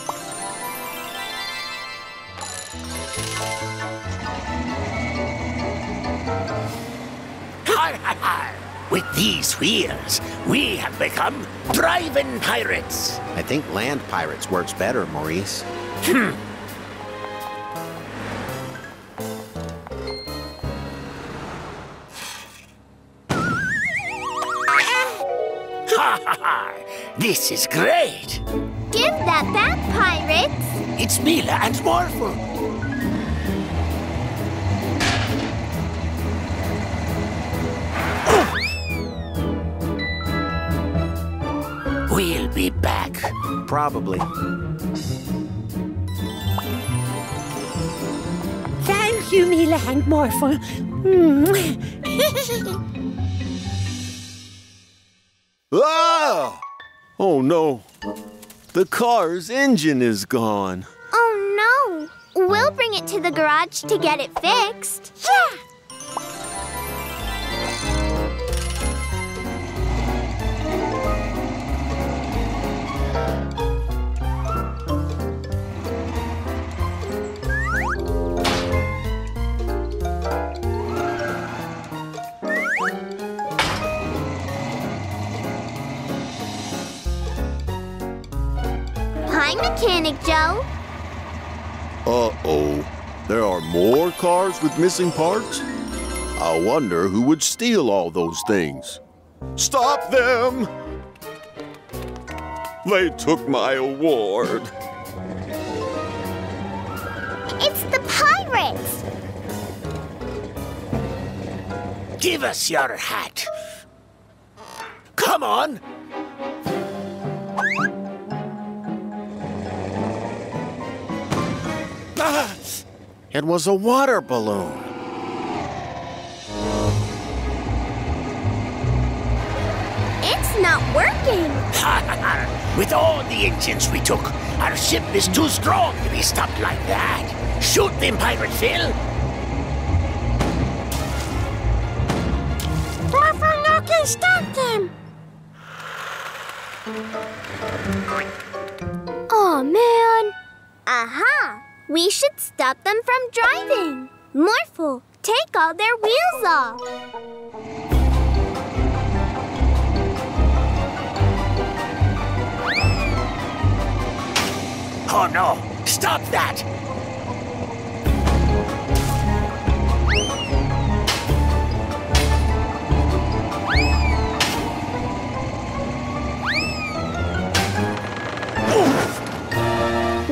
Hi, hi, hi. With these wheels, we have become driving pirates. I think land pirates works better, Maurice. Hmm. Ha ha ha! This is great! Give that back, pirates! It's Mila and Morphle. Oh. We'll be back. Probably. Thank you, Mila and Morphle. Ah! Oh no, the car's engine is gone. Oh no, we'll bring it to the garage to get it fixed. Yeah! Mechanic Joe. Uh-oh. There are more cars with missing parts? I wonder who would steal all those things. Stop them! They took my award. It's the pirates! Give us your hat. Come on! It was a water balloon. It's not working. With all the engines we took, our ship is too strong to be stopped like that. Shoot them, Pirate Phil. Orful, no can stop them. Oh man. Aha. Uh-huh. We should stop them from driving. Morphle, take all their wheels off. Oh no, stop that!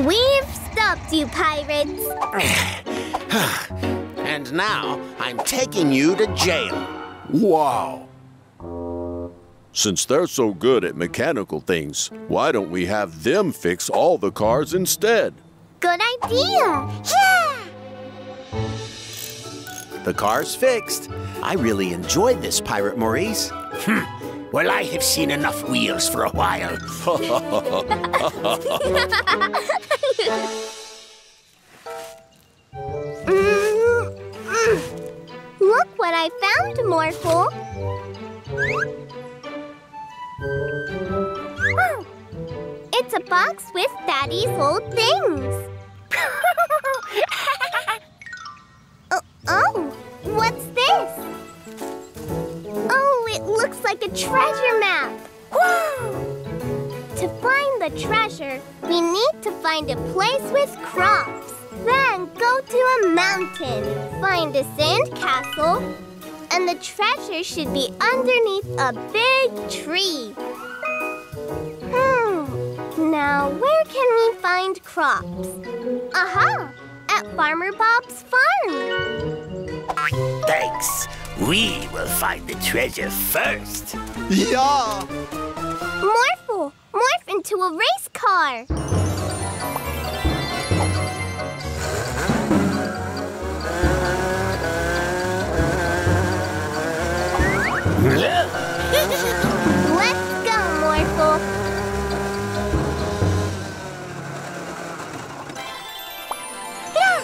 We've stopped you, pirates. And now, I'm taking you to jail. Wow. Since they're so good at mechanical things, why don't we have them fix all the cars instead? Good idea. Yeah! The car's fixed. I really enjoyed this, Pirate Maurice. Hmm. Well, I have seen enough wheels for a while. Look what I found, Morphle. Oh, it's a box with Daddy's old things. oh, oh, what's this? Oh, it looks like a treasure map. Wow! To find the treasure, we need to find a place with crops. Then go to a mountain, find a sand castle, and the treasure should be underneath a big tree. Hmm, now where can we find crops? Aha! At Farmer Bob's farm. Thanks. We will find the treasure first. Yeah! Morphle, morph into a race car. Let's go, Morphle. Yeah.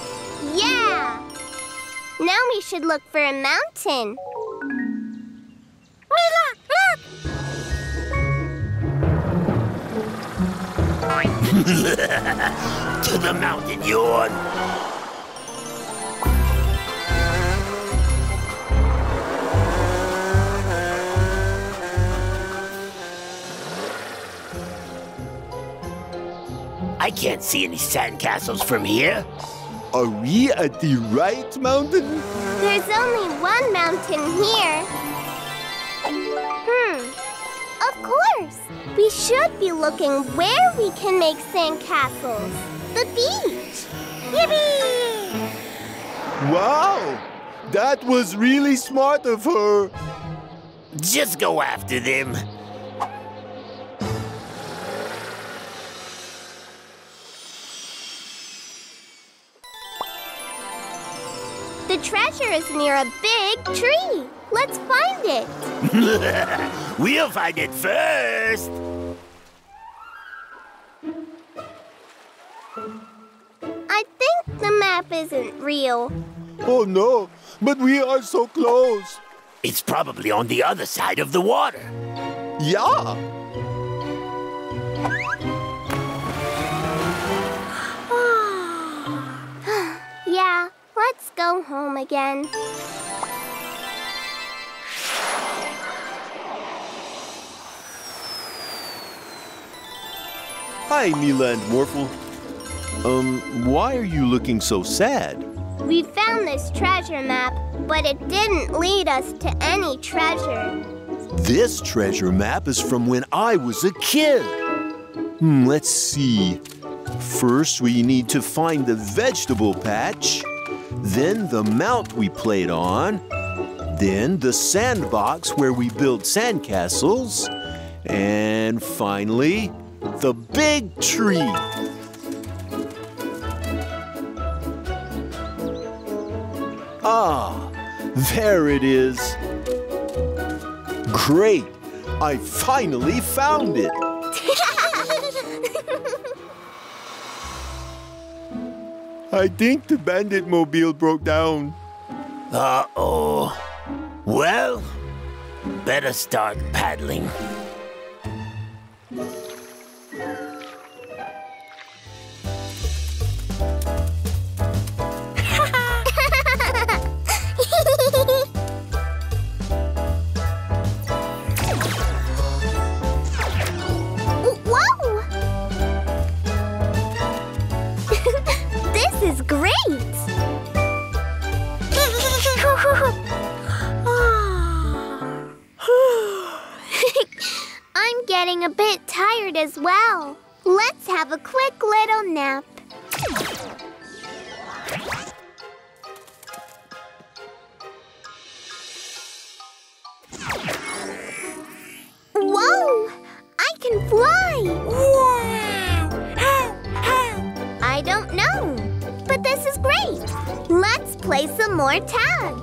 Yeah! Now we should look for a mountain. Mila, look! To the mountain, Jorn. I can't see any sandcastles from here. Are we at the right mountain? There's only one mountain here. Hmm. Of course. We should be looking where we can make sandcastles. The beach. Yippee! Wow! That was really smart of her. Just go after them. The treasure is near a big tree. Let's find it. We'll find it first. I think the map isn't real. Oh, no, but we are so close. It's probably on the other side of the water. Yeah. Yeah. Let's go home again. Hi, Mila and Morphle. Um, why are you looking so sad? We found this treasure map, but it didn't lead us to any treasure. This treasure map is from when I was a kid. Hmm, let's see. First, we need to find the vegetable patch. Then the mount we played on, then the sandbox where we built sandcastles, and finally, the big tree. Ah, there it is. Great, I finally found it. I think the bandit mobile broke down. Uh-oh. Well, better start paddling. A bit tired as well. Let's have a quick little nap. Whoa! I can fly! Wow! I don't know, but this is great. Let's play some more tag.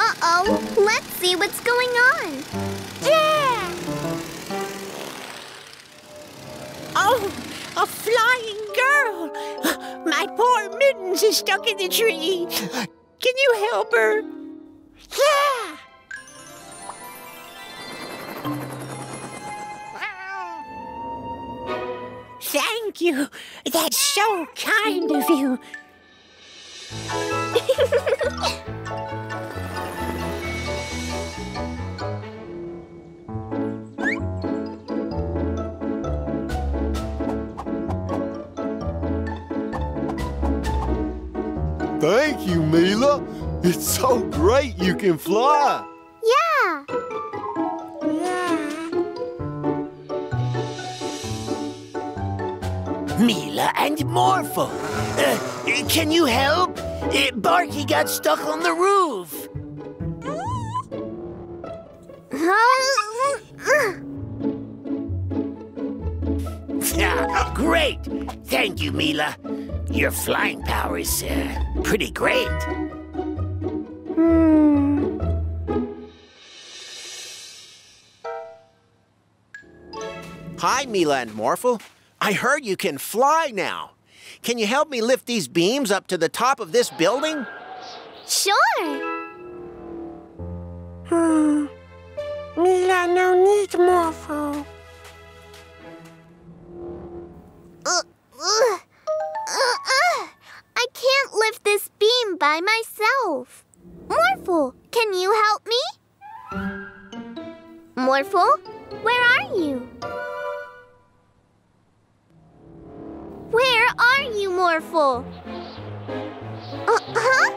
Uh-oh, let's see what's going on. Yeah! Oh, a flying girl! My poor mittens is stuck in the tree. Can you help her? Yeah! Thank you. That's so kind of you. Thank you, Mila. It's so great you can fly. Yeah. yeah. Mila and Morphle, uh, can you help? Uh, Barky got stuck on the roof. ah, great. Thank you, Mila. Your flying power is uh, pretty great. Hmm. Hi, Mila and Morphle. I heard you can fly now. Can you help me lift these beams up to the top of this building? Sure. Hmm. Mila, no need, Morphle. Uh, uh. Uh, uh, I can't lift this beam by myself. Morphle, can you help me? Morphle, where are you? Where are you, Morphle? Uh-huh.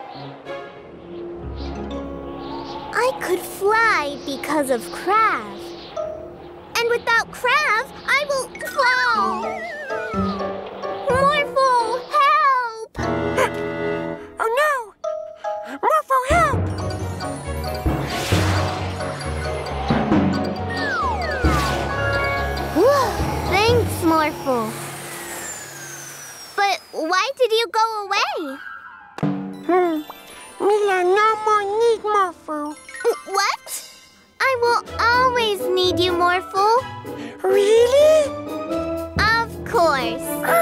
I could fly because of Krav. And without Krav, I will fall. Oh no! Morphle, help! Whoa, thanks, Morphle. But why did you go away? Hmm. Mila, no more need Morphle. What? I will always need you, Morphle. Really? Of course.